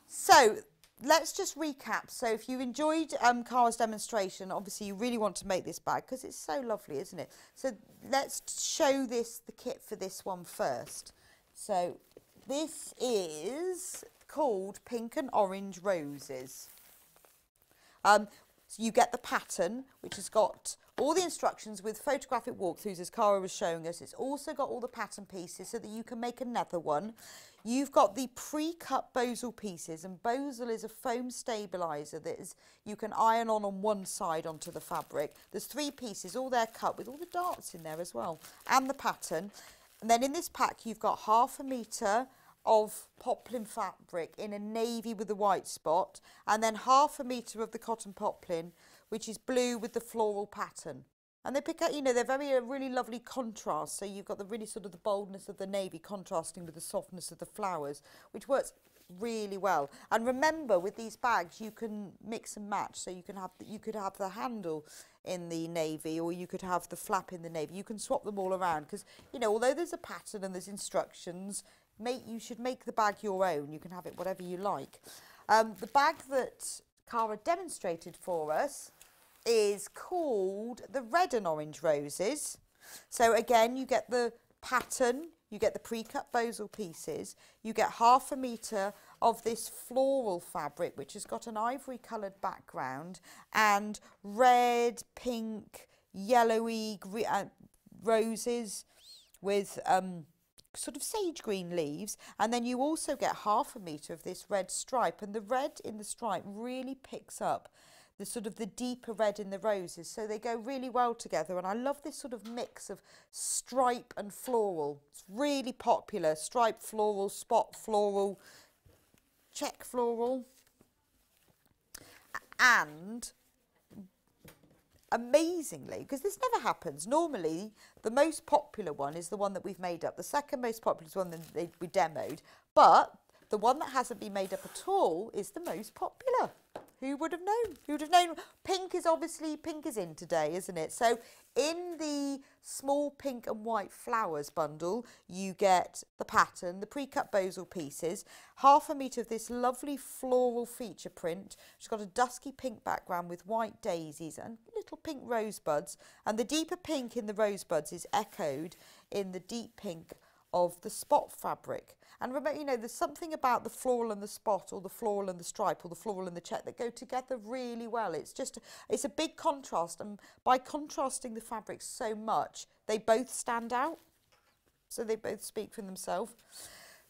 So... let's just recap. So if you enjoyed um, Cara's demonstration, obviously you really want to make this bag because it's so lovely, isn't it? So let's show this, the kit for this one first. So this is called Pink and Orange Roses. Um, so you get the pattern, which has got all the instructions with photographic walkthroughs, as Cara was showing us. It's also got all the pattern pieces so that you can make another one. You've got the pre-cut Bosal pieces, and Bosal is a foam stabiliser that is, you can iron on on one side onto the fabric. There's three pieces, all they're cut with all the darts in there as well, and the pattern. And then in this pack, you've got half a metre of poplin fabric in a navy with a white spot, and then half a metre of the cotton poplin, which is blue with the floral pattern. And they pick out, you know, they're very, a really lovely contrast. So you've got the really sort of the boldness of the navy contrasting with the softness of the flowers, which works really well. And remember, with these bags, you can mix and match. So you can have, you could have the handle in the navy, or you could have the flap in the navy. You can swap them all around because, you know, although there's a pattern and there's instructions, make, you should make the bag your own. You can have it whatever you like. Um, the bag that Cara demonstrated for us is called the Red and Orange Roses. So again, you get the pattern, you get the pre-cut Bosal pieces, you get half a metre of this floral fabric, which has got an ivory coloured background and red, pink, yellowy green, uh, roses with um, sort of sage green leaves. And then you also get half a metre of this red stripe, and the red in the stripe really picks up the sort of the deeper red in the roses, so they go really well together. And I love this sort of mix of stripe and floral. It's really popular: stripe floral, spot floral, check floral. And amazingly, because this never happens, normally the most popular one is the one that we've made up. The second most popular is one that they, we demoed, but the one that hasn't been made up at all is the most popular. Who would have known? Who would have known? Pink is obviously, pink is in today, isn't it? So in the small pink and white flowers bundle, you get the pattern, the pre-cut Bosal pieces, half a metre of this lovely floral feature print. It's got a dusky pink background with white daisies and little pink rosebuds. And the deeper pink in the rosebuds is echoed in the deep pink of the spot fabric. And remember, you know, there's something about the floral and the spot, or the floral and the stripe, or the floral and the check that go together really well. It's just, it's a big contrast, and by contrasting the fabrics so much, they both stand out. So they both speak for themselves.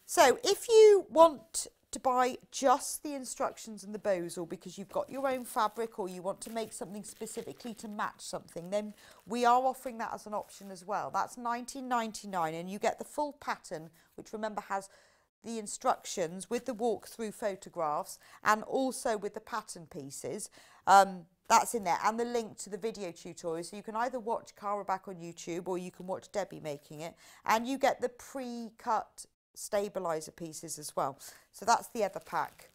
So if you want to buy just the instructions and the Bosal because you've got your own fabric, or you want to make something specifically to match something, then we are offering that as an option as well. That's nineteen ninety-nine, and you get the full pattern, which remember has the instructions with the walkthrough photographs and also with the pattern pieces. Um, that's in there, and the link to the video tutorial, so you can either watch Cara back on YouTube or you can watch Debbie making it, and you get the pre-cut stabilizer pieces as well. So that's the other pack.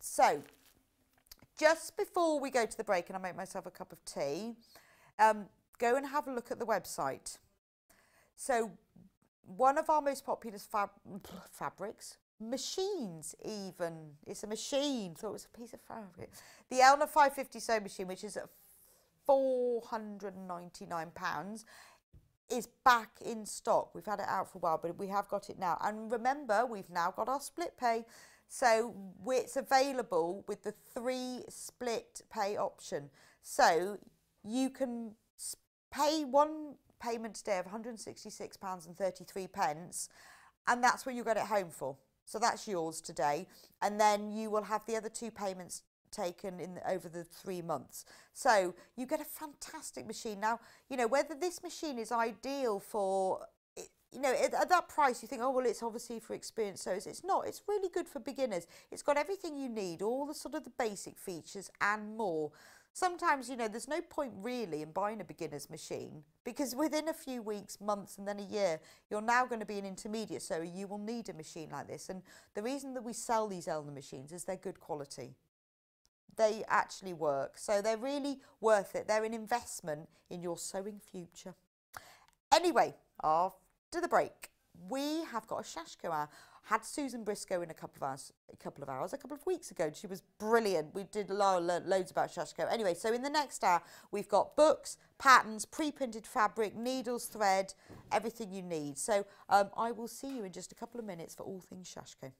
So just before we go to the break and I make myself a cup of tea, um, go and have a look at the website. So one of our most popular fab fabrics, machines even, it's a machine, thought it was a piece of fabric, the Elna five fifty sewing machine, which is at four hundred and ninety-nine pounds, is back in stock. We've had it out for a while, but we have got it now. And remember, we've now got our split pay. So it's available with the three split pay option. So you can pay one payment today of one hundred and sixty-six pounds and thirty-three pence, and that's what you get it home for. So that's yours today. And then you will have the other two payments taken in the, over the three months. So you get a fantastic machine. Now, you know, whether this machine is ideal for, you know, at, at that price, you think, oh, well, it's obviously for experienced sewers. It's not. It's really good for beginners. It's got everything you need, all the sort of the basic features and more. Sometimes, you know, there's no point really in buying a beginner's machine, because within a few weeks, months, and then a year, you're now going to be an intermediate sewer. You will need a machine like this. And the reason that we sell these Elna machines is they're good quality. They actually work, so they're really worth it. They're an investment in your sewing future. Anyway, after the break, we have got a Sashiko hour. Had Susan Briscoe in a couple of hours, a couple of hours, a couple of weeks ago. She was brilliant. We did lo lo loads about Sashiko. Anyway, so in the next hour, we've got books, patterns, pre-printed fabric, needles, thread, everything you need. So um, I will see you in just a couple of minutes for all things Sashiko.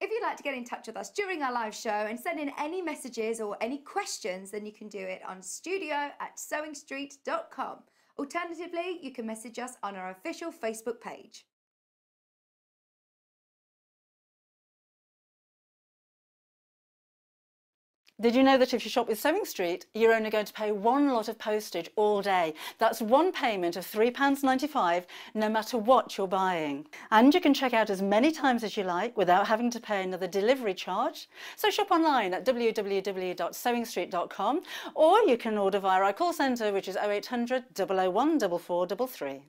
If you'd like to get in touch with us during our live show and send in any messages or any questions, then you can do it on studio at sewing street dot com. Alternatively, you can message us on our official Facebook page. Did you know that if you shop with Sewing Street, you're only going to pay one lot of postage all day? That's one payment of three pounds ninety-five, no matter what you're buying. And you can check out as many times as you like without having to pay another delivery charge. So shop online at w w w dot sewing street dot com, or you can order via our call centre, which is oh eight hundred, oh oh one, four four three three.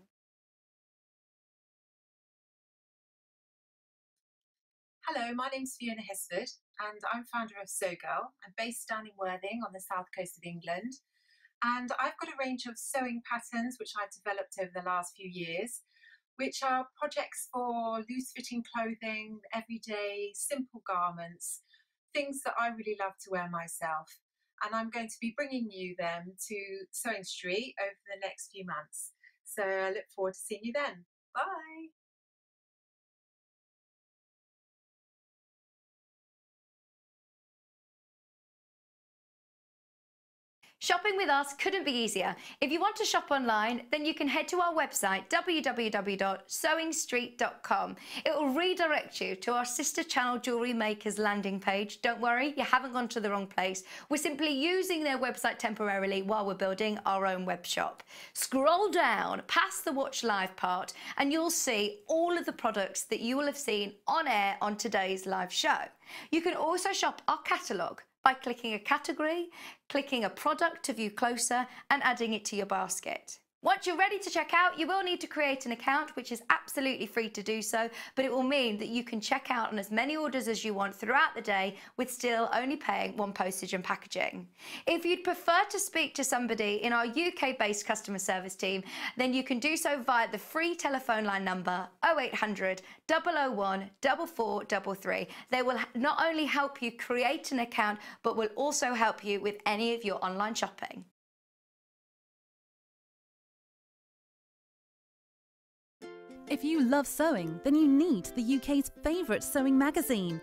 Hello, my name's Fiona Hesford, and I'm founder of Sew Girl. I'm based down in Worthing on the south coast of England, and I've got a range of sewing patterns which I've developed over the last few years, which are projects for loose-fitting clothing, everyday, simple garments, things that I really love to wear myself, and I'm going to be bringing you them to Sewing Street over the next few months. So I look forward to seeing you then. Bye! Shopping with us couldn't be easier. If you want to shop online, then you can head to our website, w w w dot sewing street dot com. It will redirect you to our sister channel Jewellery Makers landing page. Don't worry, you haven't gone to the wrong place. We're simply using their website temporarily while we're building our own web shop. Scroll down past the watch live part and you'll see all of the products that you will have seen on air on today's live show. You can also shop our catalogue by clicking a category, clicking a product to view closer and adding it to your basket. Once you're ready to check out, you will need to create an account, which is absolutely free to do so, but it will mean that you can check out on as many orders as you want throughout the day with still only paying one postage and packaging. If you'd prefer to speak to somebody in our U K-based customer service team, then you can do so via the free telephone line number oh eight hundred, double oh one, four four three three. They will not only help you create an account, but will also help you with any of your online shopping. If you love sewing, then you need the U K's favourite sewing magazine.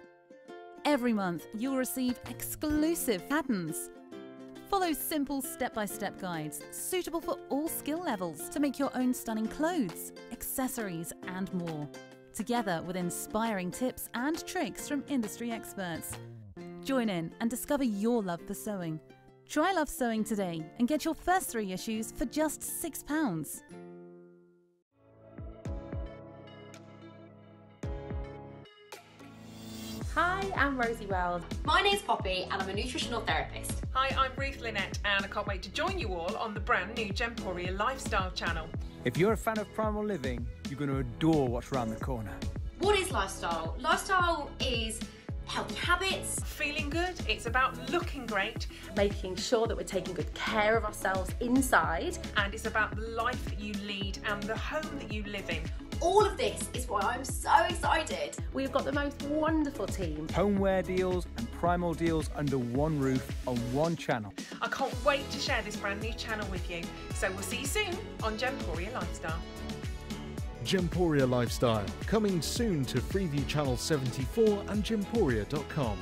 Every month, you'll receive exclusive patterns. Follow simple step-by-step guides, suitable for all skill levels, to make your own stunning clothes, accessories and more, together with inspiring tips and tricks from industry experts. Join in and discover your love for sewing. Try Love Sewing today and get your first three issues for just six pounds. Hi, I'm Rosie Wells. My name's Poppy and I'm a nutritional therapist. Hi, I'm Ruth Lynette and I can't wait to join you all on the brand new Gemporia Lifestyle channel. If you're a fan of primal living, you're going to adore what's around the corner. What is lifestyle? Lifestyle is healthy habits. Feeling good, it's about looking great. Making sure that we're taking good care of ourselves inside. And it's about the life that you lead and the home that you live in. All of this is why I'm so excited. We've got the most wonderful team. Homeware deals and primal deals under one roof on one channel. I can't wait to share this brand new channel with you. So we'll see you soon on Gemporia Lifestyle. Gemporia Lifestyle, coming soon to Freeview Channel seventy-four and gemporia dot com.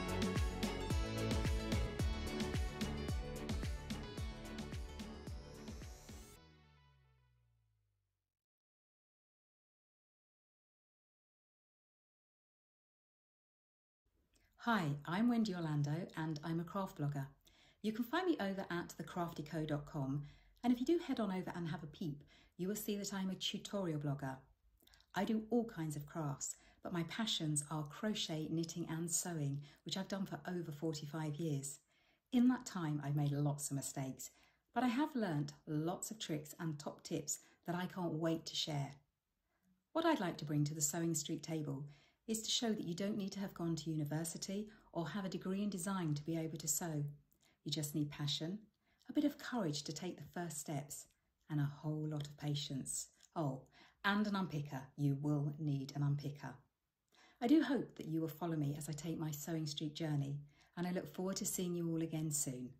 Hi, I'm Wendy Orlando and I'm a craft blogger. You can find me over at the crafty co dot com, and if you do head on over and have a peep, you will see that I'm a tutorial blogger. I do all kinds of crafts, but my passions are crochet, knitting and sewing, which I've done for over forty-five years. In that time, I've made lots of mistakes, but I have learnt lots of tricks and top tips that I can't wait to share. What I'd like to bring to the Sewing Street table is to show that you don't need to have gone to university or have a degree in design to be able to sew. You just need passion, a bit of courage to take the first steps, and a whole lot of patience. Oh, and an unpicker. You will need an unpicker. I do hope that you will follow me as I take my Sewing Street journey, and I look forward to seeing you all again soon.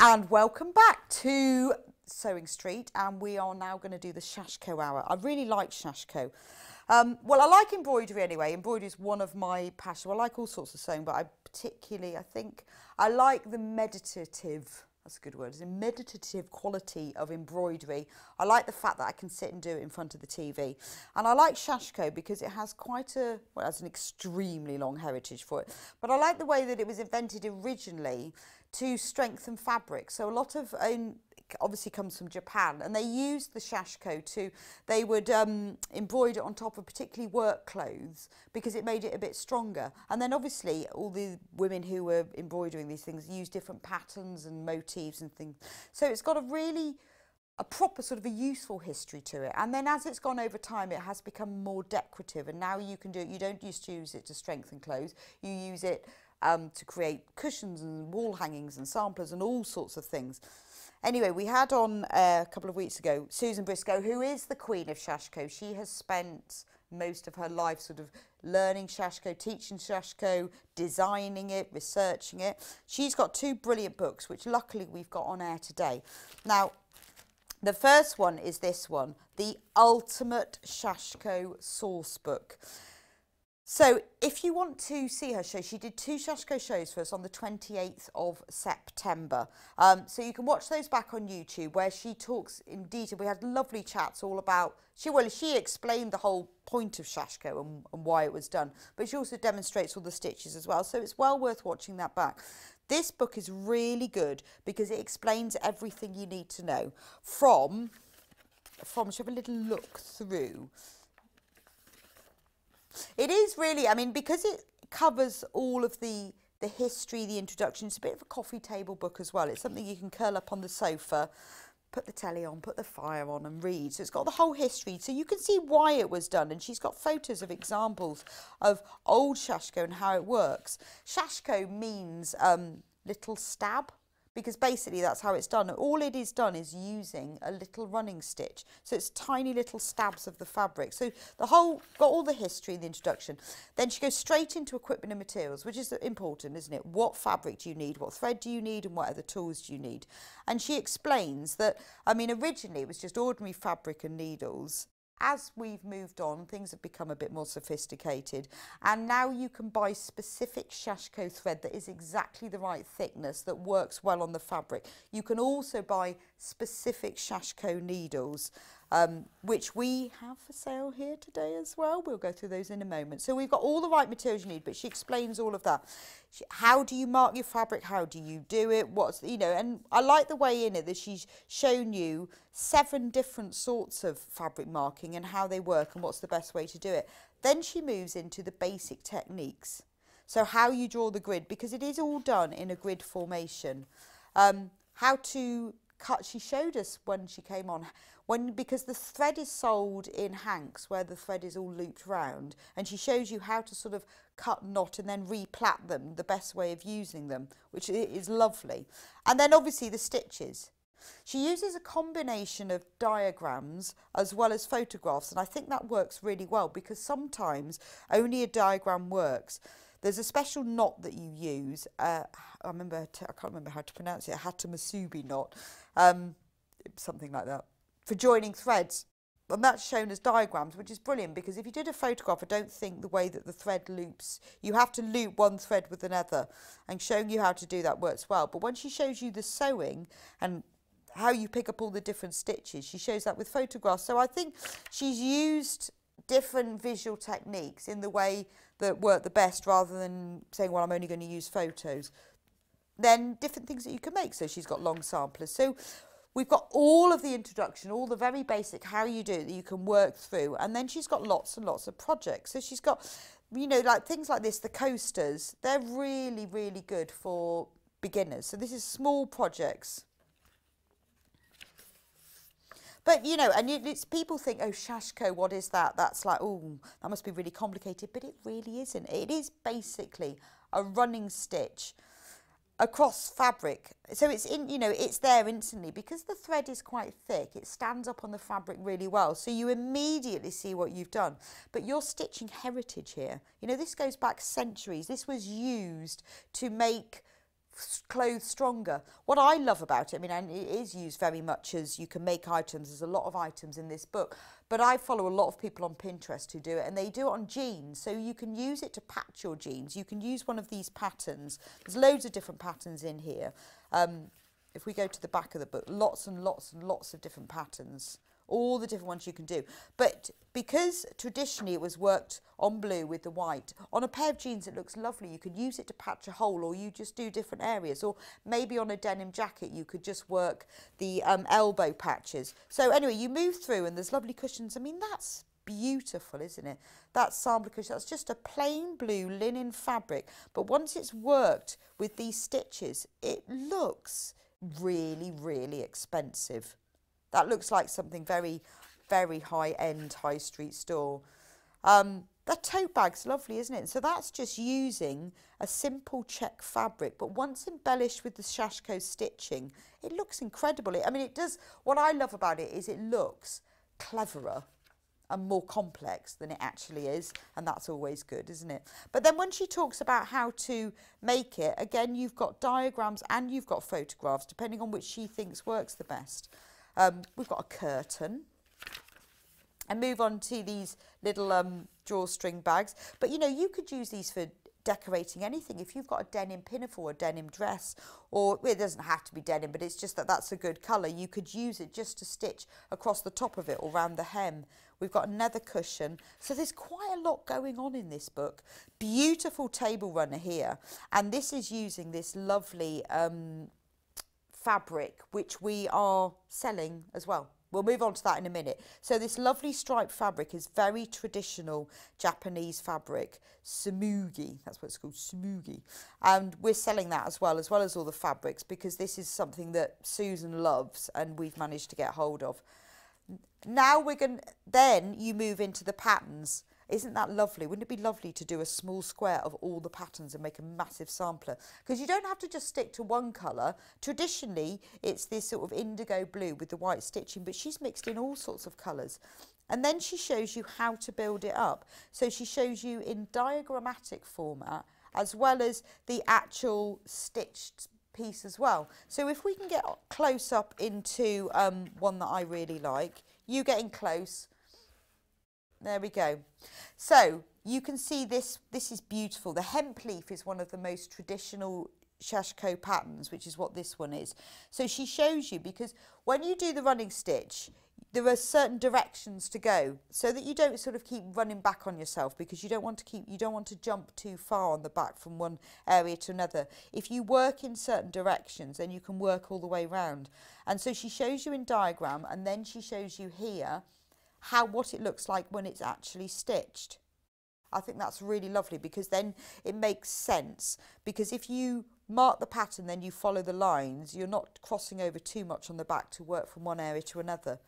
And welcome back to Sewing Street, and we are now going to do the Sashiko hour. I really like Sashiko. Um, well, I like embroidery anyway. Embroidery is one of my passions. Well, I like all sorts of sewing, but I particularly, I think, I like the meditative, that's a good word, the meditative quality of embroidery. I like the fact that I can sit and do it in front of the T V. And I like Sashiko because it has quite a, well, it has an extremely long heritage for it. But I like the way that it was invented originally to strengthen fabric. So a lot of own obviously comes from Japan, and they used the Sashiko to, they would um, embroider on top of particularly work clothes because it made it a bit stronger. And then obviously all the women who were embroidering these things used different patterns and motifs and things. So it's got a really, a proper sort of a useful history to it. And then as it's gone over time, it has become more decorative, and now you can do it, you don't just use it to strengthen clothes, you use it Um, to create cushions and wall hangings and samplers and all sorts of things. Anyway, we had on uh, a couple of weeks ago Susan Briscoe, who is the queen of Sashiko. She has spent most of her life sort of learning Sashiko, teaching Sashiko, designing it, researching it. She's got two brilliant books, which luckily we've got on air today. Now, the first one is this one, The Ultimate Sashiko Source Book. So if you want to see her show, she did two Sashiko shows for us on the twenty-eighth of September. Um, so you can watch those back on YouTube, where she talks in detail. We had lovely chats all about, she, well, she explained the whole point of Sashiko and, and why it was done, but she also demonstrates all the stitches as well. So it's well worth watching that back. This book is really good because it explains everything you need to know from, from, should have a little look through. It is really, I mean, because it covers all of the, the history, the introduction, it's a bit of a coffee table book as well. It's something you can curl up on the sofa, put the telly on, put the fire on and read. So it's got the whole history. So you can see why it was done. And she's got photos of examples of old Sashiko and how it works. Sashiko means um, little stab, because basically that's how it's done. All it is done is using a little running stitch. So it's tiny little stabs of the fabric. So the whole, got all the history and the introduction. Then she goes straight into equipment and materials, which is important, isn't it? What fabric do you need? What thread do you need? And what other tools do you need? And she explains that, I mean, originally it was just ordinary fabric and needles. As we've moved on, things have become a bit more sophisticated, and now you can buy specific Sashiko thread that is exactly the right thickness that works well on the fabric. You can also buy specific Sashiko needles, um, which we have for sale here today as well. We'll go through those in a moment. So we've got all the right materials you need, but she explains all of that. She, how do you mark your fabric? How do you do it? What's, you know, and I like the way in it that she's shown you seven different sorts of fabric marking and how they work and what's the best way to do it. Then she moves into the basic techniques. So how you draw the grid, because it is all done in a grid formation. Um, how to cut, she showed us when she came on, when, because the thread is sold in hanks where the thread is all looped round, and she shows you how to sort of cut knot and then replat them, the best way of using them, which is lovely. And then obviously the stitches. She uses a combination of diagrams as well as photographs, and I think that works really well because sometimes only a diagram works. There's a special knot that you use. Uh, I remember, I can't remember how to pronounce it, a Hattamasubi knot, um, something like that, for joining threads. And that's shown as diagrams, which is brilliant because if you did a photograph, I don't think the way that the thread loops, you have to loop one thread with another, and showing you how to do that works well. But when she shows you the sewing and how you pick up all the different stitches, she shows that with photographs. So I think she's used different visual techniques in the way that work the best, rather than saying, well, I'm only going to use photos. Then different things that you can make. So she's got long samplers. So we've got all of the introduction, all the very basic how you do that you can work through. And then she's got lots and lots of projects. So she's got, you know, like things like this, the coasters, they're really, really good for beginners. So this is small projects. But, you know, and it's, people think, oh, Sashiko, what is that? That's like, oh, that must be really complicated. But it really isn't. It is basically a running stitch across fabric. So it's, in, you know, it's there instantly. Because the thread is quite thick, it stands up on the fabric really well. So you immediately see what you've done. But you're stitching heritage here. You know, this goes back centuries. This was used to make clothes stronger. What I love about it, I mean, and it is used very much as you can make items, there's a lot of items in this book, but I follow a lot of people on Pinterest who do it, and they do it on jeans. So you can use it to patch your jeans. You can use one of these patterns. There's loads of different patterns in here. Um, if we go to the back of the book, lots and lots and lots of different patterns, all the different ones you can do. But because traditionally it was worked on blue with the white, on a pair of jeans it looks lovely. You could use it to patch a hole, or you just do different areas, or maybe on a denim jacket you could just work the um, elbow patches. So anyway, you move through and there's lovely cushions. I mean, that's beautiful, isn't it? That sample cushion, that's just a plain blue linen fabric, but once it's worked with these stitches, it looks really, really expensive. That looks like something very, very high-end, high street store. Um, that tote bag's lovely, isn't it? So that's just using a simple check fabric, but once embellished with the Sashiko stitching, it looks incredible. It, I mean, it does, what I love about it is it looks cleverer and more complex than it actually is, and that's always good, isn't it? But then when she talks about how to make it, again, you've got diagrams and you've got photographs, depending on which she thinks works the best. Um, we've got a curtain. and move on to these little um, drawstring bags. But you know, you could use these for decorating anything. If you've got a denim pinafore, a denim dress, or well, it doesn't have to be denim, but it's just that that's a good colour, you could use it just to stitch across the top of it or round the hem. We've got another cushion, so there's quite a lot going on in this book. Beautiful table runner here, and this is using this lovely um, fabric which we are selling as well. We'll move on to that in a minute. So this lovely striped fabric is very traditional Japanese fabric, sumugi, that's what it's called, sumugi. And we're selling that as well, as well as all the fabrics, because this is something that Susan loves and we've managed to get hold of. Now we're going to, then you move into the patterns. Isn't that lovely? Wouldn't it be lovely to do a small square of all the patterns and make a massive sampler? Because you don't have to just stick to one colour. Traditionally, it's this sort of indigo blue with the white stitching, but she's mixed in all sorts of colours. And then she shows you how to build it up. So she shows you in diagrammatic format, as well as the actual stitched piece as well. So if we can get close up into um, one that I really like, you getting close. There we go. So you can see this, this is beautiful. The hemp leaf is one of the most traditional Sashiko patterns, which is what this one is. So she shows you, because when you do the running stitch, there are certain directions to go so that you don't sort of keep running back on yourself, because you don't want to keep, you don't want to jump too far on the back from one area to another. If you work in certain directions, then you can work all the way round. And so she shows you in diagram, and then she shows you here how, what it looks like when it's actually stitched. I think that's really lovely, because then it makes sense, because if you mark the pattern then you follow the lines, you're not crossing over too much on the back to work from one area to another.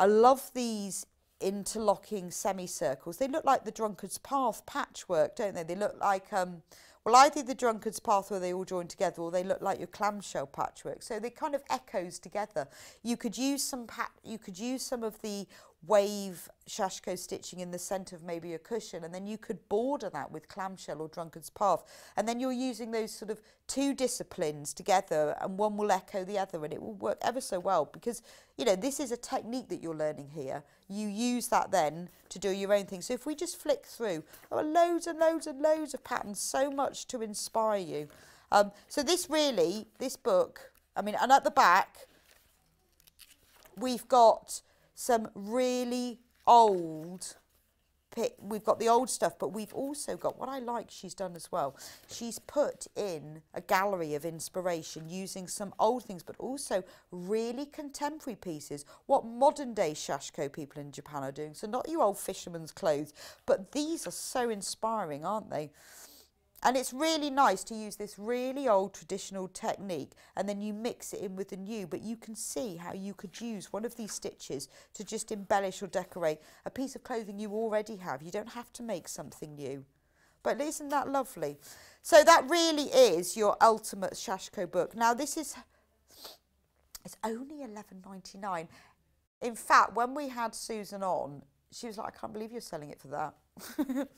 I love these interlocking semicircles. They look like the Drunkard's Path patchwork, don't they? They look like, um, well, either the Drunkard's Path where they all join together, or they look like your clamshell patchwork. So they kind of echoes together. You could use some pat you could use some of the wave Sashiko stitching in the centre of maybe a cushion, and then you could border that with clamshell or Drunkard's Path, and then you're using those sort of two disciplines together, and one will echo the other, and it will work ever so well, because you know this is a technique that you're learning here. You use that then to do your own thing. So if we just flick through, there are loads and loads and loads of patterns, so much to inspire you. Um, so this really, this book, I mean, and at the back we've got some really old, we've got the old stuff, but we've also got, what I like she's done as well, she's put in a gallery of inspiration using some old things, but also really contemporary pieces, what modern day Sashiko people in Japan are doing. So not your old fisherman's clothes, but these are so inspiring, aren't they? And it's really nice to use this really old traditional technique, and then you mix it in with the new, but you can see how you could use one of these stitches to just embellish or decorate a piece of clothing you already have. You don't have to make something new. But isn't that lovely? So that really is your ultimate Sashiko book. Now this is, it's only eleven ninety-nine. In fact, when we had Susan on, she was like, I can't believe you're selling it for that.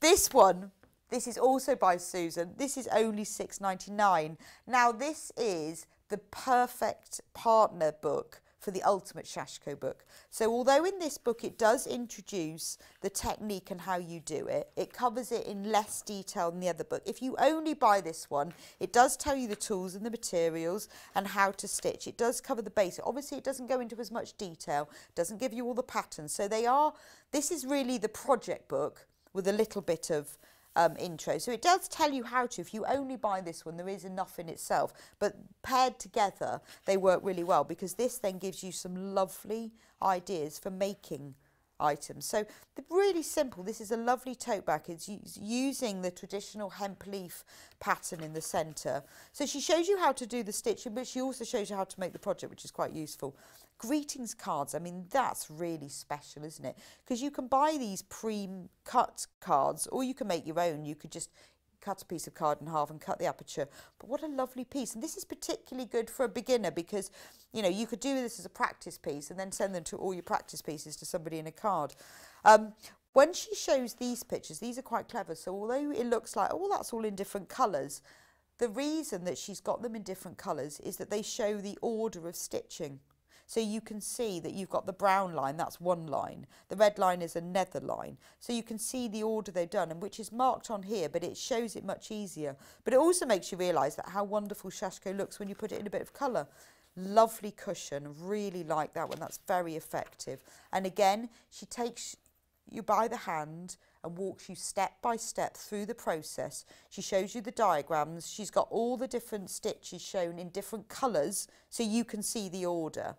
This one, this is also by Susan. This is only six ninety-nine. Now this is the perfect partner book for the ultimate Sashiko book. So although in this book it does introduce the technique and how you do it, it covers it in less detail than the other book. If you only buy this one, it does tell you the tools and the materials and how to stitch. It does cover the basic. Obviously it doesn't go into as much detail, doesn't give you all the patterns. So they are, this is really the project book with a little bit of Um, intro. So it does tell you how to. If you only buy this one, there is enough in itself, but paired together they work really well, because this then gives you some lovely ideas for making items. So they're really simple. This is a lovely tote bag. It's using the traditional hemp leaf pattern in the centre. So she shows you how to do the stitching, but she also shows you how to make the project, which is quite useful. Greetings cards, I mean, that's really special, isn't it? Because you can buy these pre-cut cards, or you can make your own. You could just cut a piece of card in half and cut the aperture. But what a lovely piece. And this is particularly good for a beginner, because, you know, you could do this as a practice piece and then send them to all your practice pieces to somebody in a card. Um, when she shows these pictures, these are quite clever. So although it looks like, oh, that's all in different colours, the reason that she's got them in different colours is that they show the order of stitching. So you can see that you've got the brown line, that's one line. The red line is another line. So you can see the order they've done, and which is marked on here, but it shows it much easier. But it also makes you realise that how wonderful Sashiko looks when you put it in a bit of colour. Lovely cushion, really like that one, that's very effective. And again, she takes you by the hand and walks you step by step through the process. She shows you the diagrams. She's got all the different stitches shown in different colours so you can see the order.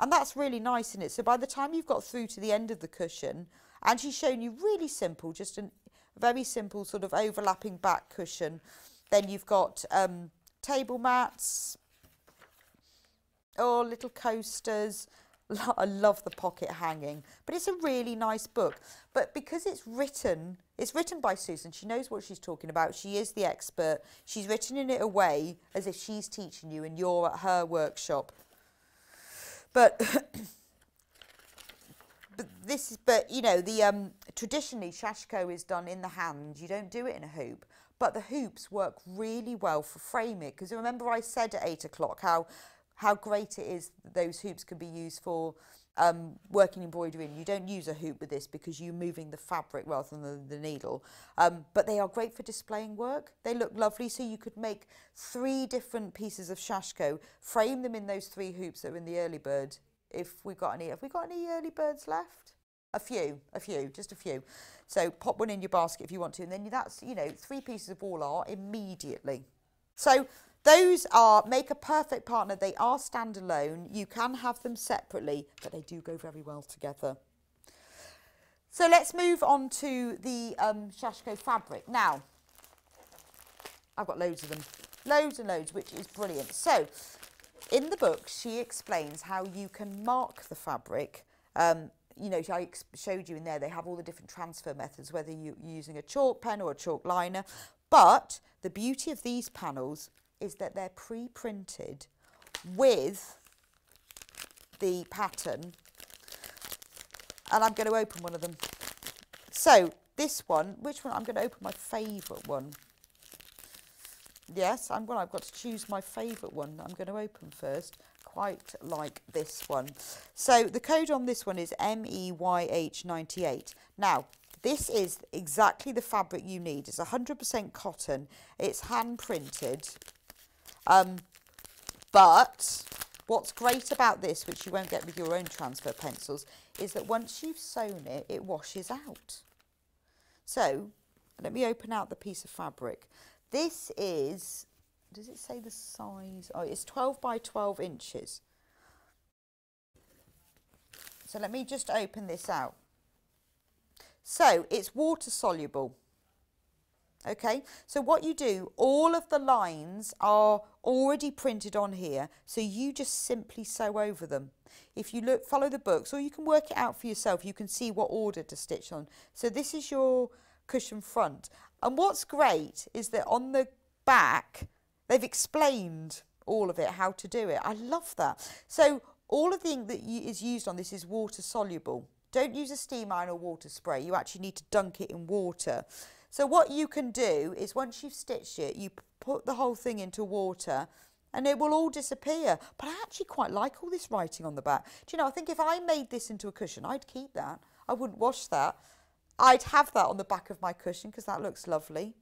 And that's really nice in it. So by the time you've got through to the end of the cushion, and she's shown you really simple, just a very simple sort of overlapping back cushion. Then you've got um, table mats, oh, little coasters. I love the pocket hanging, but it's a really nice book. But because it's written, it's written by Susan, she knows what she's talking about. She is the expert. She's written in it a way as if she's teaching you and you're at her workshop. But, but this is, but you know, the um, traditionally Sashiko is done in the hand. You don't do it in a hoop. But the hoops work really well for framing, because remember I said at eight o'clock how. how great it is that those hoops can be used for um, working embroidery. And you don't use a hoop with this because you're moving the fabric rather than the, the needle. Um, but they are great for displaying work. They look lovely. So you could make three different pieces of Sashiko, frame them in those three hoops that are in the early bird. If we've got any, have we got any early birds left? A few, a few, just a few. So pop one in your basket if you want to. And then that's, you know, three pieces of all art immediately. So those are, make a perfect partner. They are standalone. You can have them separately, but they do go very well together. So let's move on to the um, Sashiko fabric. Now, I've got loads of them, loads and loads, which is brilliant. So in the book, she explains how you can mark the fabric. Um, you know, I showed you in there, they have all the different transfer methods, whether you're using a chalk pen or a chalk liner. But the beauty of these panels is that they're pre-printed with the pattern. And I'm going to open one of them. So this one, which one? I'm going to open my favourite one. Yes, I'm, well, I've got to choose my favourite one that I'm going to open first. Quite like this one. So the code on this one is M E Y H nine eight. Now, this is exactly the fabric you need. It's one hundred percent cotton. It's hand-printed. Um, but what's great about this, which you won't get with your own transfer pencils, is that once you've sewn it, it washes out. So let me open out the piece of fabric. This is, does it say the size? Oh, it's twelve by twelve inches. So let me just open this out. So it's water soluble. Okay, so what you do, all of the lines are already printed on here, so you just simply sew over them. If you look, follow the books, or you can work it out for yourself, you can see what order to stitch on. So this is your cushion front. And what's great is that on the back, they've explained all of it, how to do it. I love that. So all of the ink that is used on this is water soluble. Don't use a steam iron or water spray. You actually need to dunk it in water. So what you can do is once you've stitched it, you put the whole thing into water and it will all disappear. But I actually quite like all this writing on the back. Do you know, I think if I made this into a cushion, I'd keep that. I wouldn't wash that. I'd have that on the back of my cushion because that looks lovely.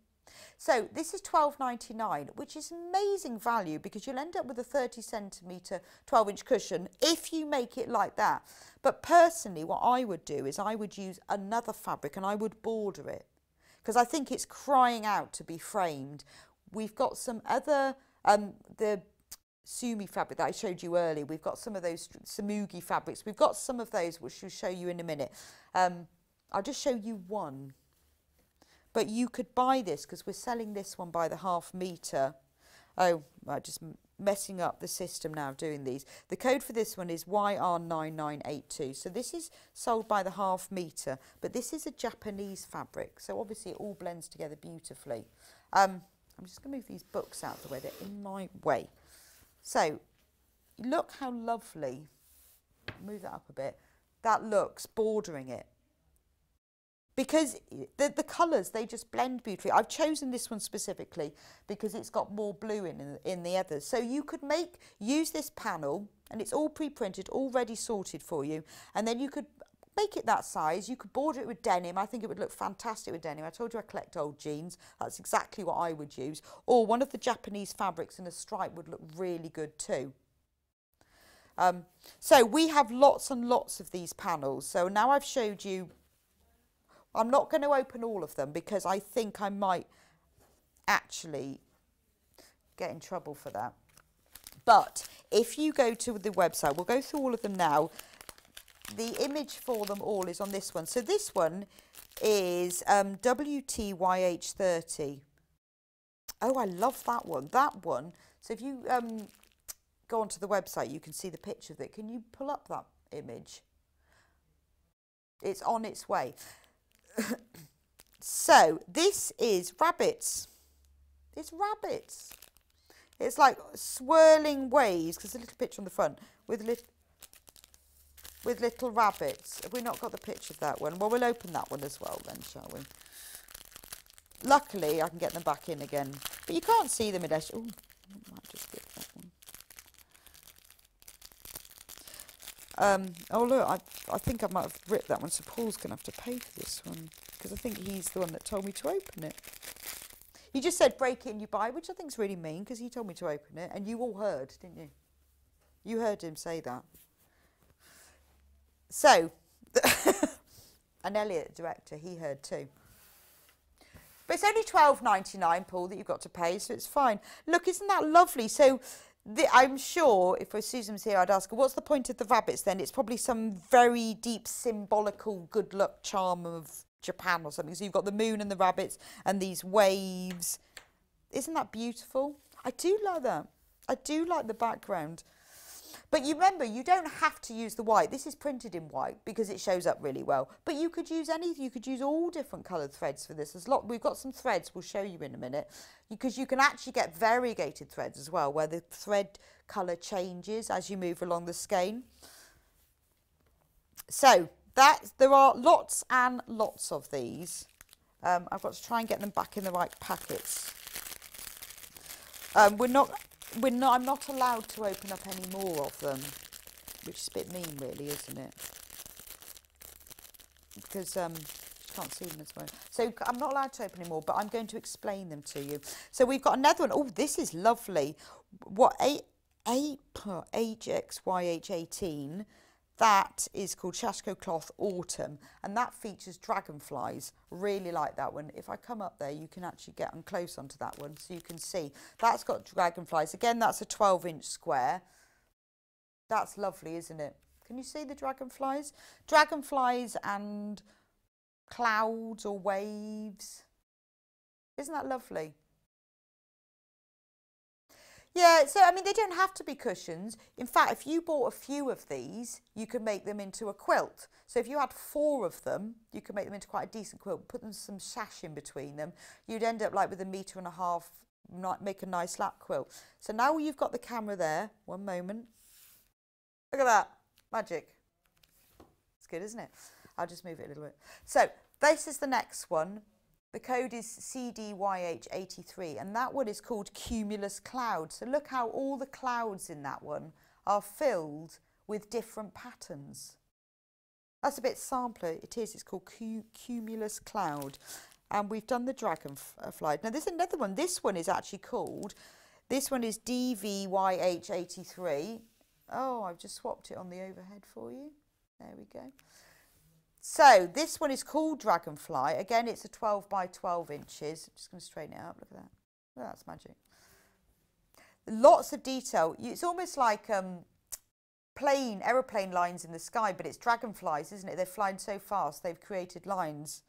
So this is twelve ninety-nine, which is amazing value because you'll end up with a thirty centimetre twelve inch cushion if you make it like that. But personally, what I would do is I would use another fabric and I would border it, because I think it's crying out to be framed. We've got some other, um, the Sumi fabric that I showed you earlier, we've got some of those Samugi fabrics, we've got some of those which we'll show you in a minute. Um, I'll just show you one. But you could buy this, because we're selling this one by the half metre. Oh, I'm just messing up the system now doing these. The code for this one is Y R nine nine eight two. So this is sold by the half metre, but this is a Japanese fabric. So obviously it all blends together beautifully. Um, I'm just going to move these books out of the way. They're in my way. So look how lovely. Move that up a bit. That looks bordering it. because the, the colours, they just blend beautifully. I've chosen this one specifically because it's got more blue in, in, in the others. So you could make, use this panel, and it's all pre-printed, already sorted for you, and then you could make it that size. You could border it with denim. I think it would look fantastic with denim. I told you I collect old jeans. That's exactly what I would use. Or one of the Japanese fabrics in a stripe would look really good too. Um, so we have lots and lots of these panels. So now I've showed you, I'm not going to open all of them because I think I might actually get in trouble for that. But if you go to the website, we'll go through all of them now. The image for them all is on this one. So this one is um, W T Y H thirty. Oh, I love that one. That one. So if you um, go onto the website, you can see the picture of it. Can you pull up that image? It's on its way. So this is rabbits. It's rabbits. It's like swirling waves, because there's a little picture on the front with little... with little rabbits. Have we not got the picture of that one? Well, we'll open that one as well then, shall we? Luckily, I can get them back in again. But you can't see them unless... Oh, I might just get that one. Um, oh, look, I, I think I might have ripped that one, so Paul's going to have to pay for this one, because I think he's the one that told me to open it. You just said, break it and you buy, which I think is really mean, because he told me to open it, and you all heard, didn't you? You heard him say that. So, and Elliot, the director, he heard too. But it's only twelve ninety-nine, Paul, that you've got to pay, so it's fine. Look, isn't that lovely? So, the, I'm sure, if Susan was here, I'd ask her, what's the point of the rabbits then? It's probably some very deep, symbolical, good luck charm of Japan or something. So you've got the moon and the rabbits and these waves. Isn't that beautiful? I do like that. I do like the background. But you remember, you don't have to use the white. This is printed in white because it shows up really well. But you could use any, you could use all different coloured threads for this. There's a lot, we've got some threads we'll show you in a minute, because you can actually get variegated threads as well, where the thread colour changes as you move along the skein. So that, there are lots and lots of these. Um, I've got to try and get them back in the right packets. Um, we're not... We're not, I'm not allowed to open up any more of them, which is a bit mean, really, isn't it? Because um, I can't see them at the moment. So I'm not allowed to open any more, but I'm going to explain them to you. So we've got another one. Oh, this is lovely. What, H X Y H eighteen, that is called Sashiko Cloth Autumn, and that features dragonflies. Really like that one. If I come up there, you can actually get on close onto that one, so you can see. That's got dragonflies. Again, that's a twelve inch square. That's lovely, isn't it? Can you see the dragonflies? Dragonflies and clouds or waves. Isn't that lovely? Yeah, so, I mean, they don't have to be cushions. In fact, if you bought a few of these, you could make them into a quilt. So if you had four of them, you could make them into quite a decent quilt, put them some sash in between them. You'd end up like with a metre and a half, make a nice lap quilt. So now you've got the camera there. One moment. Look at that. Magic. It's good, isn't it? I'll just move it a little bit. So this is the next one. The code is C D Y H eight three, and that one is called Cumulus Cloud. So look how all the clouds in that one are filled with different patterns. That's a bit sampler. It is. It's called Cumulus Cloud. And we've done the dragonfly. Now, there's another one. This one is actually called, this one is D V Y H eight three. Oh, I've just swapped it on the overhead for you. There we go. So this one is called Dragonfly. Again, it's a twelve by twelve inches. I'm just going to straighten it up. Look at that. Oh, that's magic. Lots of detail. It's almost like um, plane, aeroplane lines in the sky, but it's dragonflies, isn't it? They're flying so fast, they've created lines.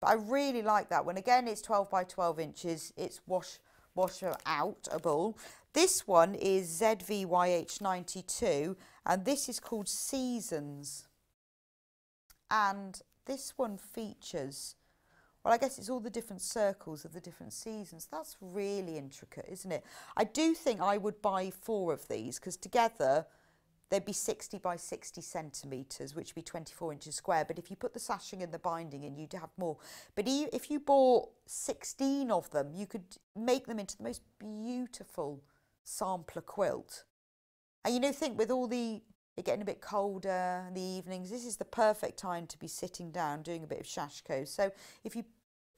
But I really like that one. Again, it's twelve by twelve inches. It's wash, washer outable. This one is Z V Y H ninety-two, and this is called Seasons. And this one features, well, I guess it's all the different circles of the different seasons. That's really intricate, isn't it? I do think I would buy four of these, because together there'd be sixty by sixty centimetres, which would be twenty-four inches square. But if you put the sashing and the binding in, you'd have more. But if you bought sixteen of them, you could make them into the most beautiful sampler quilt. And you know, think with all the, it getting a bit colder in the evenings, this is the perfect time to be sitting down doing a bit of Sashiko. So if you,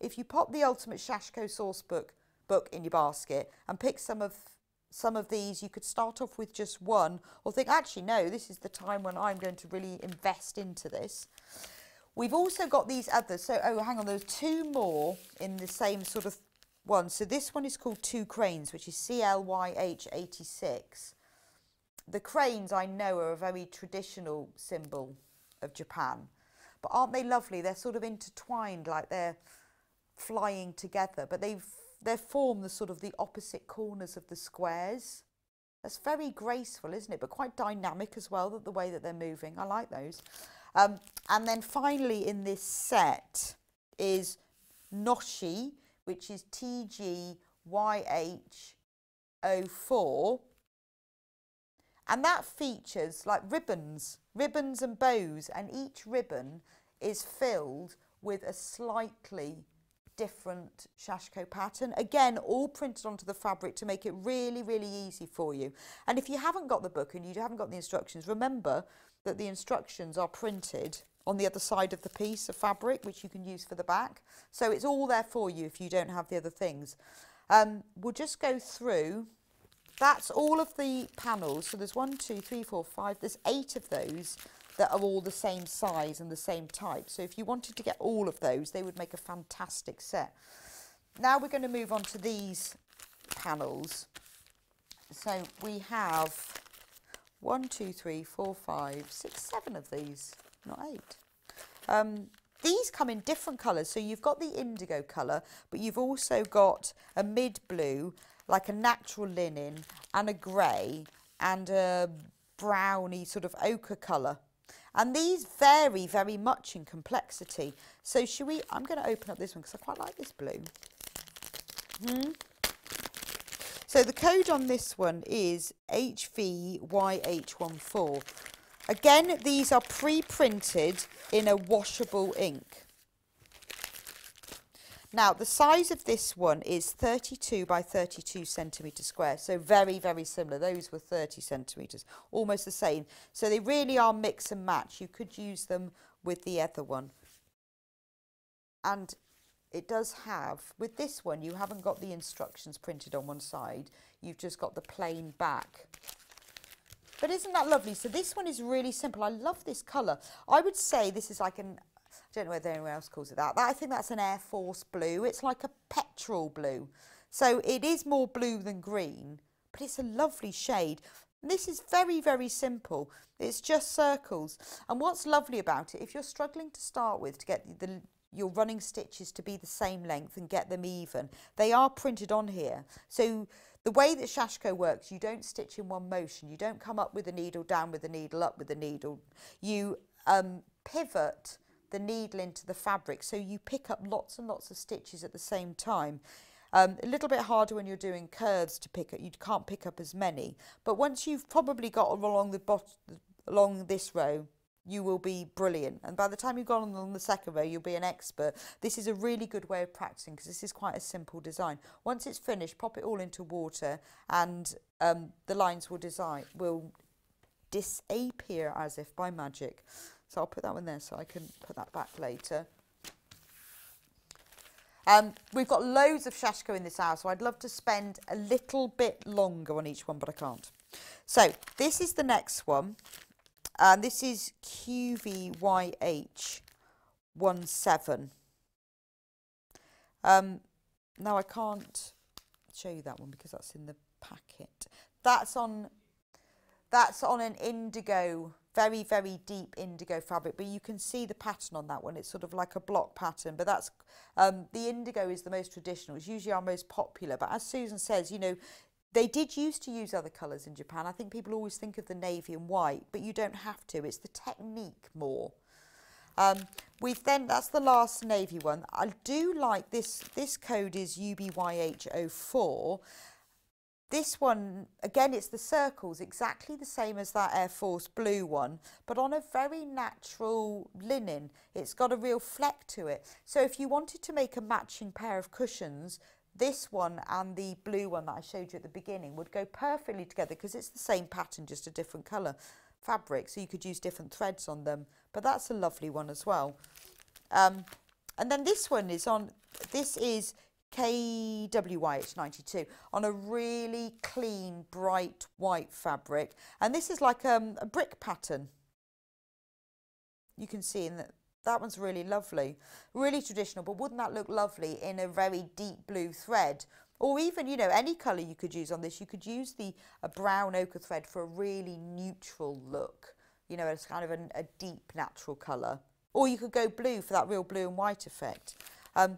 if you pop the Ultimate Sashiko Source Book book in your basket and pick some of some of these, you could start off with just one, or think, actually no, this is the time when I'm going to really invest into this. We've also got these others, so oh hang on, there's two more in the same sort of one. So this one is called Two Cranes, which is C L Y H eighty-six. The cranes, I know, are a very traditional symbol of Japan, but aren't they lovely? They're sort of intertwined, like they're flying together, but they've they form the sort of the opposite corners of the squares. That's very graceful, isn't it? But quite dynamic as well, that the way that they're moving. I like those. Um, and then finally in this set is Noshi, which is T G Y H oh four. And that features like ribbons, ribbons and bows. And each ribbon is filled with a slightly different Sashiko pattern, again all printed onto the fabric to make it really really easy for you. And if you haven't got the book and you haven't got the instructions, remember that the instructions are printed on the other side of the piece of fabric, which you can use for the back, so it's all there for you if you don't have the other things. Um, we'll just go through, that's all of the panels, so there's one, two, three, four, five, there's eight of those that are all the same size and the same type. So if you wanted to get all of those, they would make a fantastic set. Now we're going to move on to these panels. So we have one, two, three, four, five, six, seven of these, not eight. Um, these come in different colours. So you've got the indigo colour, but you've also got a mid-blue, like a natural linen, and a grey, and a browny sort of ochre colour. And these vary very much in complexity. So should we, I'm going to open up this one because I quite like this blue. Mm-hmm. So the code on this one is H V Y H one four. Again, these are pre-printed in a washable ink. Now, the size of this one is thirty-two by thirty-two centimetres square, so very, very similar. Those were thirty centimetres, almost the same. So they really are mix and match. You could use them with the other one. And it does have, with this one, you haven't got the instructions printed on one side. You've just got the plain back. But isn't that lovely? So this one is really simple. I love this colour. I would say this is like an, I don't know whether anyone else calls it that. that. I think that's an Air Force blue. It's like a petrol blue. So it is more blue than green, but it's a lovely shade. And this is very, very simple. It's just circles. And what's lovely about it, if you're struggling to start with to get the, your running stitches to be the same length and get them even, they are printed on here. So the way that Sashiko works, you don't stitch in one motion. You don't come up with a needle, down with a needle, up with a needle. You um, pivot the needle into the fabric, so you pick up lots and lots of stitches at the same time. Um, a little bit harder when you're doing curves to pick up, you can't pick up as many, but once you've probably got along the bot along this row, you will be brilliant, and by the time you've gone along the second row, you'll be an expert. This is a really good way of practicing because this is quite a simple design. Once it's finished, pop it all into water and um, the lines will design will disappear as if by magic. So I'll put that one there so I can put that back later. Um, we've got loads of Sashiko in this hour, so I'd love to spend a little bit longer on each one, but I can't. So this is the next one. And this is Q V Y H one seven. Um, now I can't show you that one because that's in the packet. That's on, that's on an indigo, very, very deep indigo fabric, but you can see the pattern on that one. It's sort of like a block pattern, but that's, um, the indigo is the most traditional. It's usually our most popular, but as Susan says, you know, they did used to use other colours in Japan. I think people always think of the navy and white, but you don't have to. It's the technique more. Um, we've then, that's the last navy one. I do like this, this code is U B Y H oh four. This one, again, it's the circles, exactly the same as that Air Force blue one, but on a very natural linen. It's got a real fleck to it. So if you wanted to make a matching pair of cushions, this one and the blue one that I showed you at the beginning would go perfectly together because it's the same pattern, just a different colour fabric. So you could use different threads on them, but that's a lovely one as well. Um, and then this one is on, this is K W Y H ninety-two on a really clean, bright white fabric. And this is like um, a brick pattern. You can see in that, that one's really lovely, really traditional, but wouldn't that look lovely in a very deep blue thread? Or even, you know, any colour you could use on this. You could use the a brown ochre thread for a really neutral look, you know, it's kind of an, a deep natural colour. Or you could go blue for that real blue and white effect. Um,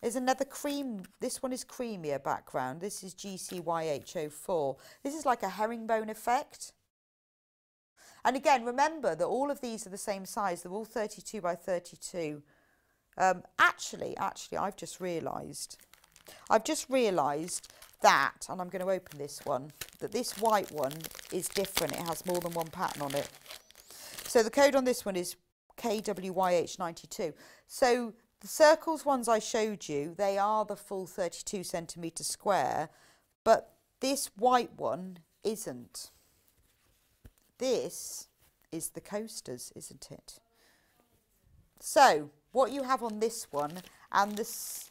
There's another cream, this one is creamier background. This is G C Y H zero four. This is like a herringbone effect. And again, remember that all of these are the same size. They're all thirty-two by thirty-two. Um, actually, actually, I've just realised. I've just realised that, and I'm going to open this one, that this white one is different. It has more than one pattern on it. So the code on this one is K W Y H ninety-two. So the circles ones I showed you, they are the full thirty-two centimetre square, but this white one isn't. This is the coasters, isn't it? So what you have on this one, and this,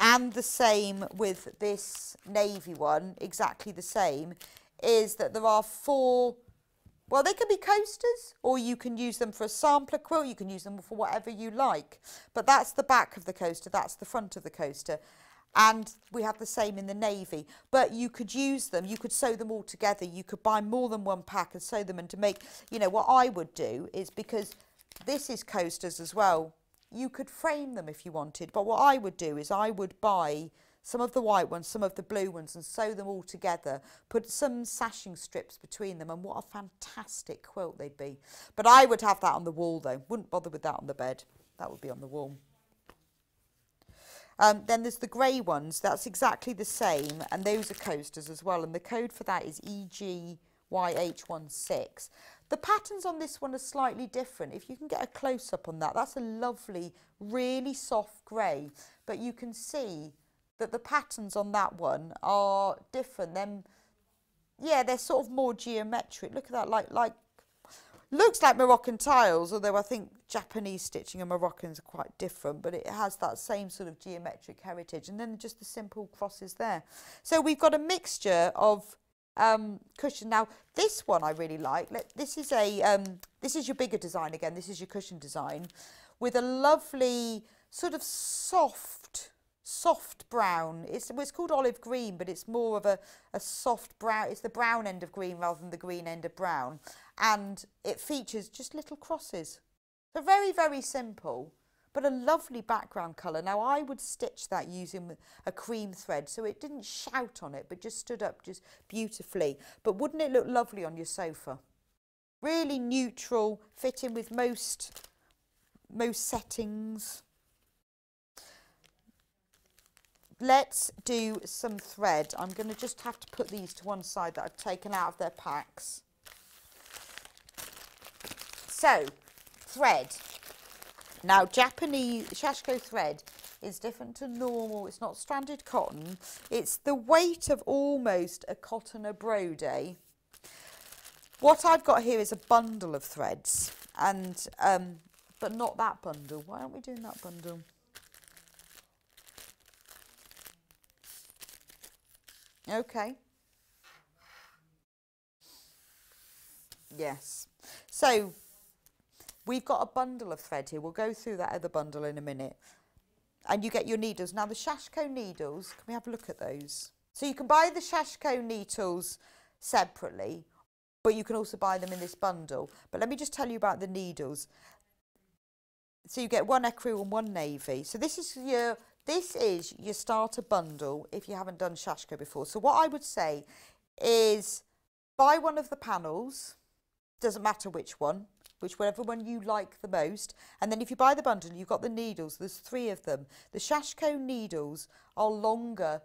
and the same with this navy one, exactly the same, is that there are four. Well, they could be coasters, or you can use them for a sampler quilt, you can use them for whatever you like. But that's the back of the coaster, that's the front of the coaster. And we have the same in the navy. But you could use them, you could sew them all together, you could buy more than one pack and sew them. And to make, you know, what I would do is, because this is coasters as well, you could frame them if you wanted. But what I would do is I would buy some of the white ones, some of the blue ones, and sew them all together, put some sashing strips between them, and what a fantastic quilt they'd be. But I would have that on the wall though, wouldn't bother with that on the bed, that would be on the wall. Um, then there's the grey ones, that's exactly the same, and those are coasters as well, and the code for that is E G Y H one six. The patterns on this one are slightly different. If you can get a close-up on that, that's a lovely, really soft grey, but you can see that the patterns on that one are different. Then, yeah, they're sort of more geometric. Look at that, like, like, looks like Moroccan tiles, although I think Japanese stitching and Moroccans are quite different, but it has that same sort of geometric heritage. And then just the simple crosses there. So we've got a mixture of um, cushion. Now, this one I really like. Let, this is a, um, this is your bigger design again. This is your cushion design with a lovely sort of soft, soft brown. It's, well, it's called olive green, but it's more of a, a soft brown. It's the brown end of green rather than the green end of brown. And it features just little crosses. So very, very simple, but a lovely background colour. Now, I would stitch that using a cream thread, so it didn't shout on it, but just stood up just beautifully. But wouldn't it look lovely on your sofa? Really neutral, fitting with most, most settings. Let's do some thread. I'm going to just have to put these to one side that I've taken out of their packs. So, thread. Now, Japanese Sashiko thread is different to normal. It's not stranded cotton. It's the weight of almost a cotton abrodé. What I've got here is a bundle of threads, and um, but not that bundle. Why aren't we doing that bundle? Okay. Yes. So we've got a bundle of thread here. We'll go through that other bundle in a minute. And you get your needles. Now the Sashiko needles, can we have a look at those? So you can buy the Sashiko needles separately, but you can also buy them in this bundle. But let me just tell you about the needles. So you get one ecru and one navy. So this is your... This is your starter bundle if you haven't done Sashiko before. So what I would say is buy one of the panels, doesn't matter which one, which whatever one you like the most. And then if you buy the bundle, you've got the needles, there's three of them. The Sashiko needles are longer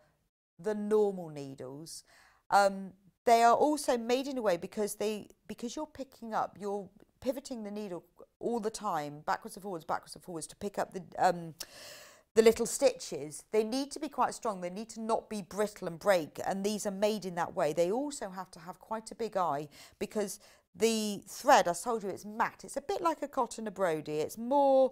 the normal needles. Um, they are also made in a way because they because you're picking up, you're pivoting the needle all the time, backwards and forwards, backwards and forwards, to pick up the um, the little stitches. They need to be quite strong. They need to not be brittle and break, and these are made in that way. They also have to have quite a big eye because the thread, I told you, it's matte. It's a bit like a cotton abrody. It's more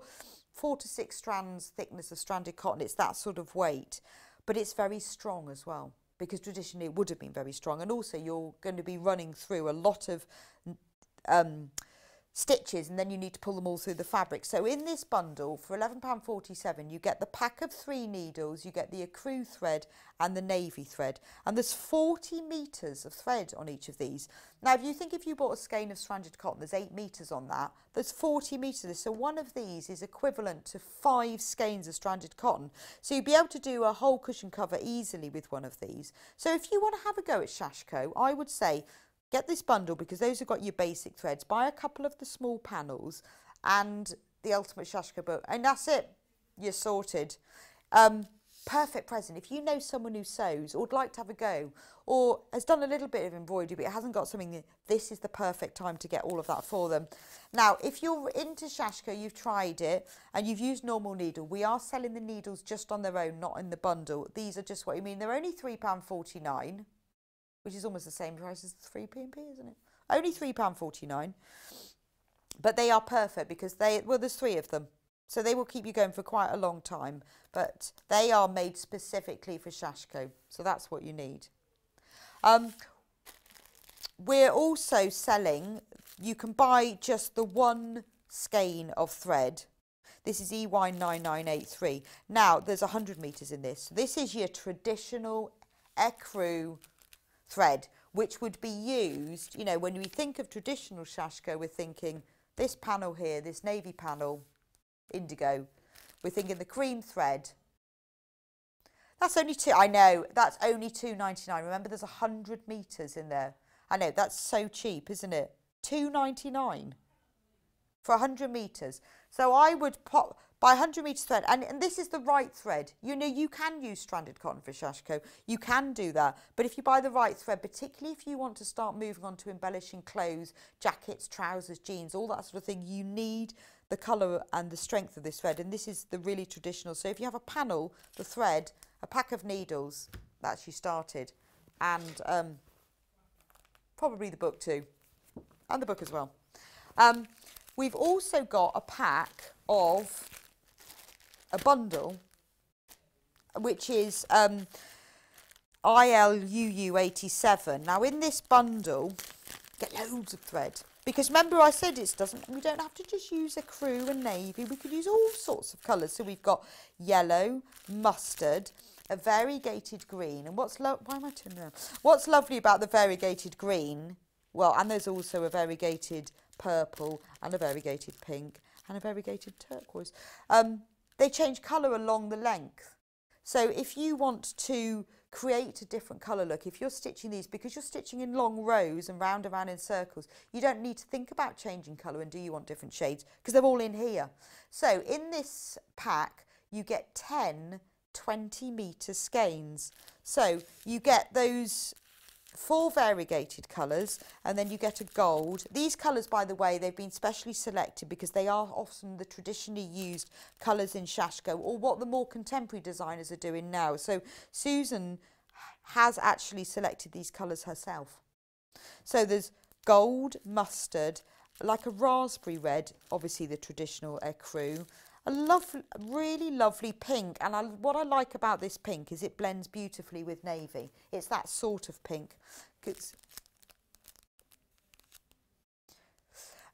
four to six strands thickness of stranded cotton. It's that sort of weight, but it's very strong as well, because traditionally it would have been very strong. And also you're going to be running through a lot of um, stitches, and then you need to pull them all through the fabric. So in this bundle for eleven pounds forty-seven you get the pack of three needles, you get the accrue thread and the navy thread, and there's forty meters of thread on each of these. Now if you think, if you bought a skein of stranded cotton, there's eight meters on that, there's forty meters. So one of these is equivalent to five skeins of stranded cotton, so you'd be able to do a whole cushion cover easily with one of these. So if you want to have a go at Sashiko, I would say get this bundle, because those have got your basic threads. Buy a couple of the small panels and the Ultimate Sashiko book, and that's it, you're sorted. Um, perfect present. If you know someone who sews or would like to have a go, or has done a little bit of embroidery but hasn't got something, this is the perfect time to get all of that for them. Now, if you're into Sashiko, you've tried it and you've used normal needle, we are selling the needles just on their own, not in the bundle. These are just what you mean. They're only three pounds forty-nine. Which is almost the same price as the three P and P, isn't it? Only three pounds forty-nine. But they are perfect because they, well, there's three of them. So they will keep you going for quite a long time. But they are made specifically for Sashiko. So that's what you need. Um, we're also selling, you can buy just the one skein of thread. This is E Y nine nine eight three. Now, there's one hundred metres in this. This is your traditional ecru thread, which would be used, you know, when we think of traditional Sashiko, we're thinking this panel here, this navy panel, indigo, we're thinking the cream thread. That's only two, I know, that's only two ninety-nine. Remember, there's one hundred metres in there. I know, that's so cheap, isn't it? two ninety-nine for one hundred metres. So I would pop, buy one hundred metre thread, and, and this is the right thread. You know, you can use stranded cotton for Sashiko, you can do that, but if you buy the right thread, particularly if you want to start moving on to embellishing clothes, jackets, trousers, jeans, all that sort of thing, you need the colour and the strength of this thread, and this is the really traditional. So if you have a panel, the thread, a pack of needles, that's you started, and um, probably the book too, and the book as well. Um, we've also got a pack of a bundle, which is um, I L U U eighty-seven. Now in this bundle, get loads of thread, because remember I said it doesn't, we don't have to just use ecru and navy, we could use all sorts of colours. So we've got yellow, mustard, a variegated green, and what's lo why am I turning around? What's lovely about the variegated green, well, and there's also a variegated purple and a variegated pink and a variegated turquoise. Um, They change colour along the length. So if you want to create a different colour look, if you're stitching these, because you're stitching in long rows and round and round in circles, you don't need to think about changing colour and do you want different shades, because they're all in here. So in this pack, you get ten twenty metre skeins. So you get those four variegated colours, and then you get a gold. These colours, by the way, they've been specially selected because they are often the traditionally used colours in Sashiko, or what the more contemporary designers are doing now. So Susan has actually selected these colours herself. So there's gold, mustard, like a raspberry red, obviously the traditional ecru, a lovely, really lovely pink, and I, what I like about this pink is it blends beautifully with navy. It's that sort of pink.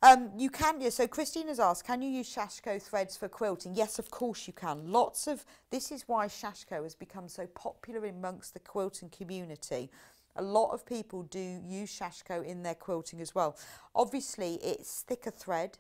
Um, you can, yeah, so Christina's asked, can you use Sashiko threads for quilting? Yes, of course you can. Lots of, this is why Sashiko has become so popular amongst the quilting community. A lot of people do use Sashiko in their quilting as well. Obviously, it's thicker thread.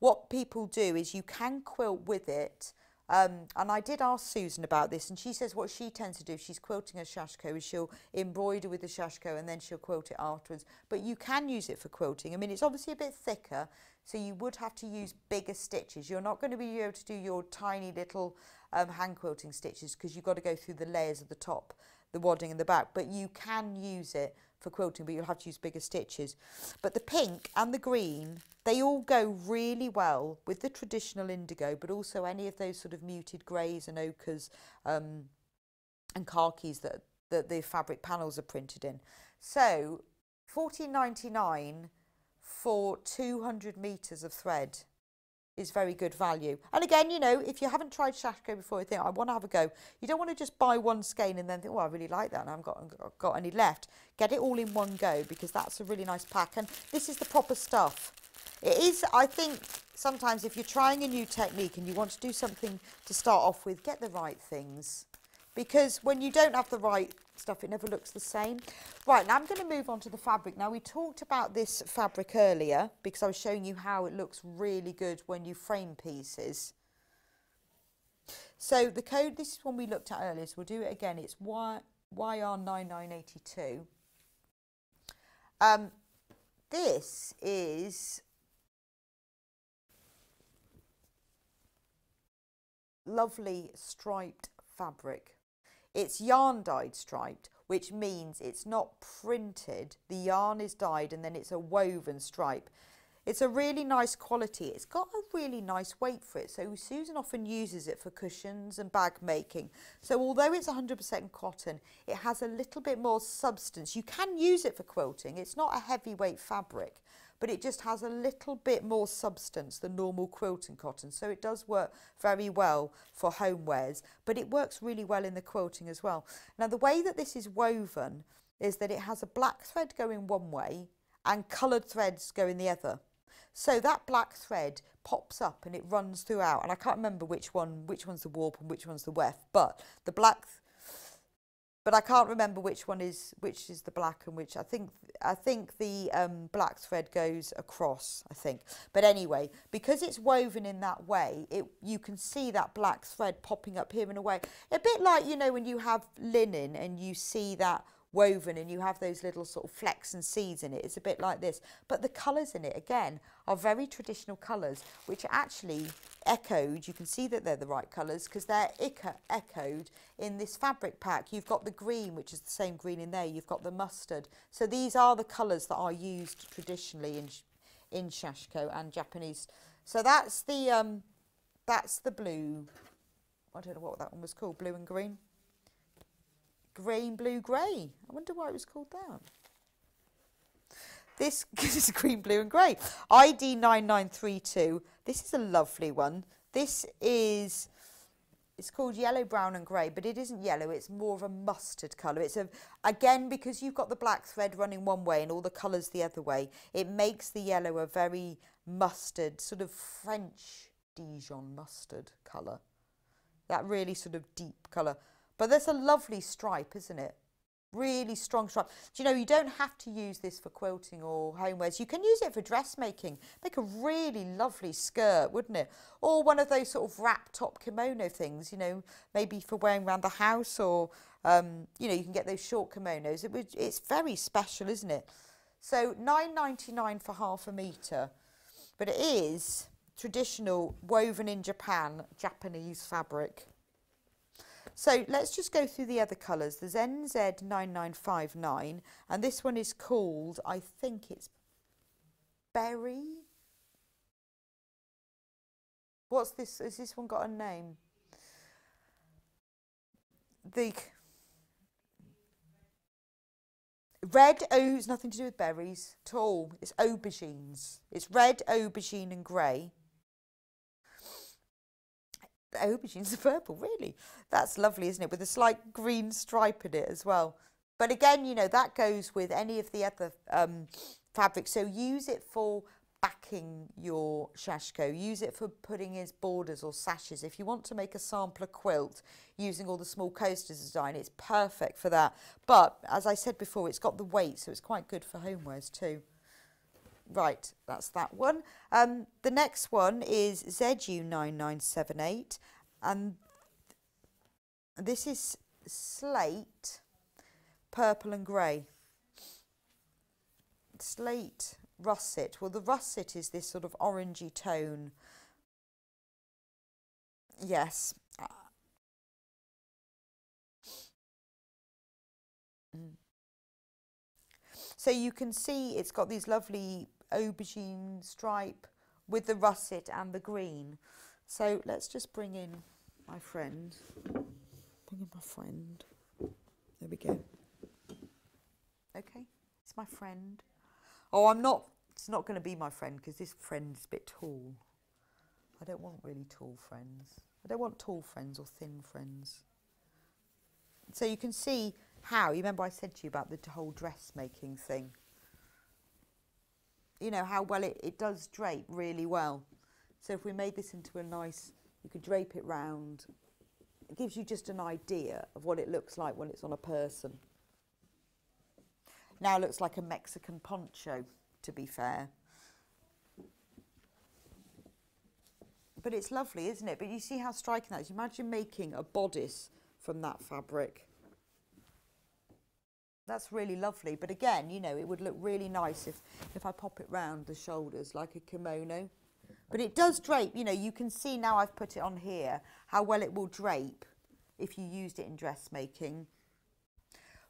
What people do is you can quilt with it, um, and I did ask Susan about this, and she says what she tends to do, if she's quilting a Sashiko, is she'll embroider with the Sashiko and then she'll quilt it afterwards. But you can use it for quilting. I mean, it's obviously a bit thicker, so you would have to use bigger stitches. You're not going to be able to do your tiny little um, hand quilting stitches, because you've got to go through the layers of the top, the wadding and the back, but you can use it for quilting, but you'll have to use bigger stitches. But the pink and the green, they all go really well with the traditional indigo, but also any of those sort of muted greys and ochres um, and khakis that, that the fabric panels are printed in. So fourteen ninety-nine for two hundred metres of thread is very good value. And again, you know, if you haven't tried Sashiko before, you think, I want to have a go. You don't want to just buy one skein and then think, well, I really like that and I haven't got, got any left. Get it all in one go, because that's a really nice pack. And this is the proper stuff. It is, I think, sometimes if you're trying a new technique and you want to do something to start off with, get the right things. Because when you don't have the right stuff, it never looks the same. Right, now I'm going to move on to the fabric. Now, we talked about this fabric earlier because I was showing you how it looks really good when you frame pieces. So the code, this is one we looked at earlier, so we'll do it again. It's Y R nine nine eight two. Um, this is lovely striped fabric. It's yarn dyed striped, which means it's not printed. The yarn is dyed and then it's a woven stripe. It's a really nice quality. It's got a really nice weight for it. So Susan often uses it for cushions and bag making. So although it's one hundred percent cotton, it has a little bit more substance. You can use it for quilting. It's not a heavyweight fabric, but it just has a little bit more substance than normal quilting cotton. So it does work very well for homewares, but it works really well in the quilting as well. Now, the way that this is woven is that it has a black thread going one way and coloured threads going the other. So that black thread pops up and it runs throughout. And I can't remember which one, which one's the warp and which one's the weft, but the black But I can't remember which one is which is the black and which I think I think the um, black thread goes across, I think. But anyway, because it's woven in that way, it you can see that black thread popping up here in a way. A bit like, you know, when you have linen and you see that woven and you have those little sort of flecks and seeds in it. It's a bit like this. But the colours in it, again, are very traditional colours, which are actually echoed. You can see that they're the right colours because they're echoed in this fabric pack. You've got the green, which is the same green in there. You've got the mustard. So these are the colours that are used traditionally in, in Sashiko and Japanese. So that's the, um, that's the blue. I don't know what that one was called, blue and green. Green, blue, grey. I wonder why it was called that. This, this is green, blue and grey. I D nine nine three two. This is a lovely one. This is, it's called yellow, brown and grey, but it isn't yellow. It's more of a mustard colour. It's a, again, because you've got the black thread running one way and all the colours the other way, it makes the yellow a very mustard, sort of French Dijon mustard colour. That really sort of deep colour. But that's a lovely stripe, isn't it? Really strong stripe. Do you know, you don't have to use this for quilting or homewares. You can use it for dressmaking. Make a really lovely skirt, wouldn't it? Or one of those sort of wrap top kimono things, you know, maybe for wearing around the house or, um, you know, you can get those short kimonos. It would, it's very special, isn't it? So nine ninety-nine for half a metre. But it is traditional, woven in Japan, Japanese fabric. So let's just go through the other colours. There's N Z nine nine five nine, and this one is called, I think it's Berry. What's this? Has this one got a name? The red, oh, it's nothing to do with berries at all. It's aubergines. It's red, aubergine and grey. Aubergines are purple, really. That's lovely, isn't it? With a slight green stripe in it as well. But again, you know, that goes with any of the other um, fabrics. So use it for backing your Sashiko. Use it for putting in borders or sashes. If you want to make a sampler quilt using all the small coasters design, it's perfect for that. But as I said before, it's got the weight, so it's quite good for homewares too. Right, that's that one. Um, the next one is Z U nine nine seven eight, and this is slate, purple and grey. Slate, russet. Well, the russet is this sort of orangey tone. Yes, Mm. So you can see it's got these lovely aubergine stripe with the russet and the green. So let's just bring in my friend. Bring in my friend. There we go. Okay, it's my friend. Oh, I'm not, it's not going to be my friend because this friend's a bit tall. I don't want really tall friends. I don't want tall friends or thin friends. So you can see how, you remember I said to you about the whole dressmaking thing. You know, how well it, it does drape really well. So if we made this into a nice, you could drape it round. It gives you just an idea of what it looks like when it's on a person. Now it looks like a Mexican poncho, to be fair. But it's lovely, isn't it? But you see how striking that is. Imagine making a bodice from that fabric. That's really lovely. But again, you know, it would look really nice if, if I pop it round the shoulders like a kimono. But it does drape, you know, you can see now I've put it on here, how well it will drape if you used it in dressmaking.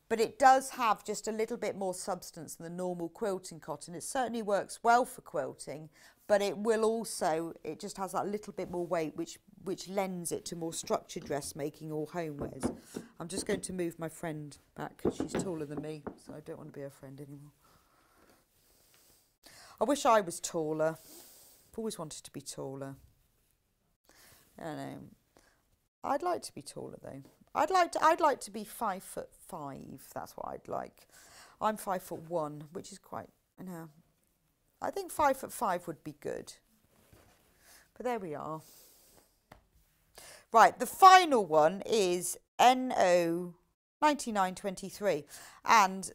But it does have just a little bit more substance than the normal quilting cotton. It certainly works well for quilting, but it will also, it just has that little bit more weight, which, which lends it to more structured dressmaking or homewares. I'm just going to move my friend back because she's taller than me, so I don't want to be her friend anymore. I wish I was taller. I've always wanted to be taller. I don't know. I'd like to be taller though. I'd like to, I'd like to be five foot five. That's what I'd like. I'm five foot one, which is quite, you know, I think five foot five would be good. But there we are. Right, the final one is N O nine nine two three. And,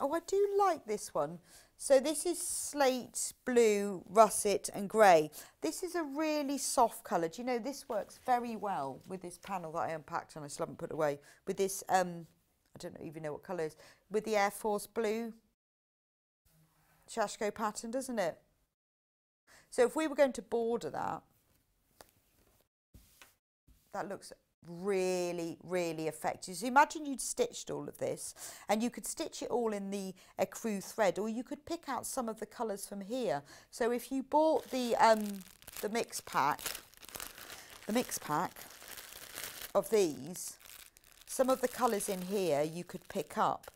oh, I do like this one. So this is slate, blue, russet and grey. This is a really soft colour. Do you know, this works very well with this panel that I unpacked and I still haven't put away. With this, um, I don't even know what colour it is, with the Air Force Blue Sashiko pattern, doesn't it? So if we were going to border that, that looks really, really effective. So imagine you'd stitched all of this and you could stitch it all in the ecru thread, or you could pick out some of the colours from here. So if you bought the um, the mix pack, the mix pack of these, some of the colours in here you could pick up.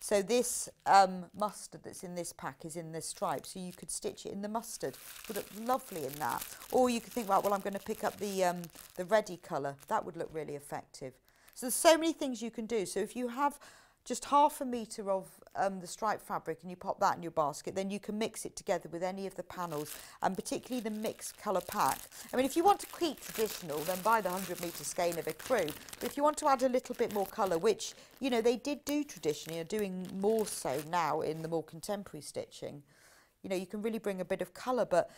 So this um, mustard that's in this pack is in this stripe, so you could stitch it in the mustard. Would look lovely in that. Or you could think, well, well I'm going to pick up the, um, the reddy colour. That would look really effective. So there's so many things you can do. So if you have just half a metre of um, the stripe fabric and you pop that in your basket, then you can mix it together with any of the panels, and particularly the mixed colour pack. I mean, if you want to keep traditional, then buy the one hundred metre skein of ecru. But if you want to add a little bit more colour, which, you know, they did do traditionally, are doing more so now in the more contemporary stitching, you know, you can really bring a bit of colour, but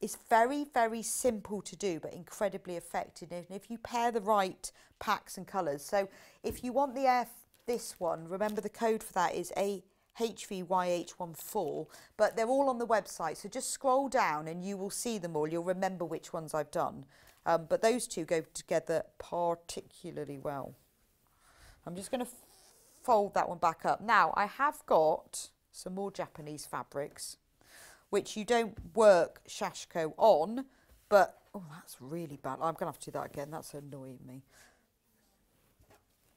it's very, very simple to do, but incredibly effective. And if you pair the right packs and colours, so if you want the air... this one, remember the code for that is A H V Y H one four, but they're all on the website, so just scroll down and you will see them all. You'll remember which ones I've done, um, but those two go together particularly well. I'm just going to fold that one back up. Now I have got some more Japanese fabrics, which you don't work Sashiko on, but oh, that's really bad. I'm going to have to do that again. That's annoying me.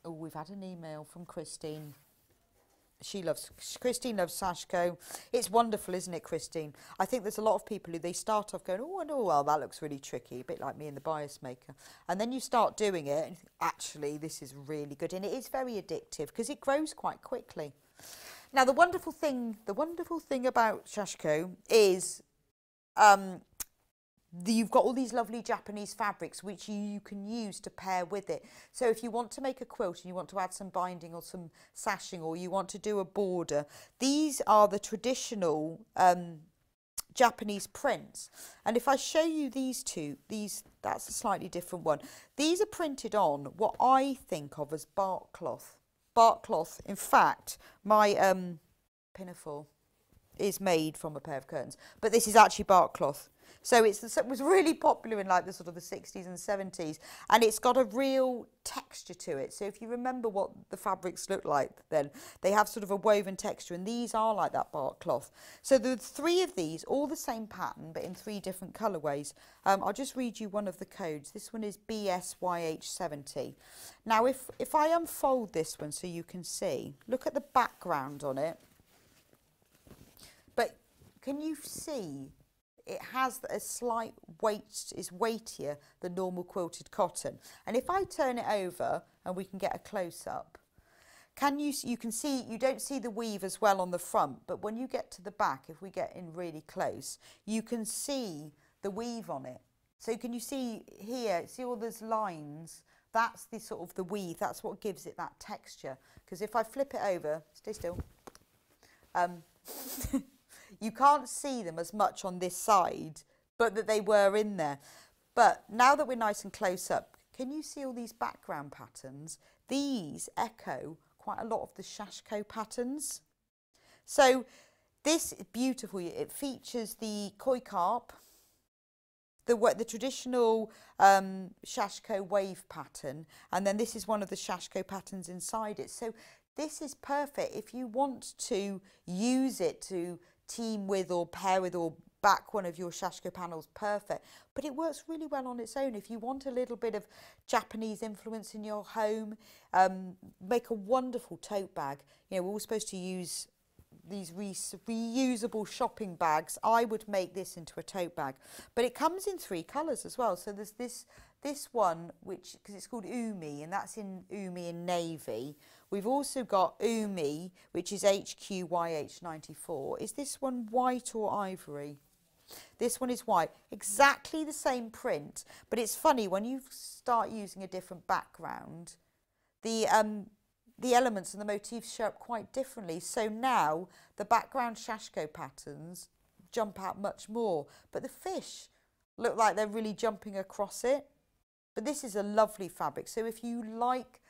Oh, we've had an email from Christine. She loves, Christine loves Sashiko. It's wonderful, isn't it, Christine? I think there's a lot of people who they start off going, oh, I know, well, that looks really tricky, a bit like me in the bias maker. And then you start doing it, and actually, this is really good. And it is very addictive because it grows quite quickly. Now, the wonderful thing, the wonderful thing about Sashiko is um, The, you've got all these lovely Japanese fabrics which you, you can use to pair with it. So if you want to make a quilt and you want to add some binding or some sashing, or you want to do a border, these are the traditional um, Japanese prints. And if I show you these two, these, that's a slightly different one. These are printed on what I think of as bark cloth. Bark cloth, in fact, my um, pinafore is made from a pair of curtains, but this is actually bark cloth. So it's the, it was really popular in like the sort of the sixties and seventies, and it's got a real texture to it. So if you remember what the fabrics look like then, they have sort of a woven texture, and these are like that bark cloth. So the three of these, all the same pattern, but in three different colourways. Um, I'll just read you one of the codes. This one is B S Y H seventy. Now if, if I unfold this one so you can see, look at the background on it. But can you see? It has a slight weight, is weightier than normal quilted cotton. And if I turn it over and we can get a close up, can you, you can see, you don't see the weave as well on the front, but when you get to the back, if we get in really close, you can see the weave on it. So can you see here, see all those lines? That's the sort of the weave, that's what gives it that texture. Because if I flip it over, stay still. Um, You can't see them as much on this side, but that they were in there. But now that we're nice and close up, can you see all these background patterns? These echo quite a lot of the Sashiko patterns. So this is beautiful. It features the koi carp, the, the traditional um, Sashiko wave pattern, and then this is one of the Sashiko patterns inside it. So this is perfect if you want to use it to team with or pair with or back one of your Sashiko panels, perfect. But it works really well on its own. If you want a little bit of Japanese influence in your home, um, make a wonderful tote bag. You know, we're all supposed to use these re reusable shopping bags. I would make this into a tote bag. But it comes in three colours as well. So there's this, this one, which, because it's called Umi, and that's in Umi in navy. We've also got Umi, which is H Q Y H ninety-four. Is this one white or ivory? This one is white. Exactly the same print, but it's funny, when you start using a different background, the, um, the elements and the motifs show up quite differently. So now the background Sashiko patterns jump out much more, but the fish look like they're really jumping across it. But this is a lovely fabric. So if you like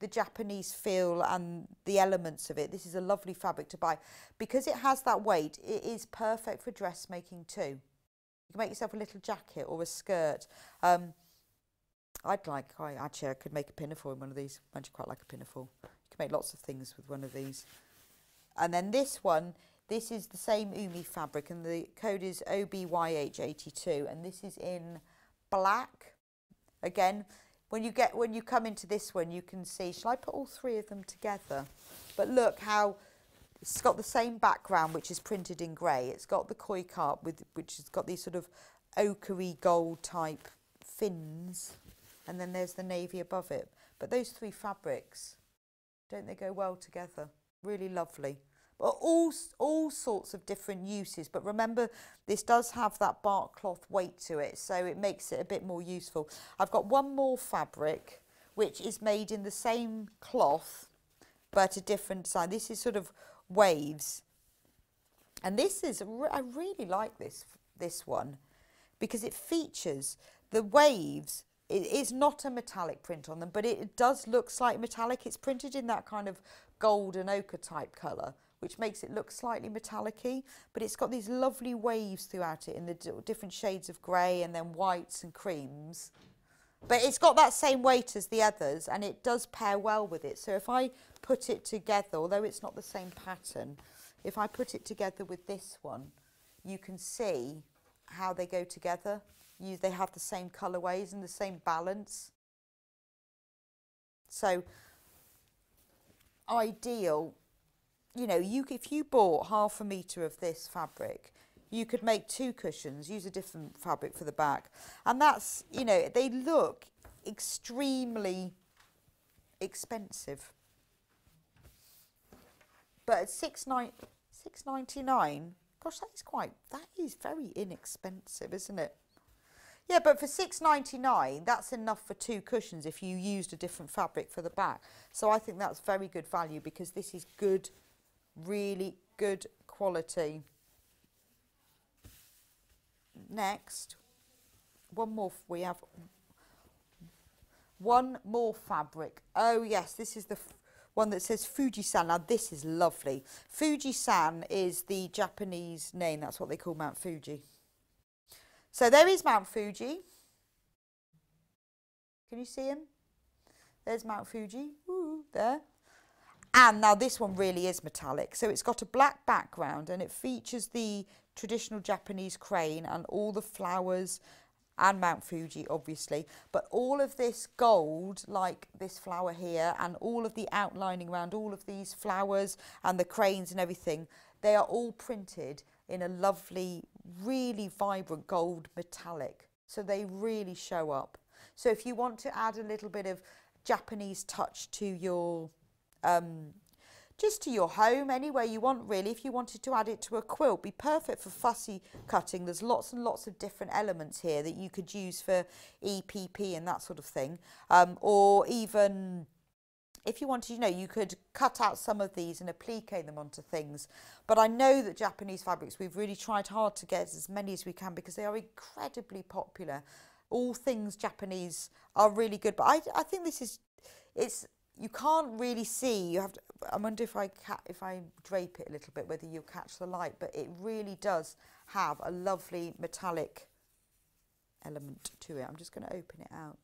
the Japanese feel and the elements of it, this is a lovely fabric to buy. Because it has that weight, it is perfect for dressmaking too. You can make yourself a little jacket or a skirt. Um, I'd like, I, actually I could make a pinafore in one of these. I actually quite like a pinafore. You can make lots of things with one of these. And then this one, this is the same Umi fabric, and the code is O B Y H eighty-two, and this is in black. Again, When you get, when you come into this one, you can see, shall I put all three of them together? But look how it's got the same background, which is printed in grey. It's got the koi carp, with, which has got these sort of ochre gold type fins. And then there's the navy above it. But those three fabrics, don't they go well together? Really lovely. But all, all sorts of different uses. But remember, this does have that bark cloth weight to it, so it makes it a bit more useful. I've got one more fabric, which is made in the same cloth, but a different design. This is sort of waves. And this is, I really like this, this one, because it features the waves. It is not a metallic print on them, but it does look slightly metallic. It's printed in that kind of gold and ochre type colour, which makes it look slightly metallic-y, but it's got these lovely waves throughout it in the d different shades of grey and then whites and creams. But it's got that same weight as the others, and it does pair well with it. So if I put it together, although it's not the same pattern, if I put it together with this one, you can see how they go together. You, they have the same colourways and the same balance. So, ideal. You know, you, if you bought half a metre of this fabric, you could make two cushions, use a different fabric for the back. And that's, you know, they look extremely expensive. But at six ninety-nine, gosh, that is quite, that is very inexpensive, isn't it? Yeah, but for six ninety-nine, that's enough for two cushions if you used a different fabric for the back. So I think that's very good value, because this is good, really good quality. Next, one more, we have one more fabric. Oh yes, this is the f one that says Fujisan. Now this is lovely. Fujisan is the Japanese name, that's what they call Mount Fuji. So there is Mount Fuji. Can you see him? There's Mount Fuji. Ooh, there. And now this one really is metallic. So it's got a black background and it features the traditional Japanese crane and all the flowers and Mount Fuji, obviously. But all of this gold, like this flower here, and all of the outlining around all of these flowers and the cranes and everything, they are all printed in a lovely, really vibrant gold metallic. So they really show up. So if you want to add a little bit of Japanese touch to your, um, just to your home, anywhere you want really, if you wanted to add it to a quilt, be perfect for fussy cutting. There's lots and lots of different elements here that you could use for E P P and that sort of thing. Um, or even if you wanted, you know, you could cut out some of these and applique them onto things. But I know that Japanese fabrics, we've really tried hard to get as many as we can because they are incredibly popular. All things Japanese are really good, but I, I think this is, it's, you can't really see, you have to, I wonder if I, ca if I drape it a little bit, whether you'll catch the light, but it really does have a lovely metallic element to it. I'm just going to open it out,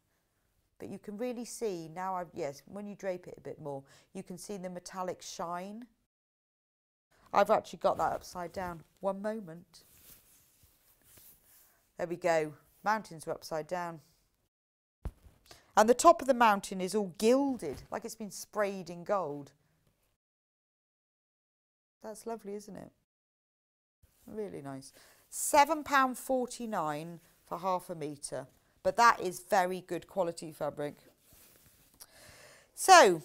but you can really see now, I've, yes, when you drape it a bit more, you can see the metallic shine. I've actually got that upside down. One moment. There we go. Mountains are upside down. And the top of the mountain is all gilded, like it's been sprayed in gold. That's lovely, isn't it? Really nice. seven pounds forty-nine for half a metre. But that is very good quality fabric. So,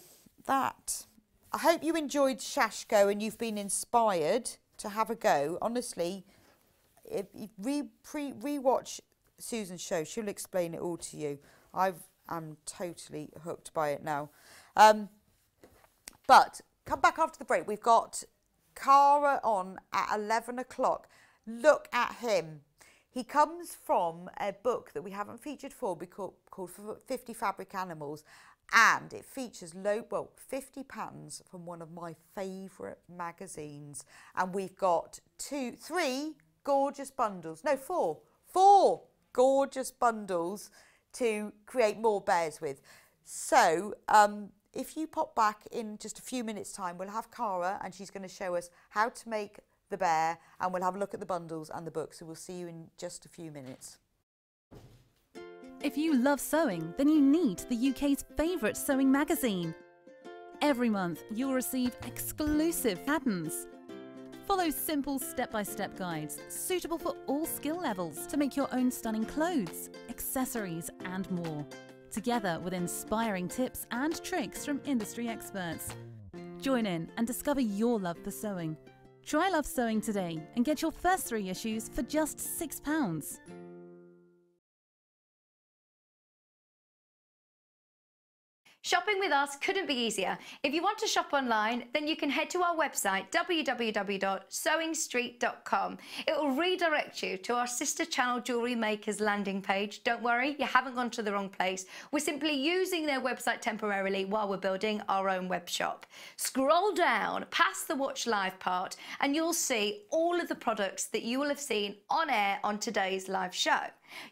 that. I hope you enjoyed Sashiko and you've been inspired to have a go. Honestly, if you re-pre- re-watch Susan's show, she'll explain it all to you. I am totally hooked by it now. Um, but come back after the break. We've got Cara on at eleven o'clock. Look at him. He comes from a book that we haven't featured for called fifty Fabric Animals, and it features low, well, fifty patterns from one of my favourite magazines. And we've got two, three gorgeous bundles. No, four. Four. Gorgeous bundles to create more bears with. So um, if you pop back in just a few minutes time, we'll have Cara and she's going to show us how to make the bear, and we'll have a look at the bundles and the book. So we'll see you in just a few minutes. If you love sewing, then you need the U K's favourite sewing magazine. Every month you'll receive exclusive patterns. Follow simple step-by-step guides, suitable for all skill levels, to make your own stunning clothes, accessories and more, together with inspiring tips and tricks from industry experts. Join in and discover your love for sewing. Try Love Sewing today and get your first three issues for just six pounds. Shopping with us couldn't be easier. If you want to shop online, then you can head to our website w w w dot sewing street dot com. It will redirect you to our sister channel Jewellery Makers landing page. Don't worry, you haven't gone to the wrong place. We're simply using their website temporarily while we're building our own web shop. Scroll down past the watch live part and you'll see all of the products that you will have seen on air on today's live show.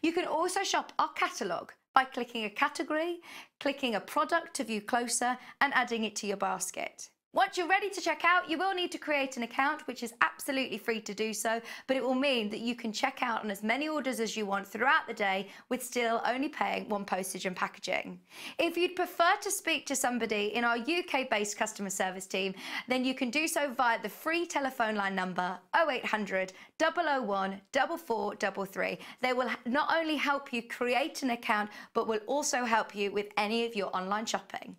You can also shop our catalogue by clicking a category, clicking a product to view closer and adding it to your basket. Once you're ready to check out, you will need to create an account, which is absolutely free to do so, but it will mean that you can check out on as many orders as you want throughout the day with still only paying one postage and packaging. If you'd prefer to speak to somebody in our U K-based customer service team, then you can do so via the free telephone line number oh eight hundred, double oh one, four four three three. They will not only help you create an account, but will also help you with any of your online shopping.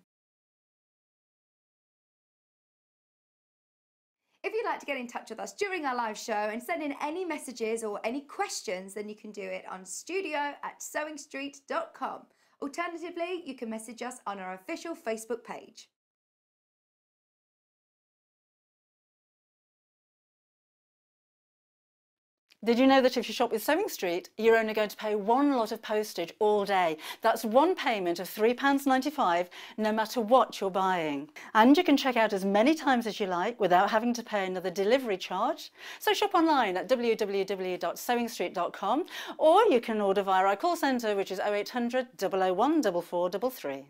If you'd like to get in touch with us during our live show and send in any messages or any questions, then you can do it on studio at sewing street dot com. Alternatively, you can message us on our official Facebook page. Did you know that if you shop with Sewing Street, you're only going to pay one lot of postage all day? That's one payment of three pounds ninety-five no matter what you're buying. And you can check out as many times as you like without having to pay another delivery charge. So shop online at w w w dot sewing street dot com, or you can order via our call centre, which is oh eight hundred, oh oh one, four four three three.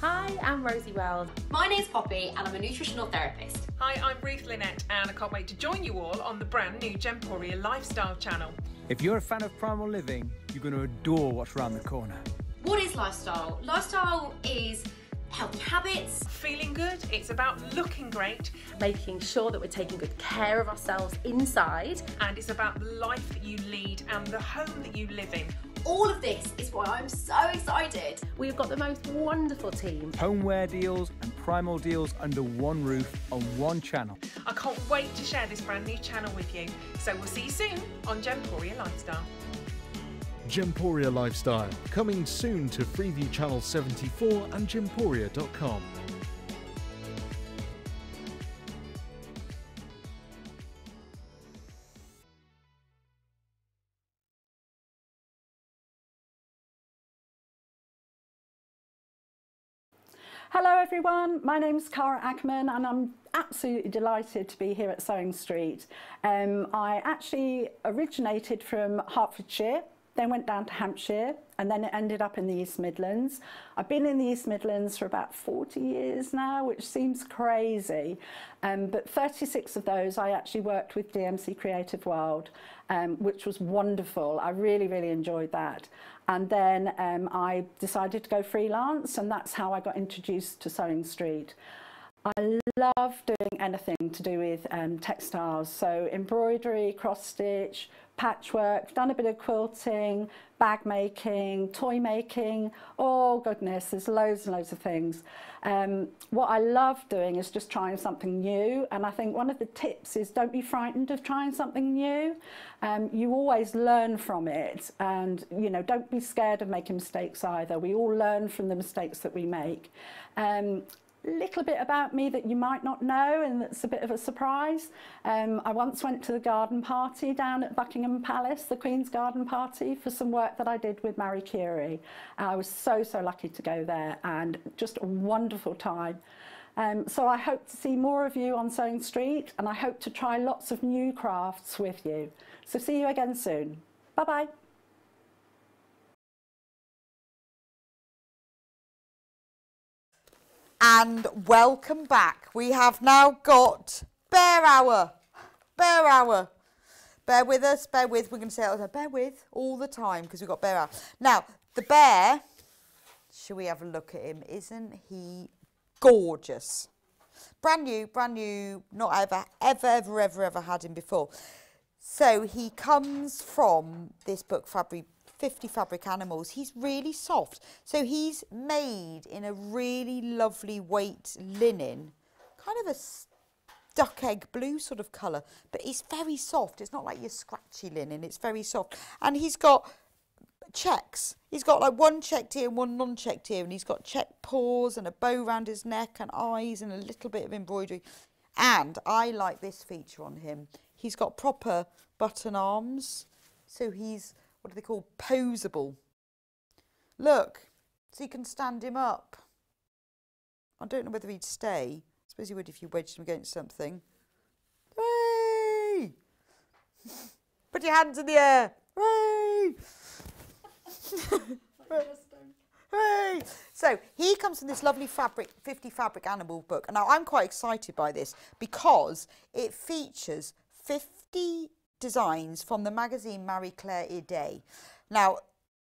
Hi, I'm Rosie Wells. My name's Poppy and I'm a nutritional therapist. Hi, I'm Ruth Lynette and I can't wait to join you all on the brand new Gemporia Lifestyle channel. If you're a fan of primal living, you're going to adore what's around the corner. What is lifestyle? Lifestyle is healthy habits. Feeling good, it's about looking great. Making sure that we're taking good care of ourselves inside. And it's about the life that you lead and the home that you live in. All of this is why I'm so excited. We've got the most wonderful team. Homeware deals and primal deals under one roof on one channel. I can't wait to share this brand new channel with you. So we'll see you soon on Gemporia Lifestyle. Gemporia Lifestyle, coming soon to Freeview Channel seventy-four and gemporia dot com. Hello everyone, my name's Cara Ackerman and I'm absolutely delighted to be here at Sewing Street. Um, I actually originated from Hertfordshire, then went down to Hampshire and then it ended up in the East Midlands. I've been in the East Midlands for about forty years now, which seems crazy, um, but thirty-six of those I actually worked with D M C Creative World, um, which was wonderful. I really, really enjoyed that. And then um, I decided to go freelance, and that's how I got introduced to Sewing Street. I love doing anything to do with um, textiles, so embroidery, cross-stitch, patchwork, done a bit of quilting, bag making, toy making, oh goodness, there's loads and loads of things. Um, what I love doing is just trying something new, and I think one of the tips is don't be frightened of trying something new. Um, you always learn from it, and you know, don't be scared of making mistakes either. We all learn from the mistakes that we make. Um, little bit about me that you might not know, and that's a bit of a surprise. Um, I once went to the garden party down at Buckingham Palace, the Queen's garden party, for some work that I did with Marie Curie. I was so, so lucky to go there and just a wonderful time. Um, so I hope to see more of you on Sewing Street, and I hope to try lots of new crafts with you. So see you again soon. Bye-bye. And welcome back. We have now got Bear Hour. Bear Hour. Bear with us, bear with. We're going to say it, bear with all the time because we've got Bear Hour. Now, the bear, shall we have a look at him? Isn't he gorgeous? Brand new, brand new. Not ever, ever, ever, ever, ever had him before. So he comes from this book, Fabric. fifty fabric animals. He's really soft, so he's made in a really lovely weight linen, kind of a duck egg blue sort of colour, but it's very soft. It's not like your scratchy linen, it's very soft. And he's got checks. He's got like one checked here and one non-checked here, and he's got checked paws and a bow round his neck and eyes and a little bit of embroidery. And I like this feature on him. He's got proper button arms, so he's, what do they call, posable? Look, so you can stand him up. I don't know whether he'd stay. I suppose he would if you wedged him against something. Hooray! Put your hands in the air. Hooray! Hooray! So he comes from this lovely fabric, fifty fabric animal book. Now I'm quite excited by this because it features fifty designs from the magazine Marie Claire Idée. Now,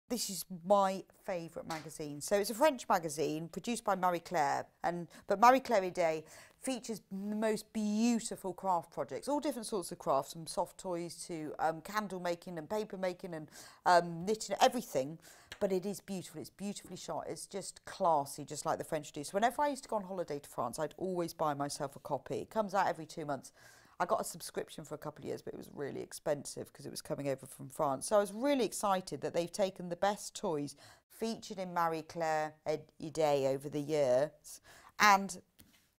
this is my favourite magazine. So it's a French magazine produced by Marie Claire, and but Marie Claire Idée features the most beautiful craft projects, all different sorts of crafts, from soft toys to um, candle making and paper making and um, knitting, everything. But it is beautiful. It's beautifully shot. It's just classy, just like the French do. So whenever I used to go on holiday to France, I'd always buy myself a copy. It comes out every two months. I got a subscription for a couple of years, but it was really expensive because it was coming over from France. So I was really excited that they've taken the best toys featured in Marie Claire Idée over the years and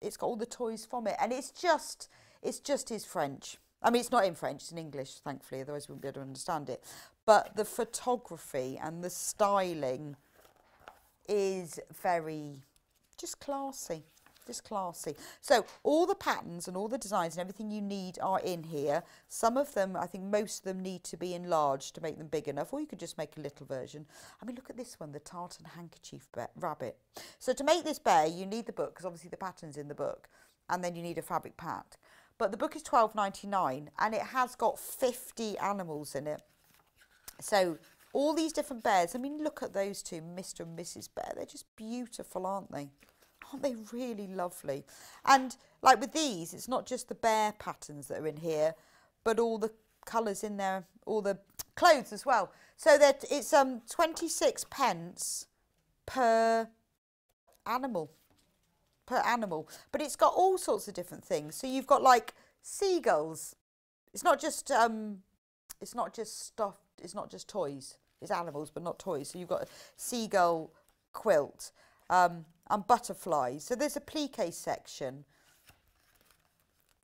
it's got all the toys from it, and it's just it's just his French. I mean, it's not in French, it's in English, thankfully, otherwise we wouldn't be able to understand it. But the photography and the styling is very, just classy, just classy. So all the patterns and all the designs and everything you need are in here. Some of them, I think most of them need to be enlarged to make them big enough, or you could just make a little version. I mean, look at this one, the tartan handkerchief rabbit. So to make this bear, you need the book, because obviously the pattern's in the book, and then you need a fabric pack. But the book is twelve ninety-nine and it has got fifty animals in it. So all these different bears, I mean, look at those two, Mister and Missus Bear. They're just beautiful, aren't they? Aren't they really lovely? And like with these, it's not just the bear patterns that are in here, but all the colours in there, all the clothes as well. So that it's um twenty-six pence per animal. per animal, but it's got all sorts of different things. So you've got like seagulls. It's not just um it's not just stuff, it's not just toys, it's animals but not toys. So you've got a seagull quilt um and butterflies. So there's a pliqué section,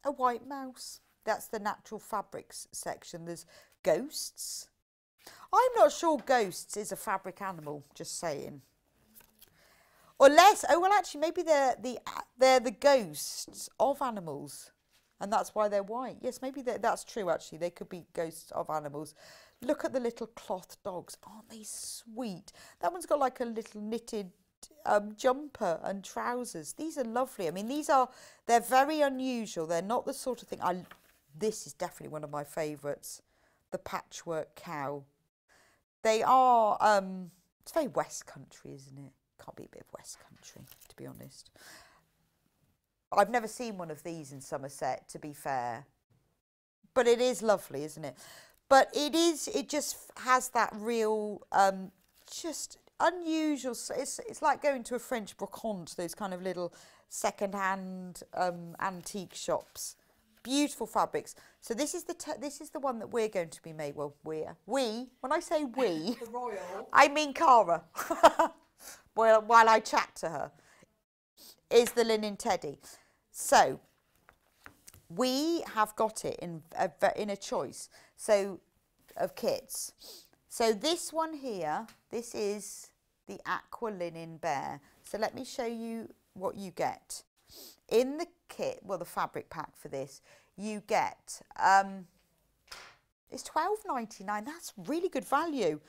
a white mouse, that's the natural fabrics section. There's ghosts. I'm not sure ghosts is a fabric animal, just saying. Unless, oh well, actually, maybe they're the they're the ghosts of animals, and that's why they're white. Yes, maybe that's true. Actually, they could be ghosts of animals. Look at the little cloth dogs. Aren't they sweet? That one's got like a little knitted um, jumper and trousers. These are lovely. I mean, these are they're very unusual. They're not the sort of thing. I this is definitely one of my favourites, the patchwork cow. They are. Um, it's very West Country, isn't it? Can't be a bit of West Country, to be honest. I've never seen one of these in Somerset, to be fair. But it is lovely, isn't it? But it is, it just has that real, um, just unusual, it's, it's like going to a French brocante, those kind of little second-hand um, antique shops. Beautiful fabrics. So this is the t this is the one that we're going to be made. Well, we're, we, when I say we, the royal. I mean Cara. Well, while I chat to her, is the linen teddy. So we have got it in a, in a choice so of kits. So this one here, this is the aqua linen bear. So let me show you what you get. In the kit, well, the fabric pack for this, you get, um, it's twelve ninety-nine, that's really good value.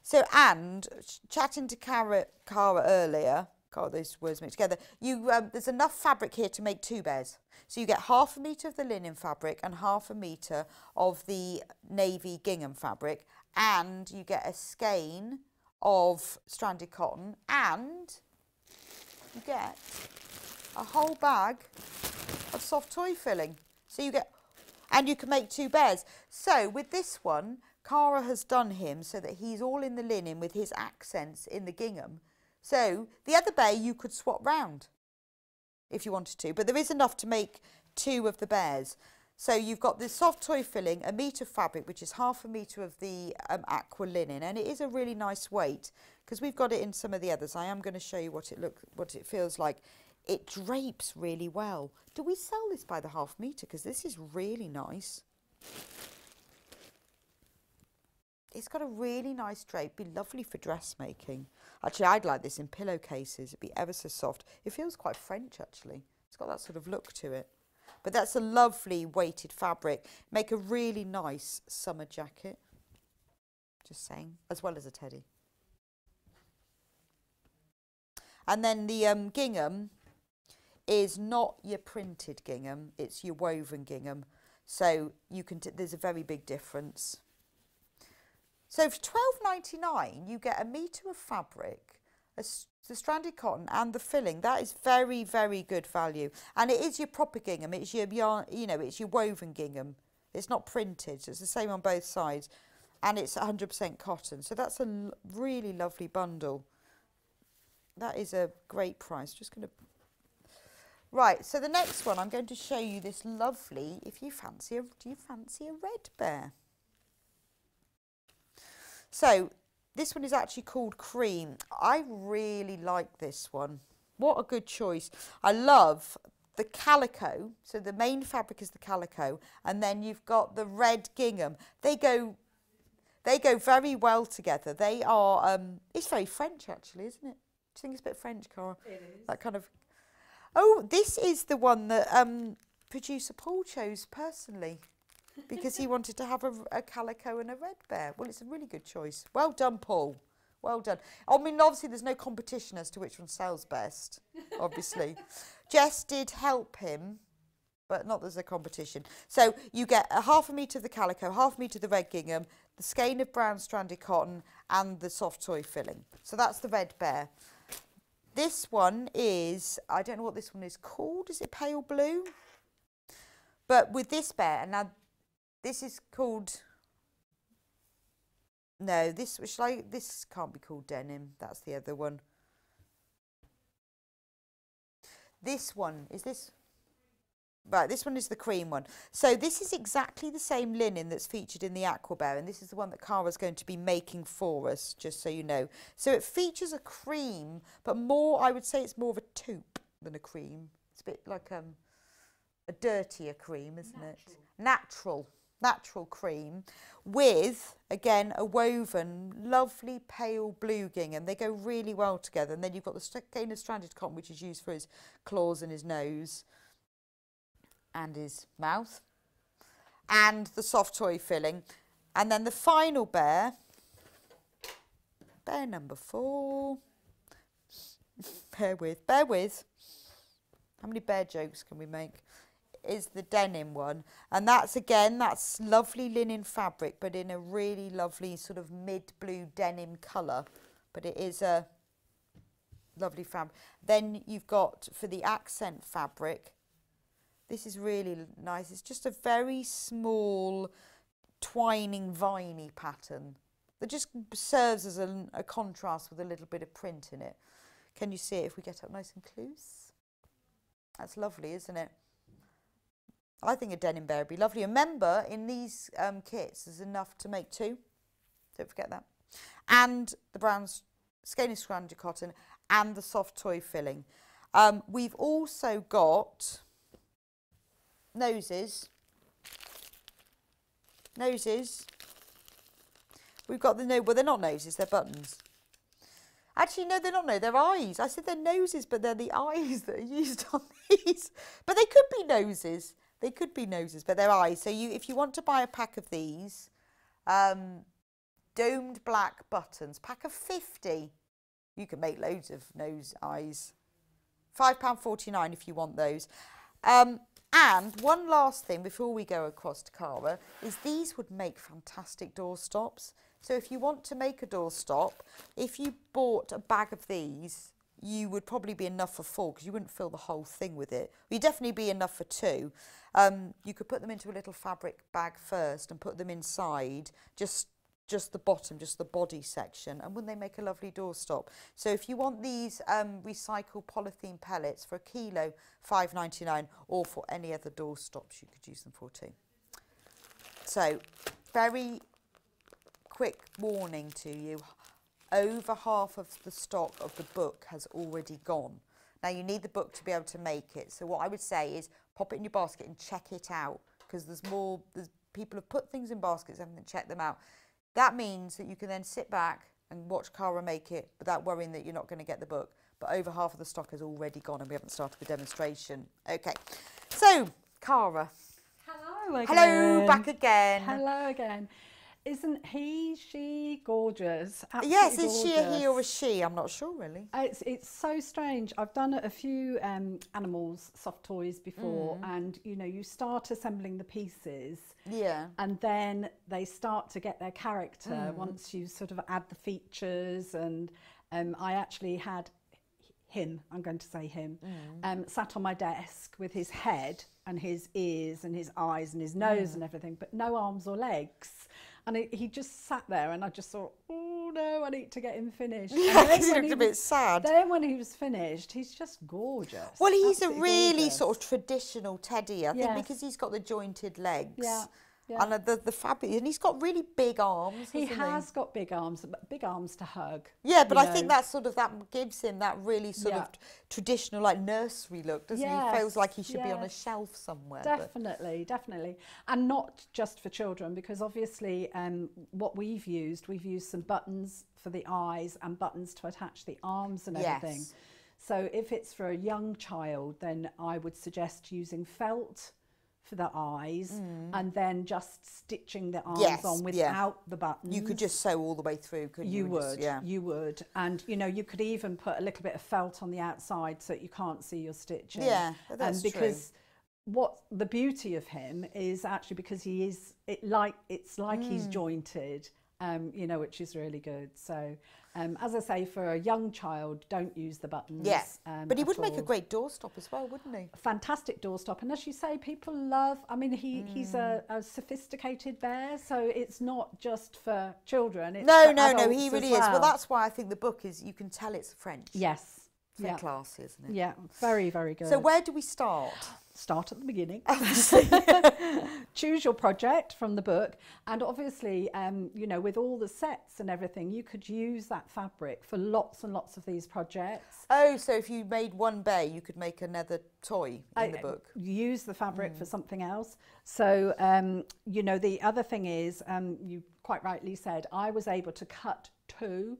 So, and chatting to Cara, Cara earlier, God, those words mixed together, you, um, there's enough fabric here to make two bears. So you get half a metre of the linen fabric and half a metre of the navy gingham fabric, and you get a skein of stranded cotton, and you get a whole bag of soft toy filling. So you get, and you can make two bears. So with this one, Cara has done him so that he's all in the linen with his accents in the gingham. So the other bear you could swap round if you wanted to, but there is enough to make two of the bears. So you've got this soft toy filling, a metre of fabric, which is half a metre of the um, aqua linen, and it is a really nice weight because we've got it in some of the others. I am going to show you what it look, what it feels like. It drapes really well. Do we sell this by the half metre? Because this is really nice. It's got a really nice drape, be lovely for dressmaking. Actually, I'd like this in pillowcases, it'd be ever so soft. It feels quite French, actually. It's got that sort of look to it. But that's a lovely weighted fabric. Make a really nice summer jacket, just saying, as well as a teddy. And then the um, gingham is not your printed gingham, it's your woven gingham. So you can t there's a very big difference. So for twelve ninety-nine, you get a metre of fabric, a, the stranded cotton and the filling. That is very, very good value. And it is your proper gingham. It's your yarn, you know, it's your woven gingham. It's not printed. So it's the same on both sides. And it's one hundred percent cotton. So that's a l really lovely bundle. That is a great price. Just going to... Right, so the next one, I'm going to show you this lovely, if you fancy, a, do you fancy a red bear? So this one is actually called Cream. I really like this one. What a good choice. I love the calico, so the main fabric is the calico, and then you've got the red gingham. They go, they go very well together. They are, um, it's very French actually, isn't it? Do you think it's a bit French, Cara? It is. That kind of, oh, this is the one that um, producer Paul chose personally because he wanted to have a, a calico and a red bear. Well, it's a really good choice. Well done, Paul. Well done. I mean, obviously, there's no competition as to which one sells best, obviously. Jess did help him, but not there's a competition. So you get a half a metre of the calico, half a metre of the red gingham, the skein of brown stranded cotton, and the soft toy filling. So that's the red bear. This one is, I don't know what this one is called. Is it pale blue? But with this bear, and now this is called... No, this shall I, this can't be called denim. That's the other one. This one is this. Right, this one is the cream one. So this is exactly the same linen that's featured in the Aqua Bear, and this is the one that Cara's going to be making for us, just so you know. So it features a cream, but more, I would say it's more of a taupe than a cream. It's a bit like um, a dirtier cream, isn't it? Natural. Natural cream with, again, a woven, lovely pale blue gingham. They go really well together. And then you've got the skein of stranded cotton, which is used for his claws and his nose and his mouth, and the soft toy filling. And then the final bear, bear number four, bear with, bear with. How many bear jokes can we make? Is the denim one, and that's again, that's lovely linen fabric, but in a really lovely sort of mid-blue denim colour, but it is a lovely fabric. Then you've got, for the accent fabric, this is really nice. It's just a very small twining viney pattern that just serves as a, a contrast with a little bit of print in it. Can you see it if we get up nice and close? That's lovely, isn't it? I think a denim bear would be lovely. Remember, in these um, kits, there's enough to make two. Don't forget that. And the brown skein of stranded cotton and the soft toy filling. Um, we've also got noses. Noses. We've got the no. Well, they're not noses. They're buttons. Actually, no, they're not, no, they're eyes. I said they're noses, but they're the eyes that are used on these. But they could be noses. They could be noses, but they're eyes. So you, if you want to buy a pack of these, um, domed black buttons, pack of fifty, you can make loads of nose eyes. five pounds forty-nine if you want those. Um, and one last thing before we go across to Cara is these would make fantastic doorstops. So if you want to make a doorstop, if you bought a bag of these, you would probably be enough for four because you wouldn't fill the whole thing with it. You'd definitely be enough for two. Um, you could put them into a little fabric bag first and put them inside, just just the bottom, just the body section, and wouldn't they make a lovely doorstop? So if you want these um, recycled polythene pellets for a kilo, five pounds ninety-nine, or for any other doorstops you could use them for too. So very quick warning to you. Over half of the stock of the book has already gone. Now you need the book to be able to make it. So what I would say is pop it in your basket and check it out, because there's more, there's, people have put things in baskets and haven't checked them out. That means that you can then sit back and watch Cara make it without worrying that you're not going to get the book. But over half of the stock has already gone and we haven't started the demonstration. Okay, so Cara. Hello again. Hello, back again. Hello again. Isn't he, she gorgeous? Absolutely yes, is gorgeous. She a he or a she? I'm not sure really. Uh, it's, it's so strange. I've done a few um, animals, soft toys before, mm. and you know, you start assembling the pieces. Yeah. And then they start to get their character mm. once you sort of add the features. And um, I actually had him, I'm going to say him, mm. um, sat on my desk with his head and his ears and his eyes and his nose mm. and everything, but no arms or legs. And it, he just sat there and I just thought, oh no, I need to get him finished. Yeah, he looked he was, a bit sad. Then when he was finished, he's just gorgeous. Well, he's absolutely a really gorgeous. Sort of traditional teddy, I think, yes. because he's got the jointed legs. Yeah. Yeah. And the, the fabulous, and he's got really big arms. He has he? got big arms, big arms to hug. Yeah, but I know. think that sort of that gives him that really sort yeah. of traditional, like nursery look, doesn't yes. he? Feels like he should yes. be on a shelf somewhere. Definitely, but. definitely, and not just for children, because obviously, um, what we've used, we've used some buttons for the eyes and buttons to attach the arms and yes. everything. So if it's for a young child, then I would suggest using felt for the eyes mm. and then just stitching the arms yes, on without yeah. the buttons. You could just sew all the way through, couldn't you? You would, just, yeah. you would. And, you know, you could even put a little bit of felt on the outside so that you can't see your stitching. Yeah, that's true. And because true. what the beauty of him is actually because he is, it like it's like mm. he's jointed, um, you know, which is really good. So, Um, as I say, for a young child, don't use the buttons. Yes, yeah. um, but he would all. make a great doorstop as well, wouldn't he? Fantastic doorstop, and as you say, people love. I mean, he mm. he's a, a sophisticated bear, so it's not just for children. It's no, for no, adults no. He really well. is. Well, that's why I think the book is. You can tell it's French. Yes. Yeah. Class, isn't it? Yeah, very, very good. So where do we start? Start at the beginning. Choose your project from the book, and obviously, um, you know, with all the sets and everything, you could use that fabric for lots and lots of these projects. Oh, so if you made one bear, you could make another toy in I, the book. Use the fabric mm. for something else. So, um, you know, the other thing is, um, you quite rightly said, I was able to cut two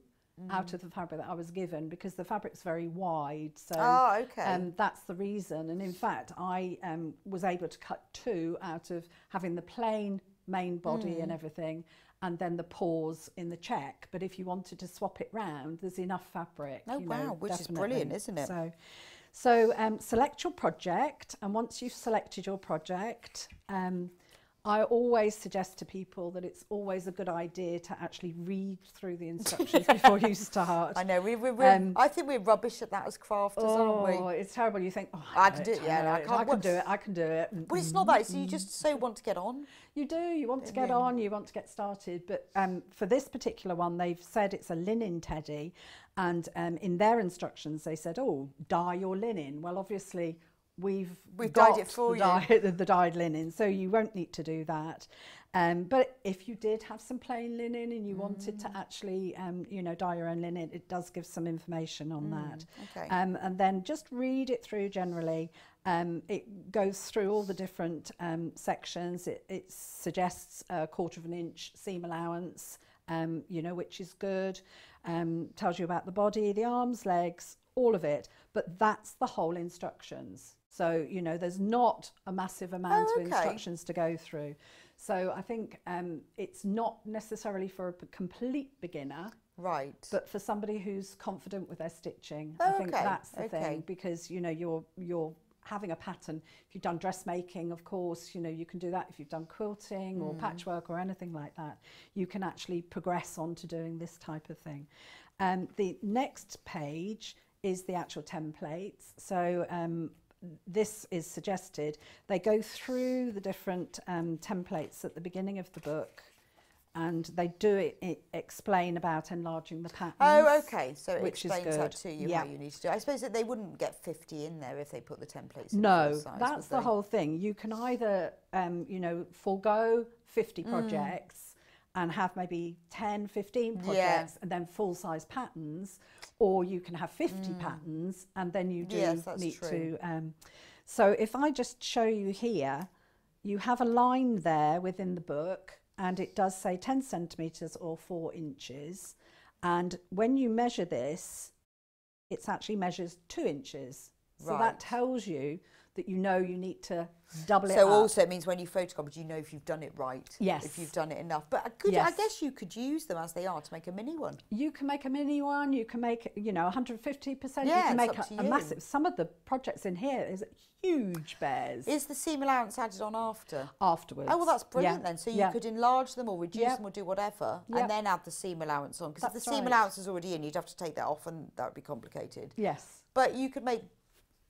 out of the fabric that I was given because the fabric's very wide, so oh, okay. um, that's the reason. And in fact, I um, was able to cut two out of having the plain main body mm. and everything, and then the paws in the check. But if you wanted to swap it round, there's enough fabric. Oh you wow, know, which definitely. is brilliant, isn't it? So, so um, select your project, and once you've selected your project, um, I always suggest to people that it's always a good idea to actually read through the instructions before you start. I know, we, we, we're, um, I think we're rubbish at that as crafters, oh, aren't we? Oh, it's terrible. You think, oh, I, I can do it, it yeah, no, I, can't, I can do it, I can do it. But it's not that, so you just so want to get on. You do, you want to get on, you want to get started. But um, for this particular one, they've said it's a linen teddy. And um, in their instructions, they said, oh, dye your linen. Well, obviously, We've, We've got dyed it for the, dye, you. the dyed linen, so you won't need to do that. Um, but if you did have some plain linen and you mm. wanted to actually, um, you know, dye your own linen, it does give some information on mm. that. Okay. Um, and then just read it through generally. Um, it goes through all the different um, sections. It, it suggests a quarter of an inch seam allowance, um, you know, which is good. Um, tells you about the body, the arms, legs, all of it. But that's the whole instructions. So, you know, there's not a massive amount oh, okay. of instructions to go through. So I think um, it's not necessarily for a complete beginner. Right. But for somebody who's confident with their stitching, oh, I think okay. that's the okay. thing, because, you know, you're, you're having a pattern. If you've done dressmaking, of course, you know, you can do that. If you've done quilting mm. or patchwork or anything like that, you can actually progress on to doing this type of thing. Um, the next page is the actual templates. So... Um, this is suggested. They go through the different um, templates at the beginning of the book, and they do it, it explain about enlarging the patterns. Oh, okay. So it which explains how to you yeah. how you need to do. I suppose that they wouldn't get fifty in there if they put the templates in. No, size, that's the whole thing. You can either, um, you know, forego fifty mm. projects and have maybe ten, fifteen projects yeah. and then full-size patterns, or you can have fifty mm. patterns and then you do yes, need true. to... Um, so if I just show you here, you have a line there within the book, and it does say ten centimetres or four inches. And when you measure this, it actually measures two inches. So right. that tells you that you know you need to double it up. So also it means when you photocopy, you know if you've done it right. Yes. If you've done it enough. But I, could, yes. I guess you could use them as they are to make a mini one. You can make a mini one. You can make, you know, one hundred fifty percent. Yeah, you can make a, a massive. Some of the projects in here is huge bears. Is the seam allowance added on after? Afterwards. Oh, well, that's brilliant yeah. then. So you yeah. could enlarge them or reduce yeah. them or do whatever yeah. and then add the seam allowance on. Because if the seam right. allowance is already in, you'd have to take that off and that would be complicated. Yes. But you could make...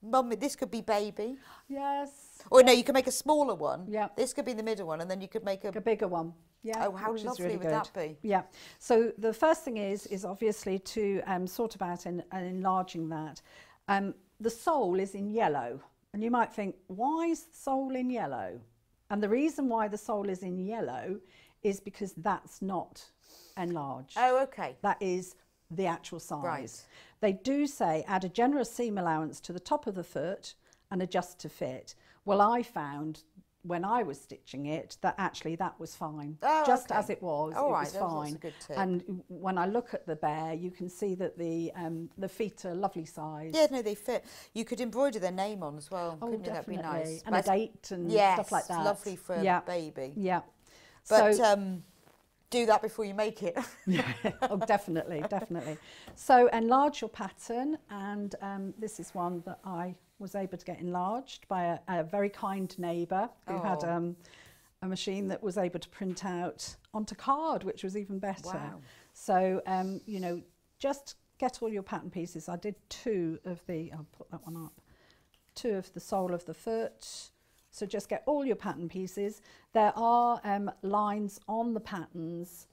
Mum, this could be baby. Yes. Or yes. no, you could make a smaller one. Yeah. This could be the middle one, and then you could make a, a bigger one. Yeah. Oh, how lovely really would good. that be? Yeah. So the first thing is is obviously to um, sort about and enlarging that. Um, the sole is in yellow, and you might think, why is the sole in yellow? And the reason why the sole is in yellow is because that's not enlarged. Oh, okay. That is the actual size. Right. They do say add a generous seam allowance to the top of the foot and adjust to fit. Well, I found when I was stitching it that actually that was fine. Oh, just okay. as it was, All it right, was fine. A good tip. And when I look at the bear, you can see that the um, the feet are lovely size. Yeah, no, they fit. You could embroider their name on as well. Oh, couldn't definitely. You? That'd be nice. And but a date and yes, stuff like that. Lovely for yeah. a baby. Yeah. But so, um, do that before you make it. Oh, definitely, definitely. So enlarge your pattern, and um, this is one that I was able to get enlarged by a, a very kind neighbour who oh. had um, a machine that was able to print out onto card, which was even better. Wow. So, um, you know, just get all your pattern pieces. I did two of the, I'll put that one up, two of the sole of the foot. So just get all your pattern pieces. There are um, lines on the patterns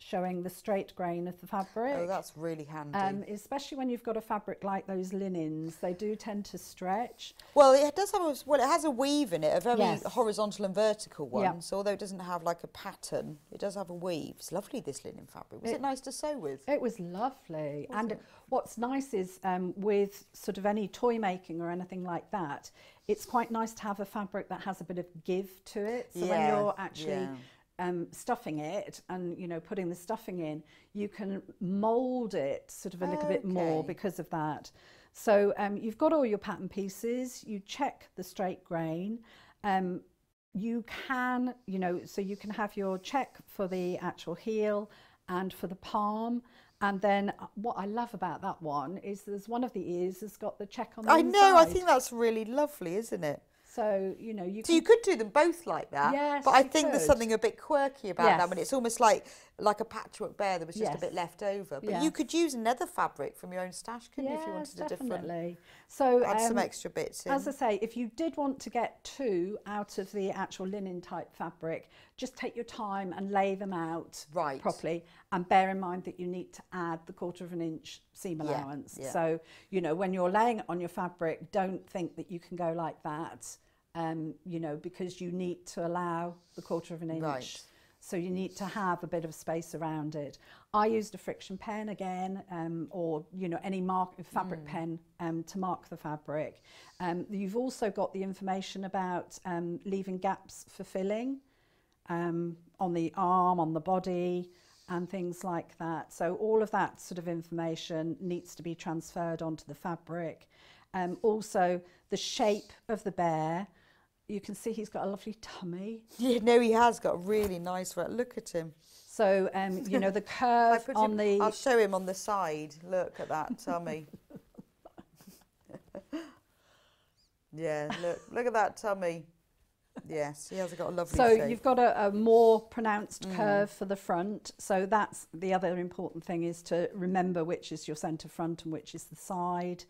showing the straight grain of the fabric. Oh, that's really handy. Um, especially when you've got a fabric like those linens, they do tend to stretch. Well, it does have a, well, it has a weave in it, a very yes. horizontal and vertical one. Yep. So although it doesn't have like a pattern, it does have a weave. It's lovely, this linen fabric. Was it, it nice to sew with? It was lovely. Was and it? What's nice is um, with sort of any toy making or anything like that, it's quite nice to have a fabric that has a bit of give to it. So yeah. when you're actually... Yeah. Um, stuffing it and, you know, putting the stuffing in, you can mould it sort of a little okay. bit more because of that. So um, you've got all your pattern pieces, you check the straight grain, um, you can, you know, so you can have your check for the actual heel and for the palm. And then what I love about that one is there's one of the ears has got the check on the I inside. know, I think that's really lovely, isn't it? So, you know, you So you could do them both like that. Yes, but I think could. there's something a bit quirky about yes. that when it's almost like like a patchwork bear that was just yes. a bit left over. But yes. you could use another fabric from your own stash, couldn't yes, you, if you wanted definitely. a different. So add um, some extra bits in. As I say, if you did want to get two out of the actual linen type fabric, just take your time and lay them out right. properly, and bear in mind that you need to add the quarter of an inch seam yeah, allowance. Yeah. So, you know, when you're laying it on your fabric, don't think that you can go like that. Um, you know, because you need to allow the quarter of an inch. Right. So you need to have a bit of space around it. I used a friction pen again, um, or, you know, any mark fabric mm. pen um, to mark the fabric. Um, you've also got the information about um, leaving gaps for filling um, on the arm, on the body, and things like that. So all of that sort of information needs to be transferred onto the fabric. Um, also, the shape of the bear. You can see he's got a lovely tummy. Yeah, no, he has got a really nice one. Look at him. So, um, you know, the curve on him, the... I'll show him on the side. Look at that tummy. yeah, look, look at that tummy. Yes, he has got a lovely shape. So you've got a, a more pronounced mm. curve for the front. So that's the other important thing, is to remember which is your centre front and which is the side.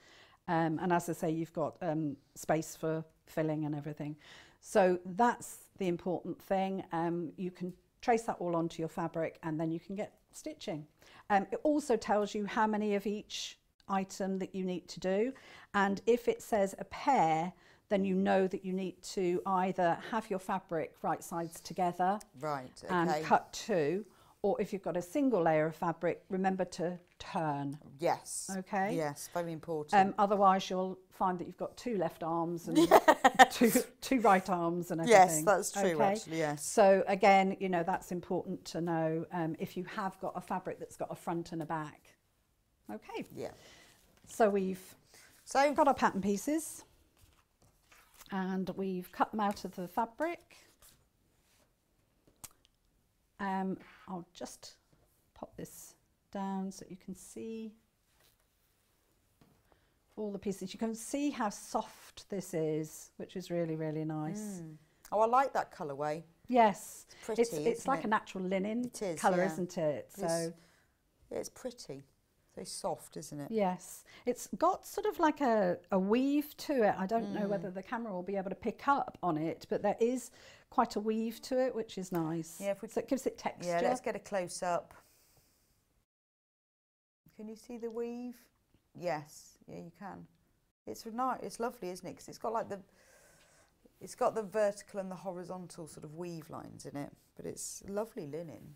Um, and as I say, you've got um, space for filling and everything. So that's the important thing. Um, you can trace that all onto your fabric, and then you can get stitching. Um, it also tells you how many of each item that you need to do. And if it says a pair, then you know that you need to either have your fabric right sides together right, okay. and cut two, or if you've got a single layer of fabric, remember to turn. Yes. Okay? Yes, very important. Um, otherwise, you'll find that you've got two left arms and yes. two, two right arms and everything. Yes, that's true, okay? actually, yes. So, again, you know, that's important to know um, if you have got a fabric that's got a front and a back. Okay. Yeah. So we've so got our pattern pieces, and we've cut them out of the fabric. Um, I'll just pop this down so you can see all the pieces. You can see how soft this is, which is really, really nice. Mm. Oh, I like that colourway. Yes. It's pretty, It's, it's like it? a natural linen it is, colour, yeah. isn't it? So it's, it's pretty. Very soft, isn't it? Yes. It's got sort of like a, a weave to it. I don't mm. know whether the camera will be able to pick up on it, but there is quite a weave to it, which is nice. Yeah, if we so it gives it texture. Yeah, let's get a close-up. Can you see the weave? Yes, yeah, you can. It's nice. It's lovely, isn't it? Because it's got like the, It's got the vertical and the horizontal sort of weave lines in it, but it's lovely linen.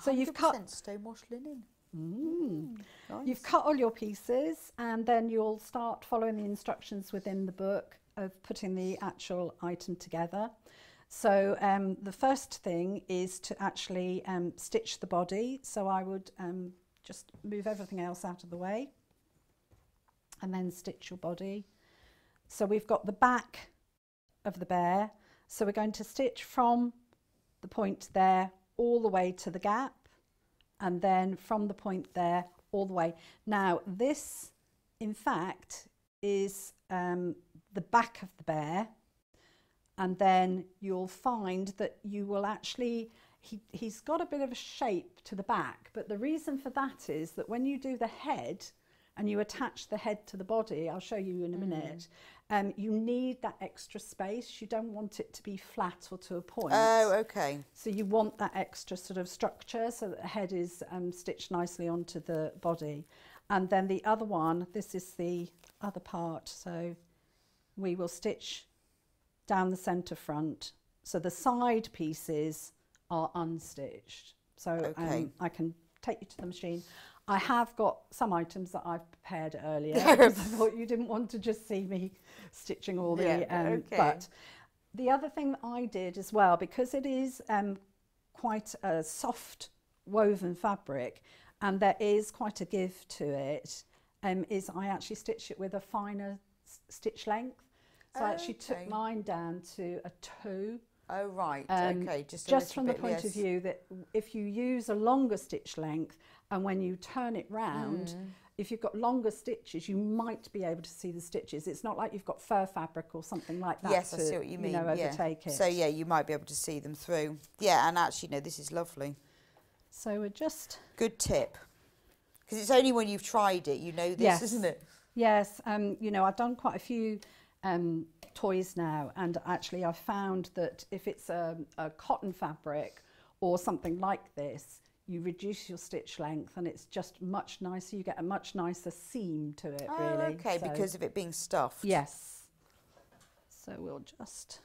So you've cut stonewashed linen. Mm. Nice. You've cut all your pieces, and then you'll start following the instructions within the book of putting the actual item together. So um, the first thing is to actually um, stitch the body. So I would um, just move everything else out of the way and then stitch your body. So we've got the back of the bear. So we're going to stitch from the point there all the way to the gap, and then from the point there all the way. Now this, in fact, is um, the back of the bear, and then you'll find that you will actually, he, he's got a bit of a shape to the back, but the reason for that is that when you do the head and you attach the head to the body, I'll show you in a mm. minute, um, you need that extra space. You don't want it to be flat or to a point. Oh, okay. So you want that extra sort of structure so that the head is um, stitched nicely onto the body. And then the other one, this is the other part. So we will stitch down the centre front. So the side pieces are unstitched. So okay. um, I can take you to the machine. I have got some items that I've prepared earlier because I thought you didn't want to just see me stitching all the, yeah, um, okay. but the other thing that I did as well, because it is um, quite a soft woven fabric and there is quite a give to it, um, is I actually stitched it with a finer stitch length. So okay. I actually took mine down to a two. Oh, right, um, okay. Just, just from the point less. of view that if you use a longer stitch length and when you turn it round, mm. if you've got longer stitches, you might be able to see the stitches. It's not like you've got fur fabric or something like that. Yes, to, I see what you mean. You know, overtake yeah. it. So, yeah, you might be able to see them through. Yeah, and actually, no, this is lovely. So we're just... Good tip. Because it's only when you've tried it, you know this, yes. isn't it? Yes, um, you know, I've done quite a few... Um, toys now, and actually I found that if it's a, a cotton fabric or something like this, you reduce your stitch length and it's just much nicer. You get a much nicer seam to it, oh, really. Okay, so because of it being stuffed. Yes. So we'll just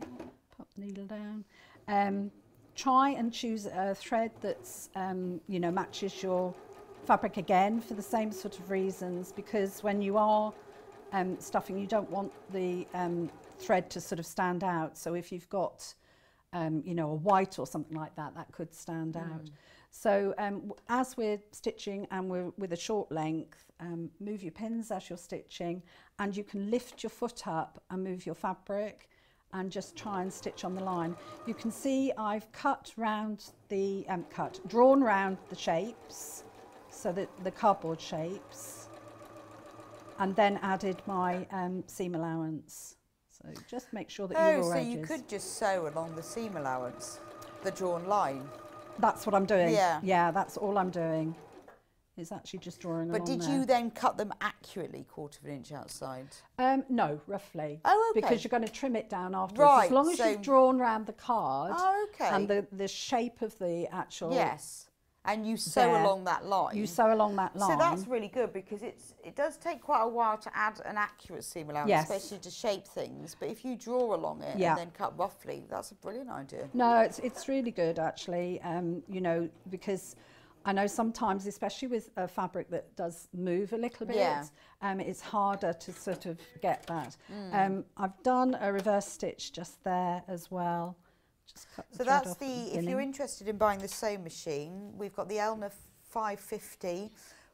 pop the needle down. Um, try and choose a thread that's um, you know, matches your fabric again for the same sort of reasons, because when you are Um, stuffing, you don't want the um, thread to sort of stand out. So if you've got um, you know, a white or something like that, that could stand mm. out. So um, as we're stitching and we're with a short length, um, move your pins as you're stitching, and you can lift your foot up and move your fabric and just try and stitch on the line. You can see I've cut round the um, cut drawn round the shapes, so that the cardboard shapes, and then added my um, seam allowance. So just make sure that oh, your edges... Oh, so you could just sew along the seam allowance, the drawn line. That's what I'm doing. Yeah. Yeah, that's all I'm doing, is actually just drawing but on But did there. you then cut them accurately, quarter of an inch outside? Um, no, roughly. Oh, OK. Because you're going to trim it down afterwards. Right. As long as so you've drawn round the card oh, okay. and the, the shape of the actual... Yes. And you sew there. along that line. You sew along that line. So that's really good, because it's it does take quite a while to add an accurate seam allowance, yes. especially to shape things. But if you draw along it yeah. and then cut roughly, that's a brilliant idea. No, it's it's really good actually. Um, you know, because I know sometimes, especially with a fabric that does move a little bit, yeah. um, it's harder to sort of get that. Mm. Um, I've done a reverse stitch just there as well. Just cut the so that's the, the if you're interested in buying the sewing machine, we've got the Elna five fifty,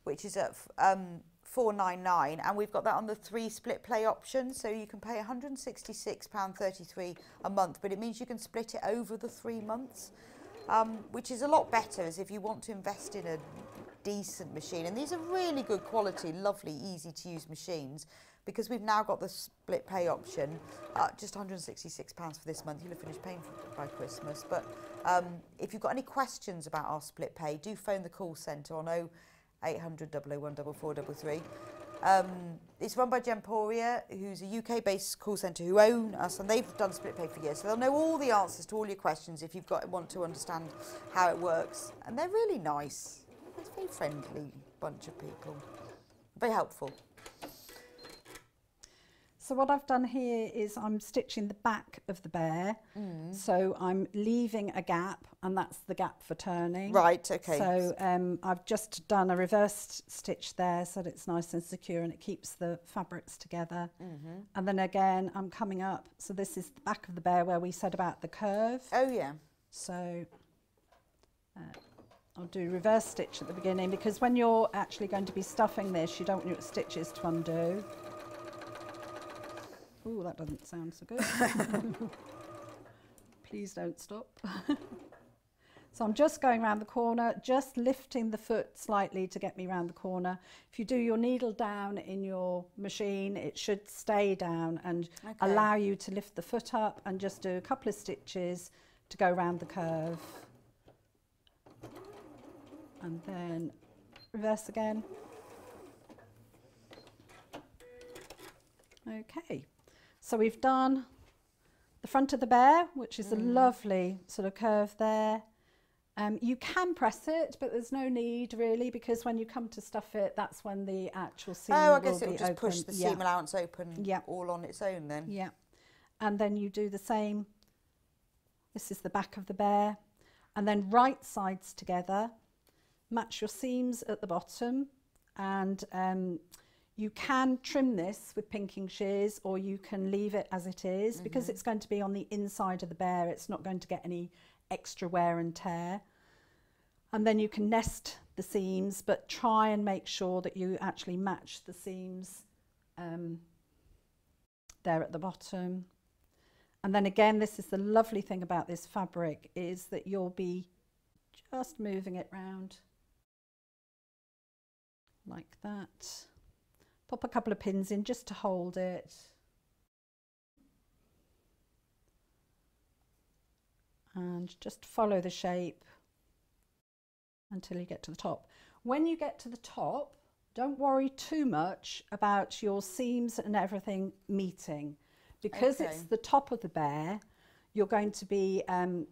which is at um, four ninety-nine, and we've got that on the three split play option, so you can pay one hundred and sixty-six pounds thirty-three a month, but it means you can split it over the three months, um, which is a lot better as if you want to invest in a decent machine. And these are really good quality, lovely, easy to use machines. Because we've now got the split pay option, uh, just one hundred and sixty-six pounds for this month. You'll have finished paying for it by Christmas. But um, if you've got any questions about our split pay, do phone the call centre on oh eight hundred, double oh one, four four three three. Um, it's run by Gemporia, who's a U K-based call centre who own us, and they've done split pay for years. So they'll know all the answers to all your questions if you have want to understand how it works. And they're really nice. They're a very friendly bunch of people. Very helpful. So what I've done here is I'm stitching the back of the bear. Mm. So I'm leaving a gap, and that's the gap for turning. Right, okay. So um, I've just done a reversed stitch there so that it's nice and secure and it keeps the fabrics together. Mm-hmm. And then again, I'm coming up. So this is the back of the bear where we said about the curve. Oh, yeah. So uh, I'll do reverse stitch at the beginning, because when you're actually going to be stuffing this, you don't want your stitches to undo. Ooh, that doesn't sound so good. Please don't stop. So I'm just going around the corner, just lifting the foot slightly to get me around the corner. If you do your needle down in your machine, it should stay down and okay. allow you to lift the foot up and just do a couple of stitches to go around the curve. And then reverse again. Okay. So we've done the front of the bear, which is mm. a lovely sort of curve there. Um, you can press it, but there's no need really, because when you come to stuff it, that's when the actual seam will be open. Oh, I guess it will just push the yeah. seam allowance open yeah. all on its own then. Yeah. And then you do the same. This is the back of the bear. And then right sides together. Match your seams at the bottom, and um, you can trim this with pinking shears, or you can leave it as it is, mm-hmm. because it's going to be on the inside of the bear. It's not going to get any extra wear and tear. And then you can nest the seams, but try and make sure that you actually match the seams um, there at the bottom. And then again, this is the lovely thing about this fabric, is that you'll be just moving it round like that. Pop a couple of pins in just to hold it. And just follow the shape until you get to the top. When you get to the top, don't worry too much about your seams and everything meeting. Because okay. it's the top of the bear, you're going to be, um,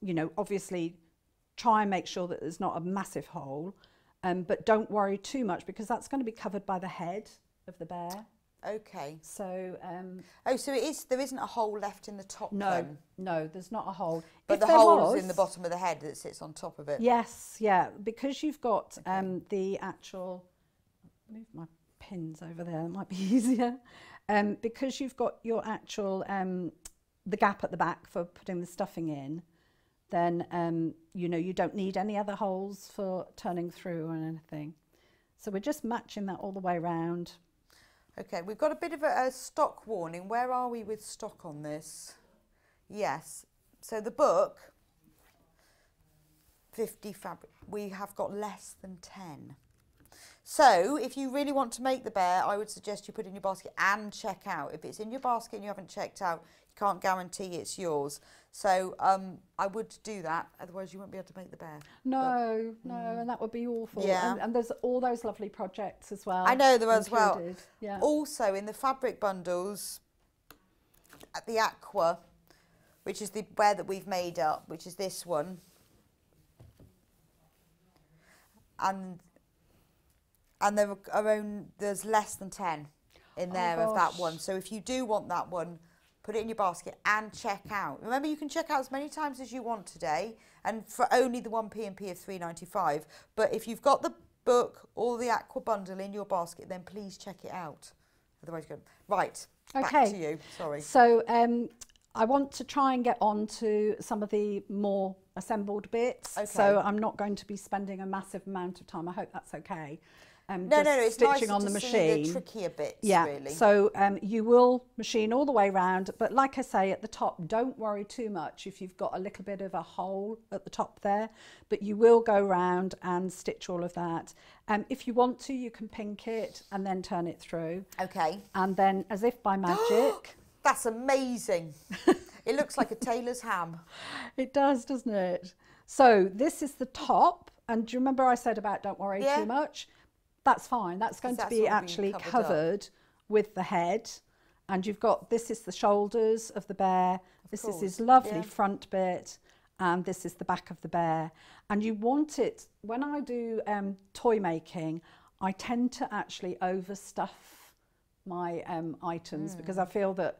you know, obviously try and make sure that there's not a massive hole. Um, but don't worry too much, because that's going to be covered by the head of the bear. Okay. So. Um, oh, so it is. There isn't a hole left in the top. No, then. no, there's not a hole. But if the hole is in the bottom of the head that sits on top of it. Yes, yeah, because you've got okay. um, the actual. Move my pins over there. It might be easier. Um, because you've got your actual um, the gap at the back for putting the stuffing in. Then um, you know, you don't need any other holes for turning through or anything. So we're just matching that all the way round. Okay, we've got a bit of a, a stock warning. Where are we with stock on this? Yes, so the book, fifty fabric, we have got less than ten. So if you really want to make the bear, I would suggest you put it in your basket and check out. If it's in your basket and you haven't checked out, can't guarantee it's yours. So um, I would do that, otherwise you won't be able to make the bear. No, but, no, mm. and that would be awful. Yeah. And, and there's all those lovely projects as well. I know there as well. Yeah. Also in the fabric bundles, at the aqua, which is the bear that we've made up, which is this one. And and there are own, there's less than ten in there oh of that one. So if you do want that one, put it in your basket and check out. Remember, you can check out as many times as you want today, and for only the one P and P of three ninety-five. But if you've got the book or the aqua bundle in your basket, then please check it out. Otherwise, you go right. Okay. Back to you. Sorry. So um, I want to try and get on to some of the more assembled bits. Okay. So I'm not going to be spending a massive amount of time. I hope that's okay. Um, no, no, no, it's stitching nice on to the machine. See the trickier bits, yeah. really. So um, you will machine all the way round, but like I say, at the top, don't worry too much if you've got a little bit of a hole at the top there, but you will go round and stitch all of that. Um, if you want to, you can pink it and then turn it through. Okay. And then, as if by magic. That's amazing. It looks like a tailor's ham. It does, doesn't it? So this is the top, and do you remember I said about don't worry yeah. too much? That's fine, that's going to be actually covered, covered with the head. And you've got, this is the shoulders of the bear, of this course. is his lovely yeah. front bit, and this is the back of the bear. And you want it, when I do um, toy making, I tend to actually overstuff my um, items mm. because I feel that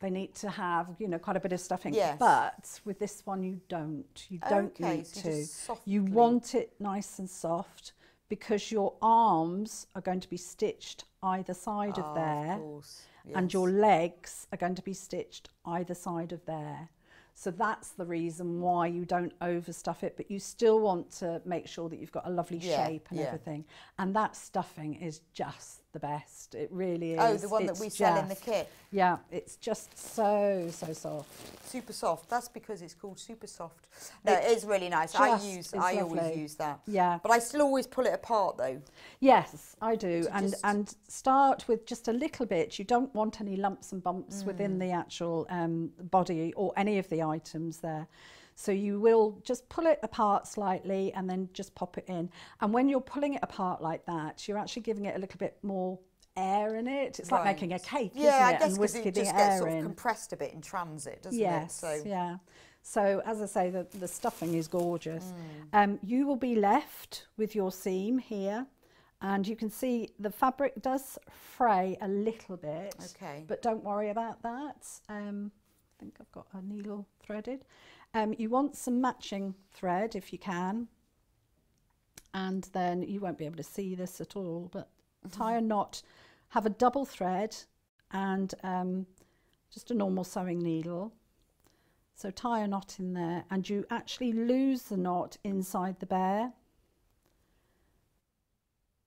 they need to have, you know, quite a bit of stuffing. Yes. But with this one, you don't. You don't okay, need so to. Softly. You want it nice and soft because your arms are going to be stitched either side oh, of there. Of course. Yes. And your legs are going to be stitched either side of there. So that's the reason why you don't overstuff it, but you still want to make sure that you've got a lovely yeah, shape and yeah. everything. And that stuffing is just the best. It really is. Oh, the one it's that we just, sell in the kit. Yeah, it's just so, so soft. Super soft. That's because it's called super soft. No, it, it is really nice. I use, I lovely. always use that. Yeah. But I still always pull it apart though. Yes, I do. So and, and start with just a little bit. You don't want any lumps and bumps mm. within the actual um, body or any of the items there, so you will just pull it apart slightly and then just pop it in. And when you're pulling it apart like that, you're actually giving it a little bit more air in it. It's right. like making a cake, yeah, isn't it? I guess, and whisking it just the gets air sort of in. compressed a bit in transit, doesn't yes, it? So yeah. So as I say, the, the stuffing is gorgeous. Mm. Um, you will be left with your seam here, and you can see the fabric does fray a little bit. Okay, but don't worry about that. Um, I think I've got a needle threaded. Um, you want some matching thread if you can, and then you won't be able to see this at all, but mm-hmm. tie a knot, have a double thread and um, just a normal sewing needle. So tie a knot in there, and you actually lose the knot inside the bear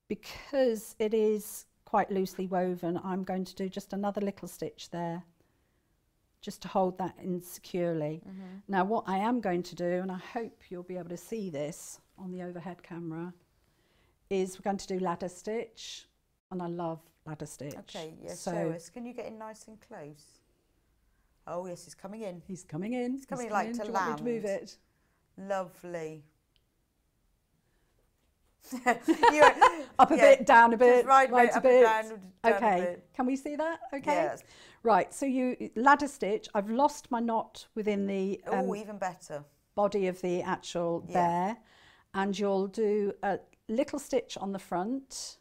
because it is quite loosely woven. I'm going to do just another little stitch there just to hold that in securely. Mm-hmm. Now what I am going to do, and I hope you'll be able to see this on the overhead camera, is we're going to do ladder stitch, and I love ladder stitch. Okay, yes, so show us. Can you get in nice and close? Oh yes, he's coming in. He's coming in. He's coming, he's coming like in. to land. Do you want me to move it? Lovely. Up a yeah. bit, down a bit, right, right a bit. Down, down okay, a bit. Can we see that? Okay, yes. Right. So you ladder stitch. I've lost my knot within the um, oh, even better body of the actual yeah. bear, and you'll do a little stitch on the front,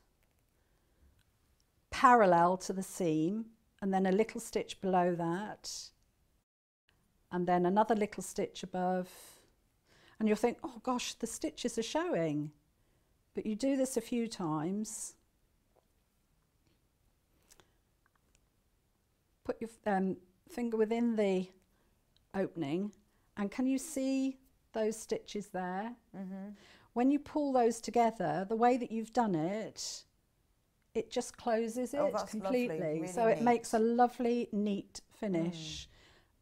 parallel to the seam, and then a little stitch below that, and then another little stitch above, and you'll think, oh gosh, the stitches are showing. But you do this a few times. Put your um, finger within the opening, and can you see those stitches there? Mm-hmm. When you pull those together, the way that you've done it, it just closes oh, it completely. Really so neat. It makes a lovely, neat finish.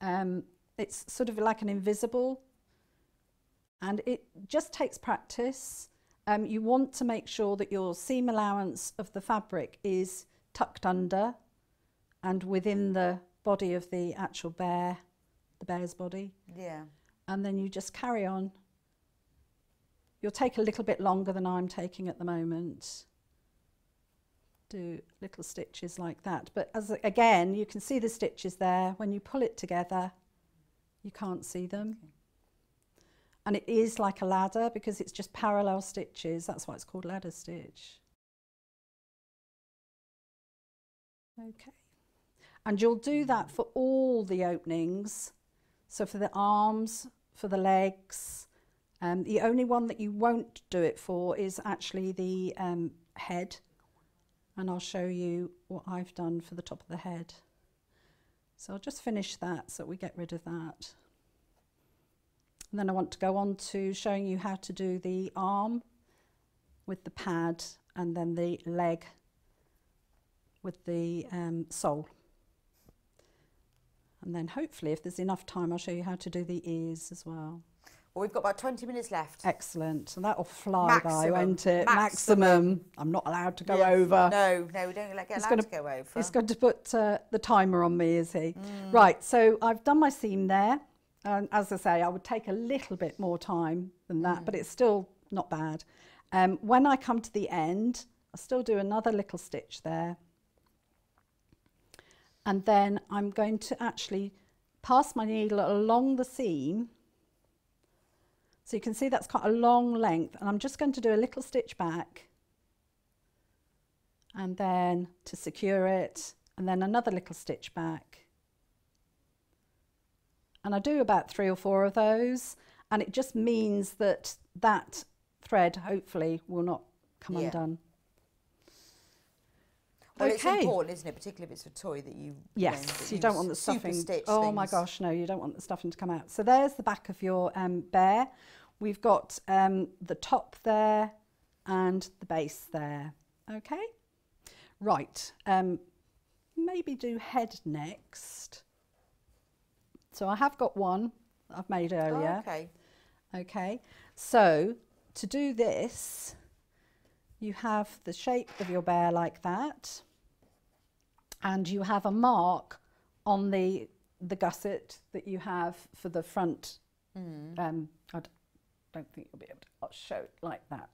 Mm. Um, it's sort of like an invisible, and it just takes practice. Um, you want to make sure that your seam allowance of the fabric is tucked under and within the body of the actual bear, the bear's body. Yeah. And then you just carry on. You'll take a little bit longer than I'm taking at the moment. Do little stitches like that. But as again, you can see the stitches there. When you pull it together, you can't see them. Okay. And it is like a ladder because it's just parallel stitches. That's why it's called ladder stitch. Okay. And you'll do that for all the openings. So for the arms, for the legs. Um, the only one that you won't do it for is actually the um, head. And I'll show you what I've done for the top of the head. So I'll just finish that so we get rid of that. And then I want to go on to showing you how to do the arm with the pad, and then the leg with the um, sole. And then hopefully, if there's enough time, I'll show you how to do the ears as well. Well, we've got about twenty minutes left. Excellent. And that'll fly Maximum. by, won't it? Maximum. Maximum. I'm not allowed to go yes. over. No, no, we don't get he's allowed to, to go over. He's going to put uh, the timer on me, is he? Mm. Right, so I've done my seam there. And as I say, I would take a little bit more time than that, mm. but it's still not bad. Um, when I come to the end, I'll still do another little stitch there. And then I'm going to actually pass my needle along the seam. So you can see that's quite a long length, and I'm just going to do a little stitch back and then to secure it, and then another little stitch back. And I do about three or four of those, and it just means that that thread hopefully will not come yeah. undone. Well, okay. It's important, isn't it, particularly if it's a toy that you... Yes, know, that you, you don't want the stuffing. Oh things. My gosh, no, you don't want the stuffing to come out. So there's the back of your um, bear. We've got um, the top there and the base there. Okay, right. Um, maybe do head next. So I have got one that I've made earlier. Oh, okay. Okay. So to do this, you have the shape of your bear like that, and you have a mark on the the gusset that you have for the front. Mm. Um, I don't think you'll be able to show it like that.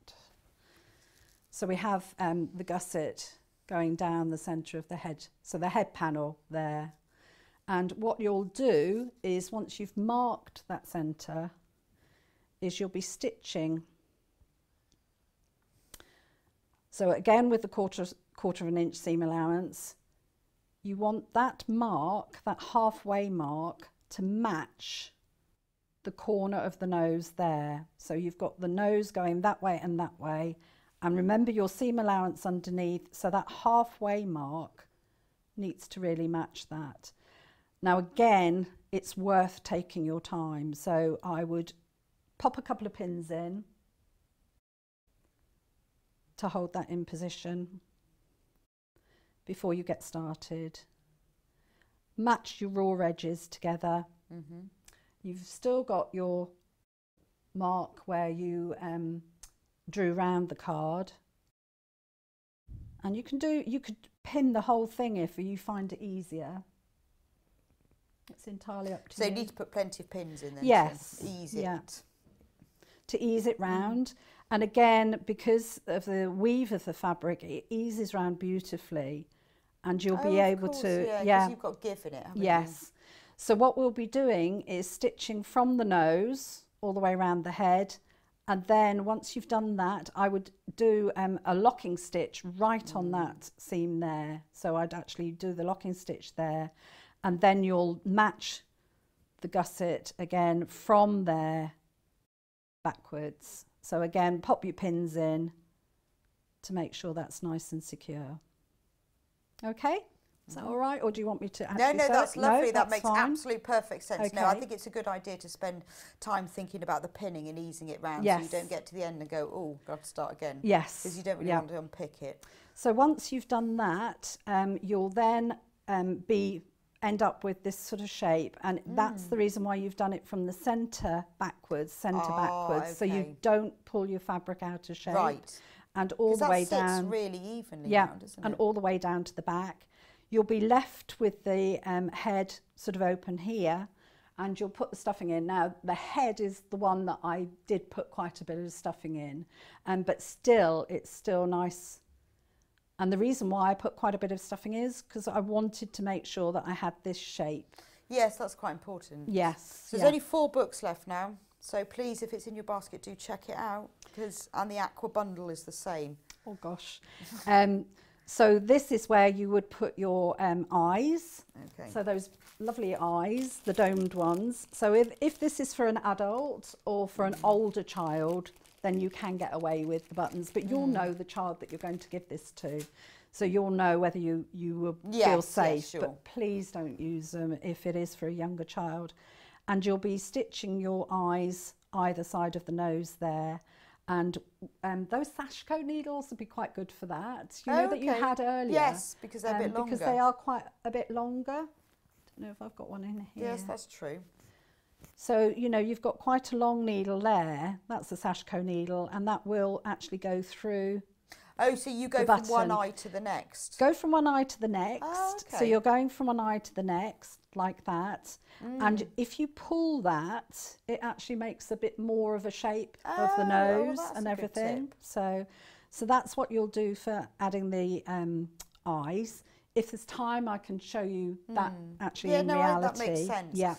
So we have um, the gusset going down the centre of the head. So the head panel there. And what you'll do is, once you've marked that centre, is you'll be stitching. So again, with the quarter, quarter of an inch seam allowance, you want that mark, that halfway mark, to match the corner of the nose there. So you've got the nose going that way and that way. And remember your seam allowance underneath, so that halfway mark needs to really match that. Now again, it's worth taking your time, so I would pop a couple of pins in to hold that in position before you get started. Match your raw edges together. Mm-hmm. You've still got your mark where you um, drew round the card, and you can do you could pin the whole thing if you find it easier. It's entirely up to you. So you need to put plenty of pins in there. Yes. To ease it. Yeah. To ease it round. And again, because of the weave of the fabric, it eases round beautifully. And you'll oh, be able course, to... yeah, yeah. You've got give in it, haven't yes. you? Yes. So what we'll be doing is stitching from the nose all the way around the head. And then once you've done that, I would do um, a locking stitch right mm. on that seam there. So I'd actually do the locking stitch there. And then you'll match the gusset again from there backwards. So again, pop your pins in to make sure that's nice and secure. Okay? Is that all right? Or do you want me to actually... No, no, that's lovely. No, that makes fine. Absolute perfect sense. Okay. No, I think it's a good idea to spend time thinking about the pinning and easing it round yes. so you don't get to the end and go, oh, I've got to start again. Yes. Because you don't really yep. want to unpick it. So once you've done that, um, you'll then um, be... end up with this sort of shape, and mm. that's the reason why you've done it from the centre backwards, centre oh, backwards, okay. so you don't pull your fabric out of shape, right. and all the way down, really evenly yeah, round, isn't and it? All the way down to the back. You'll be left with the um, head sort of open here, and you'll put the stuffing in. Now the head is the one that I did put quite a bit of stuffing in, and um, but still, it's still nice. And the reason why I put quite a bit of stuffing is because I wanted to make sure that I had this shape. Yes, that's quite important. Yes. So yeah. There's only four books left now. So please, if it's in your basket, do check it out. Because and the aqua bundle is the same. Oh, gosh. um, so this is where you would put your um, eyes. Okay. So those lovely eyes, the domed ones. So if, if this is for an adult or for an older child, then you can get away with the buttons, but you'll mm. know the child that you're going to give this to, so you'll know whether you you will yes, feel safe. Yes, sure. But please don't use them if it is for a younger child. And you'll be stitching your eyes either side of the nose there, and um, those Sashiko needles would be quite good for that. You oh, know that okay. you had earlier. Yes, because they're um, a bit longer. Because they are quite a bit longer. I don't know if I've got one in here. Yes, that's true. So, you know, you've got quite a long needle there. That's the Sashiko needle, and that will actually go through. Oh, so you go from one eye to the next. Go from one eye to the next. Oh, okay. So you're going from one eye to the next, like that. Mm. And if you pull that, it actually makes a bit more of a shape oh, of the nose oh, and everything. So, so that's what you'll do for adding the um, eyes. If there's time, I can show you mm. that actually yeah, in no, reality. Yeah, no, that makes sense. Yeah.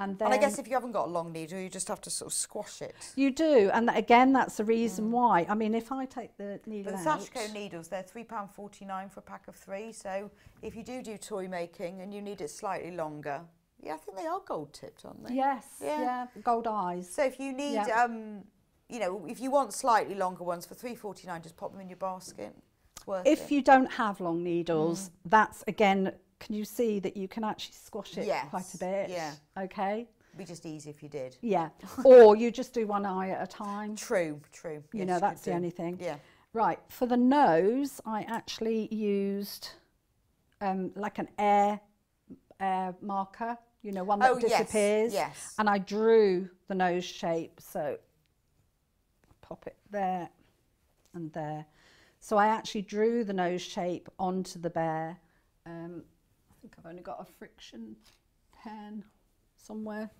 And, then, and I guess if you haven't got a long needle, you just have to sort of squash it. You do, and that, again, that's the reason mm. why. I mean, if I take the needle but the out... The Sashiko needles, they're three pounds forty-nine for a pack of three, so if you do do toy making and you need it slightly longer, yeah, I think they are gold-tipped, aren't they? Yes, yeah, yeah, gold eyes. So if you need, yeah. um, you know, if you want slightly longer ones for three pounds forty-nine, just pop them in your basket. It's worth if it. If you don't have long needles, mm. that's, again... Can you see that you can actually squash it yes. quite a bit? Yeah. Okay. It'd be just easy if you did. Yeah. Or you just do one eye at a time. True, true. You yes, know, that's the do. only thing. Yeah. Right. For the nose, I actually used um, like an air, air marker, you know, one that oh, disappears. Yes, yes. And I drew the nose shape. So pop it there and there. So I actually drew the nose shape onto the bear. Um, I think I've only got a friction pen somewhere,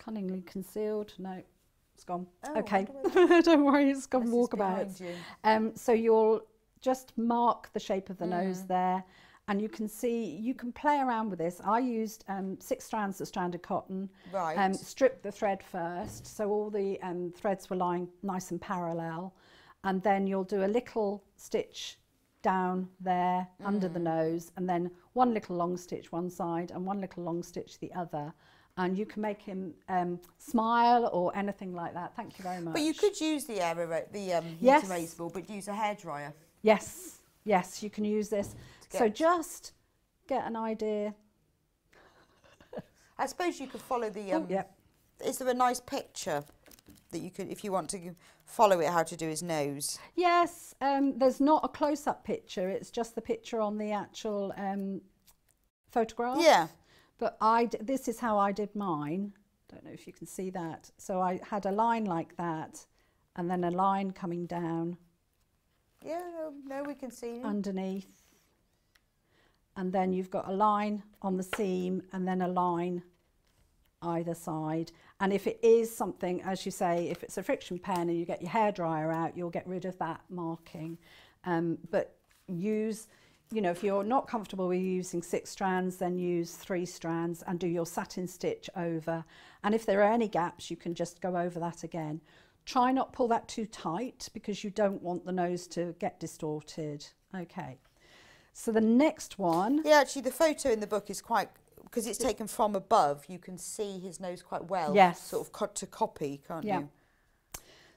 cunningly concealed. No, it's gone. Oh, okay, don't worry, it's gone walkabout. You. Um, so you'll just mark the shape of the mm. nose there, and you can see, you can play around with this. I used um, six strands of stranded cotton, right. um, stripped the thread first, so all the um, threads were lying nice and parallel, and then you'll do a little stitch down there mm. under the nose, and then one little long stitch one side and one little long stitch the other, and you can make him um, smile or anything like that. Thank you very much. But you could use the air the um, heat yes. erasable, but use a hairdryer. Yes, yes, you can use this. So just get an idea. I suppose you could follow the. Um, oh, yeah. Is there a nice picture that you could, if you want to follow it, how to do his nose? Yes, um, there's not a close-up picture, it's just the picture on the actual um, photograph. Yeah. But I d this is how I did mine. Don't know if you can see that. So I had a line like that, and then a line coming down. Yeah, no, no we can see it. Underneath. And then you've got a line on the seam, and then a line either side. And if it is something, as you say, if it's a friction pen and you get your hairdryer out, you'll get rid of that marking. Um, but use, you know, if you're not comfortable with using six strands, then use three strands and do your satin stitch over. And if there are any gaps, you can just go over that again. Try not pull that too tight because you don't want the nose to get distorted. Okay. So the next one. Yeah, actually the photo in the book is quite... Because it's taken from above, you can see his nose quite well. Yes. Sort of cut to copy, can't yeah. you?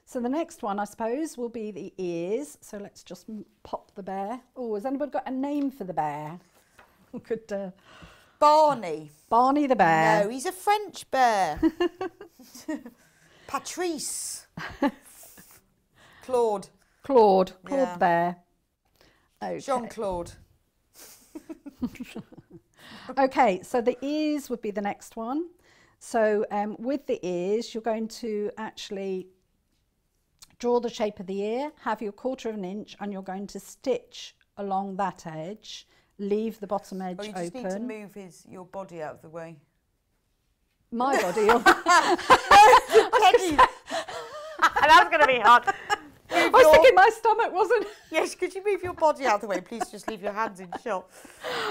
So the next one, I suppose, will be the ears. So let's just pop the bear. Oh, has anybody got a name for the bear? Could uh, Barney. Barney the bear. No, he's a French bear. Patrice. Claude. Claude. Claude yeah. the bear. Okay. Jean-Claude. Okay, so the ears would be the next one. So um, with the ears, you're going to actually draw the shape of the ear, have your quarter of an inch, and you're going to stitch along that edge, leave the bottom edge open. Or you just open. need to move his, your body out of the way. My body? Or That's going to be hard. Move I was your... thinking my stomach wasn't... Yes, could you move your body out of the way? Please just leave your hands in shot.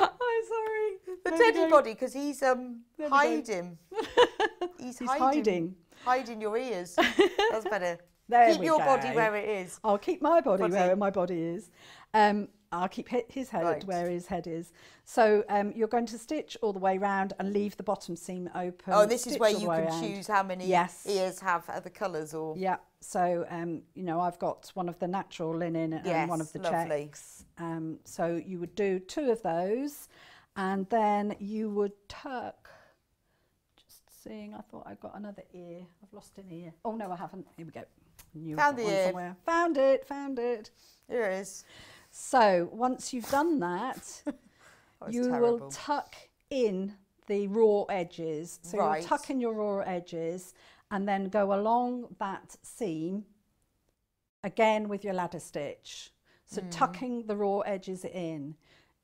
I'm sorry. The no, teddy body, because he's um, hiding. He's, he's hiding. hiding. Hiding your ears. That's better. There keep we your go. body where it is. I'll keep my body, body. where my body is. Um, I'll keep his head right. where his head is. So um, you're going to stitch all the way round and leave the bottom seam open. Oh, this stitch is where you can round. choose how many yes. ears have other colours or... Yeah, so, um, you know, I've got one of the natural linen and yes, one of the lovely. checks. Um, so you would do two of those and then you would tuck... Just seeing, I thought I've got another ear. I've lost an ear. Oh, no, I haven't. Here we go. Knew found the ear. Somewhere. Found it, found it. Here it is. So once you've done that, that you terrible. will tuck in the raw edges. So right. you'll tuck in your raw edges and then go along that seam again with your ladder stitch. So mm. tucking the raw edges in.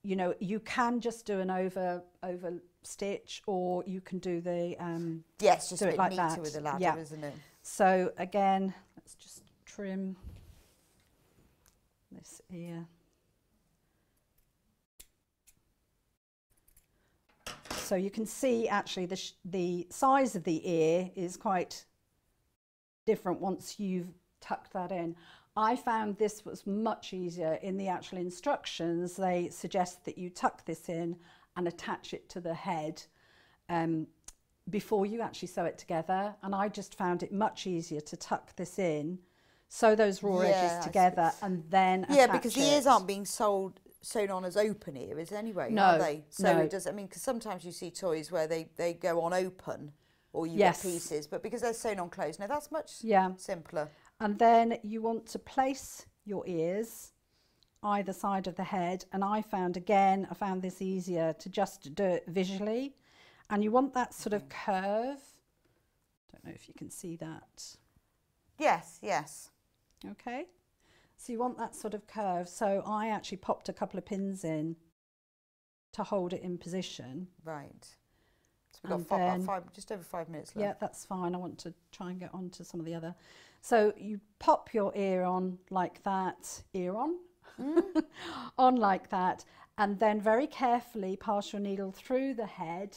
You know, you can just do an over over stitch, or you can do the um yes, just do a bit it like neater that. with a ladder, yeah. isn't it? So again, let's just trim this ear. So you can see actually the, sh the size of the ear is quite different once you've tucked that in. I found this was much easier. In the actual instructions, they suggest that you tuck this in and attach it to the head um, before you actually sew it together. And I just found it much easier to tuck this in, sew those raw yeah, edges together and then attach Yeah, because it. the ears aren't being sold, sewn on as open ears anyway, no, are they? So no. it does, I mean, because sometimes you see toys where they, they go on open or you yes. get pieces, but because they're sewn on closed, now that's much yeah. simpler. And then you want to place your ears either side of the head. And I found, again, I found this easier to just do it visually. And you want that sort of curve. Don't know if you can see that. Yes, yes. Okay. So you want that sort of curve. So I actually popped a couple of pins in to hold it in position. Right. So we've and got five, then, five, just over five minutes left. Yeah, that's fine. I want to try and get on to some of the other. So you pop your ear on like that, ear on, mm. on like that, and then very carefully pass your needle through the head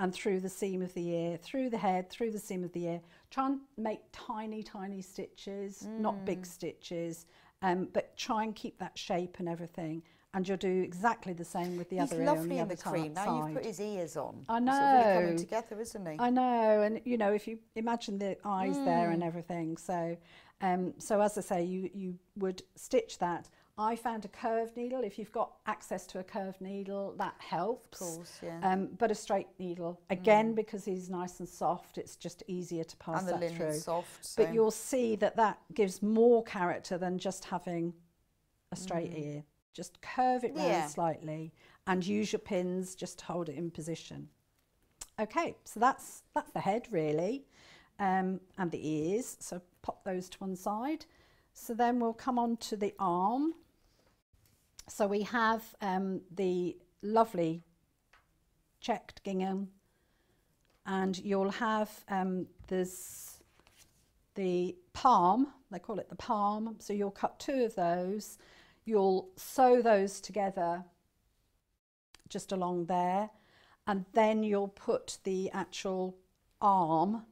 and through the seam of the ear, through the head, through the seam of the ear. Try and make tiny, tiny stitches, mm. not big stitches, um, but try and keep that shape and everything. And you'll do exactly the same with the He's other ear on the in other the cream. Side. Now you've put his ears on. I know. It's really coming together, isn't he? I know. And, you know, if you imagine the eyes mm. there and everything. So, um, so as I say, you, you would stitch that. I found a curved needle. If you've got access to a curved needle, that helps. Of course, yeah. Um, but a straight needle, again, mm. because he's nice and soft, it's just easier to pass and that through. And the linen's soft. So. But you'll see that that gives more character than just having a straight mm. ear. Just curve it round yeah. slightly and use your pins just to hold it in position. Okay, so that's that's the head really, um, and the ears. So pop those to one side. So then we'll come on to the arm. So we have um, the lovely checked gingham, and you'll have um, this the palm. They call it the palm. So you'll cut two of those. You'll sew those together just along there, and then you'll put the actual arm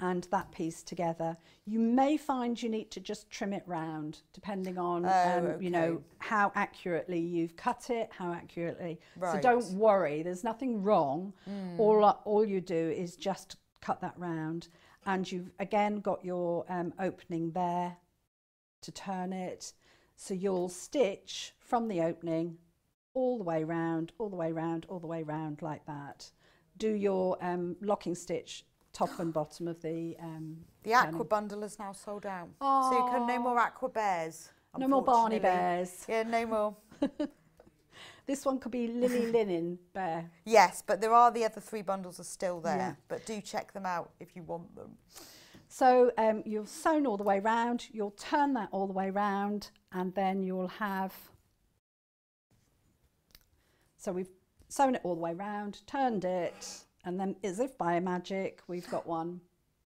and that piece together. You may find you need to just trim it round, depending on, oh, um, okay. you know, how accurately you've cut it, how accurately. Right. So don't worry, there's nothing wrong. Mm. All, all you do is just cut that round, and you've again got your um, opening there to turn it. So you'll stitch from the opening all the way round, all the way round, all the way round like that. Do your um, locking stitch top and bottom of the... Um, the aqua um, bundle is now sold out. Aww. So you can no more aqua bears. No more Barney bears. Yeah, no more. This one could be Lily Linen bear. Yes, but there are the other three bundles are still there. Yeah. But do check them out if you want them. So um, you've sewn all the way round, you'll turn that all the way round, and then you'll have, so we've sewn it all the way round, turned it, and then as if by magic, we've got one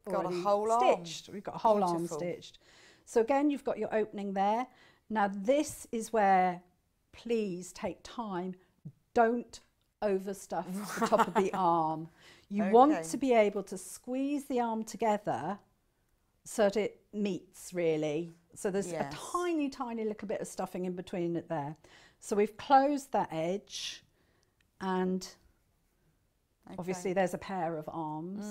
got a whole stitched. Arm. We've got a whole Beautiful. arm stitched. So again, you've got your opening there. Now this is where, please take time, don't overstuff the top of the arm. You okay. want to be able to squeeze the arm together so that it meets really. So there's yes. a tiny, tiny little bit of stuffing in between it there. So we've closed that edge and okay. obviously there's a pair of arms.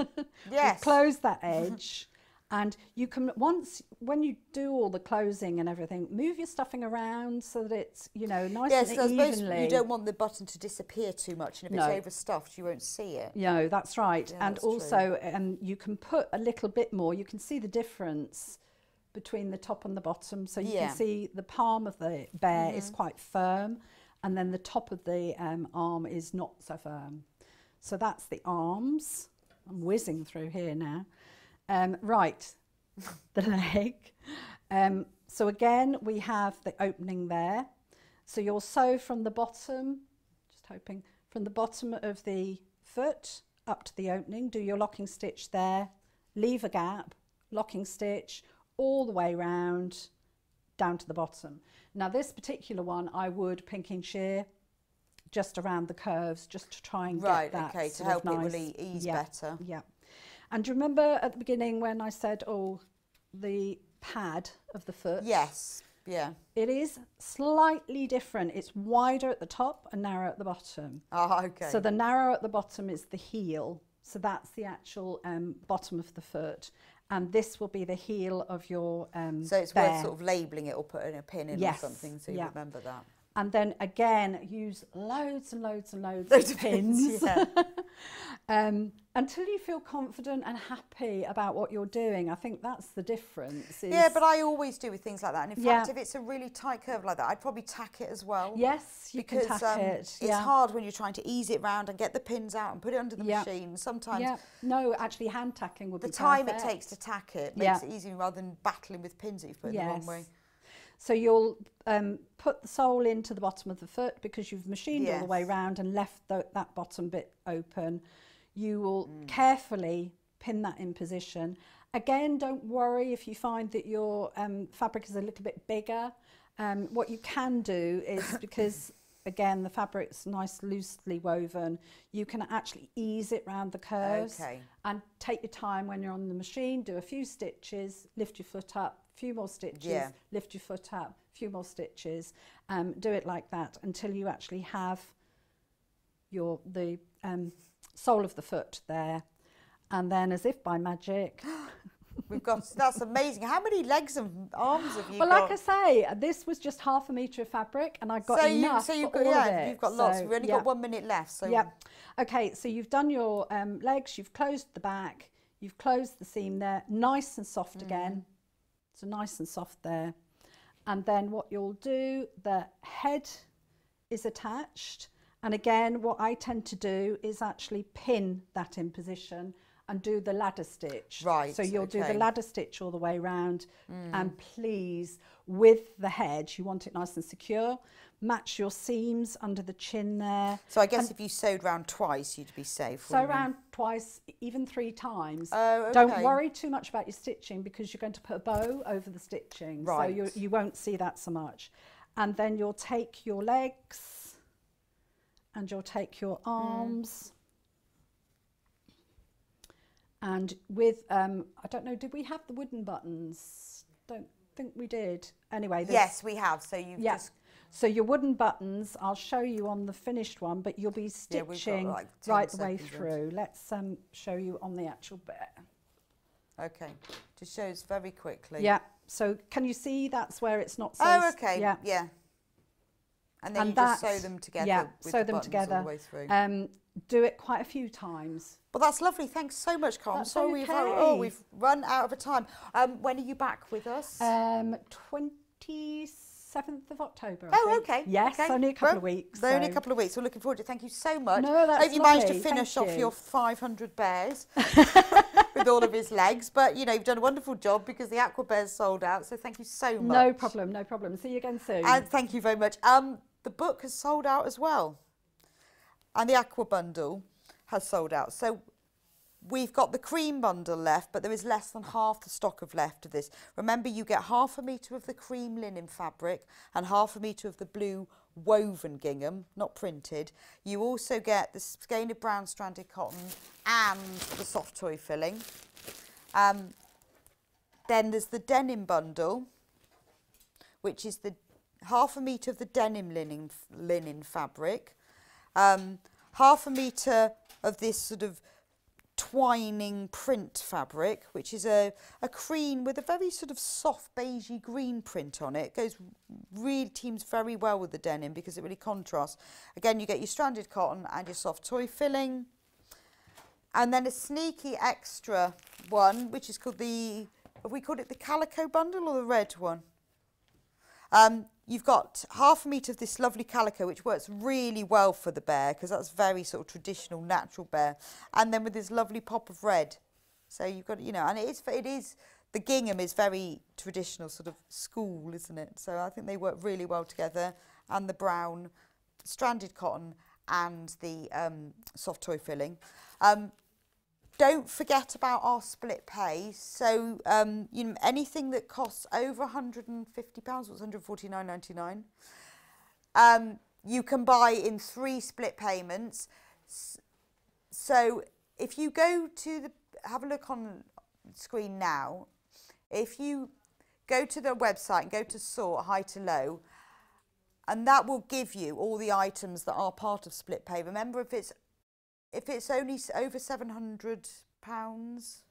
Mm. yes. We've closed that edge and you can once, when you do all the closing and everything, move your stuffing around so that it's, you know, nice yes, and so evenly. You don't want the button to disappear too much, and if no. it's overstuffed you won't see it. No, that's right. Yeah, and that's also um, you can put a little bit more, you can see the difference between the top and the bottom. So you yeah. can see the palm of the bear mm-hmm. is quite firm, and then the top of the um, arm is not so firm. So that's the arms. I'm whizzing through here now. Um, right, the leg. Um, so again, we have the opening there. So you'll sew from the bottom, just hoping, from the bottom of the foot up to the opening, do your locking stitch there, leave a gap, locking stitch, all the way round down to the bottom. Now this particular one I would pinking shear just around the curves, just to try and right, get that okay, to help nice. It really ease yeah, better. Yeah. And remember at the beginning when I said, oh, the pad of the foot? Yes, yeah. It is slightly different. It's wider at the top and narrow at the bottom. Oh, okay. So the narrow at the bottom is the heel. So that's the actual um, bottom of the foot. And this will be the heel of your um, So it's bear. Worth sort of labelling it or putting a pin in yes, or something so you yeah. remember that. And then again, use loads and loads and loads, loads of pins, pins yeah. um, until you feel confident and happy about what you're doing. I think that's the difference. Is yeah, but I always do with things like that. And in yeah. fact, if it's a really tight curve like that, I'd probably tack it as well. Yes, you because, can tack um, it. It's yeah. hard when you're trying to ease it round and get the pins out and put it under the yeah. machine. Sometimes. Yeah. No, actually, hand tacking would the be the time perfect. It takes to tack it makes yeah. it easier rather than battling with pins that you've put yes. in the wrong way. So you'll um, put the sole into the bottom of the foot because you've machined yes. all the way round and left the, that bottom bit open. You will mm. carefully pin that in position. Again, don't worry if you find that your um, fabric is a little bit bigger. Um, what you can do is, because again the fabric's nice loosely woven, you can actually ease it round the curves okay. and take your time when you're on the machine, do a few stitches, lift your foot up, few more stitches, yeah. lift your foot up, few more stitches, um, do it like that until you actually have your the um, sole of the foot there. And then as if by magic... We've got, that's amazing. How many legs and arms have you well, got? Well, like I say, this was just half a metre of fabric and I got so enough you, so you've for got, all yeah, of it. You've got lots. So, We've only yeah. got one minute left. So yeah. Okay, so you've done your um, legs, you've closed the back, you've closed the seam there, nice and soft mm. again. So nice and soft there. And then what you'll do, the head is attached. And again, what I tend to do is actually pin that in position and do the ladder stitch. Right. So you'll okay. do the ladder stitch all the way round. Mm. And please, with the head, you want it nice and secure. Match your seams under the chin there. So I guess and if you sewed round twice, you'd be safe. Sew round twice, even three times. Oh, okay. Don't worry too much about your stitching because you're going to put a bow over the stitching. Right. So you, you won't see that so much. And then you'll take your legs and you'll take your arms. Mm. And with, um, I don't know, did we have the wooden buttons? Don't think we did. Anyway. Yes, we have. So you've yeah. just... So your wooden buttons, I'll show you on the finished one, but you'll be stitching yeah, like right the way through. Let's um, show you on the actual bit. Okay, just shows very quickly. Yeah, so can you see that's where it's not so... Oh, okay, yeah. yeah. And then and you just sew them together yeah, with sew the them together. All the way through. Um, do it quite a few times. Well, that's lovely. Thanks so much, Cara. I'm sorry we've, oh, we've run out of time. Um, when are you back with us? Um, twenty-sixth seventh of October. I oh, think. okay. Yes, okay. only a couple well, of weeks. So. Only a couple of weeks. We're looking forward to it. Thank you so much. No, that's I hope you lovely. managed to finish Thank off you. your five hundred bears with all of his legs. But, you know, you've done a wonderful job because the aqua bears sold out. So thank you so much. No problem, no problem. See you again soon. And thank you very much. Um, the book has sold out as well. And the aqua bundle has sold out. So we've got the cream bundle left, but there is less than half the stock of left of this. Remember, you get half a metre of the cream linen fabric and half a metre of the blue woven gingham, not printed. You also get the skein brown stranded cotton and the soft toy filling. Um, then there's the denim bundle, which is the half a metre of the denim linen, linen fabric, um, half a metre of this sort of twining print fabric, which is a, a cream with a very sort of soft beigey green print on it. It goes really teams very well with the denim because it really contrasts. Again, you get your stranded cotton and your soft toy filling. And then a sneaky extra one, which is called the, have we called it the calico bundle or the red one? Um, you've got half a metre of this lovely calico, which works really well for the bear because that's very sort of traditional, natural bear. And then with this lovely pop of red. So you've got, you know, and it is, it is the gingham is very traditional sort of school, isn't it? So I think they work really well together. And the brown, stranded cotton and the um, soft toy filling. Um, Don't forget about our split pay. So um, you know, anything that costs over one hundred and fifty pounds, what's one hundred and forty-nine ninety-nine, um, you can buy in three split payments. So if you go to the, have a look on screen now, if you go to the website and go to sort high to low, and that will give you all the items that are part of split pay. Remember, if it's if it's only over seven hundred pounds,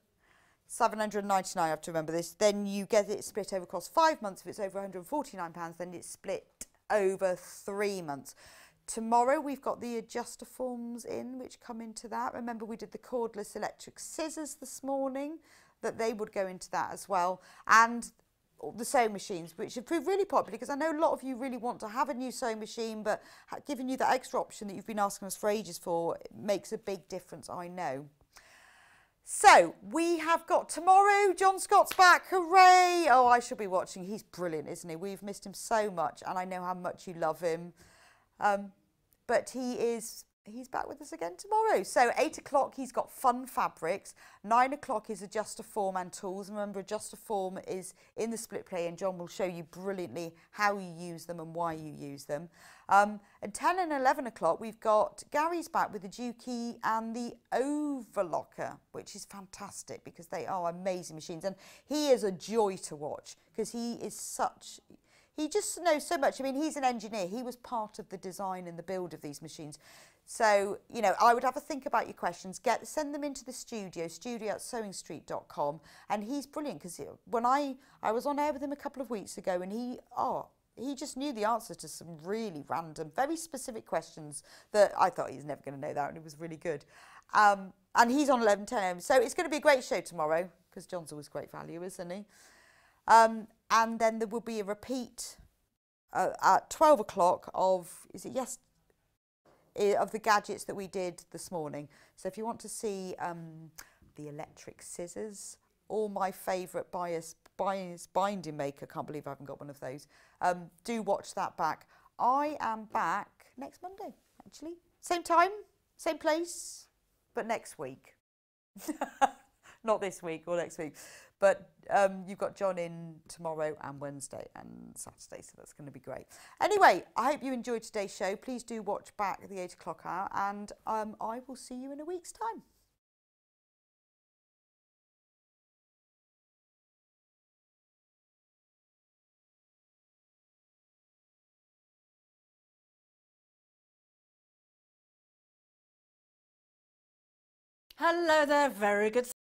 seven hundred and ninety-nine, I have to remember this, then you get it split over across five months. If it's over one hundred and forty-nine pounds, then it's split over three months. Tomorrow we've got the adjuster forms in, which come into that. Remember, we did the cordless electric scissors this morning, that they would go into that as well. And the sewing machines, which have proved really popular, because I know a lot of you really want to have a new sewing machine, but giving you that extra option that you've been asking us for ages for makes a big difference, I know. So we have got tomorrow, John Scott's back, hooray! Oh, I shall be watching. He's brilliant, isn't he? We've missed him so much, and I know how much you love him. Um, but he is... he's back with us again tomorrow. So eight o'clock, he's got fun fabrics. nine o'clock is adjuster form and tools. Remember, adjuster form is in the split play, and John will show you brilliantly how you use them and why you use them. Um, and ten and eleven o'clock, we've got Gary's back with the Juki and the Overlocker, which is fantastic because they are amazing machines. And he is a joy to watch because he is such... he just knows so much. I mean, he's an engineer. He was part of the design and the build of these machines. So, you know, I would have a think about your questions. Get, send them into the studio, studio at sewing street dot com. And he's brilliant because when I, I was on air with him a couple of weeks ago, and he, oh, he just knew the answer to some really random, very specific questions that I thought he's never going to know that, and it was really good. Um, and he's on eleven ten. So it's going to be a great show tomorrow because John's always great value, isn't he? Um, and then there will be a repeat uh, at twelve o'clock of, is it yes, of the gadgets that we did this morning. So if you want to see um, the electric scissors or my favourite bias, bias binding maker, I can't believe I haven't got one of those, um, do watch that back. I am back next Monday, actually. Same time, same place, but next week. Not this week or next week. But um, you've got John in tomorrow and Wednesday and Saturday, so that's going to be great. Anyway, I hope you enjoyed today's show. Please do watch back the eight o'clock hour, and um, I will see you in a week's time. Hello there, very good.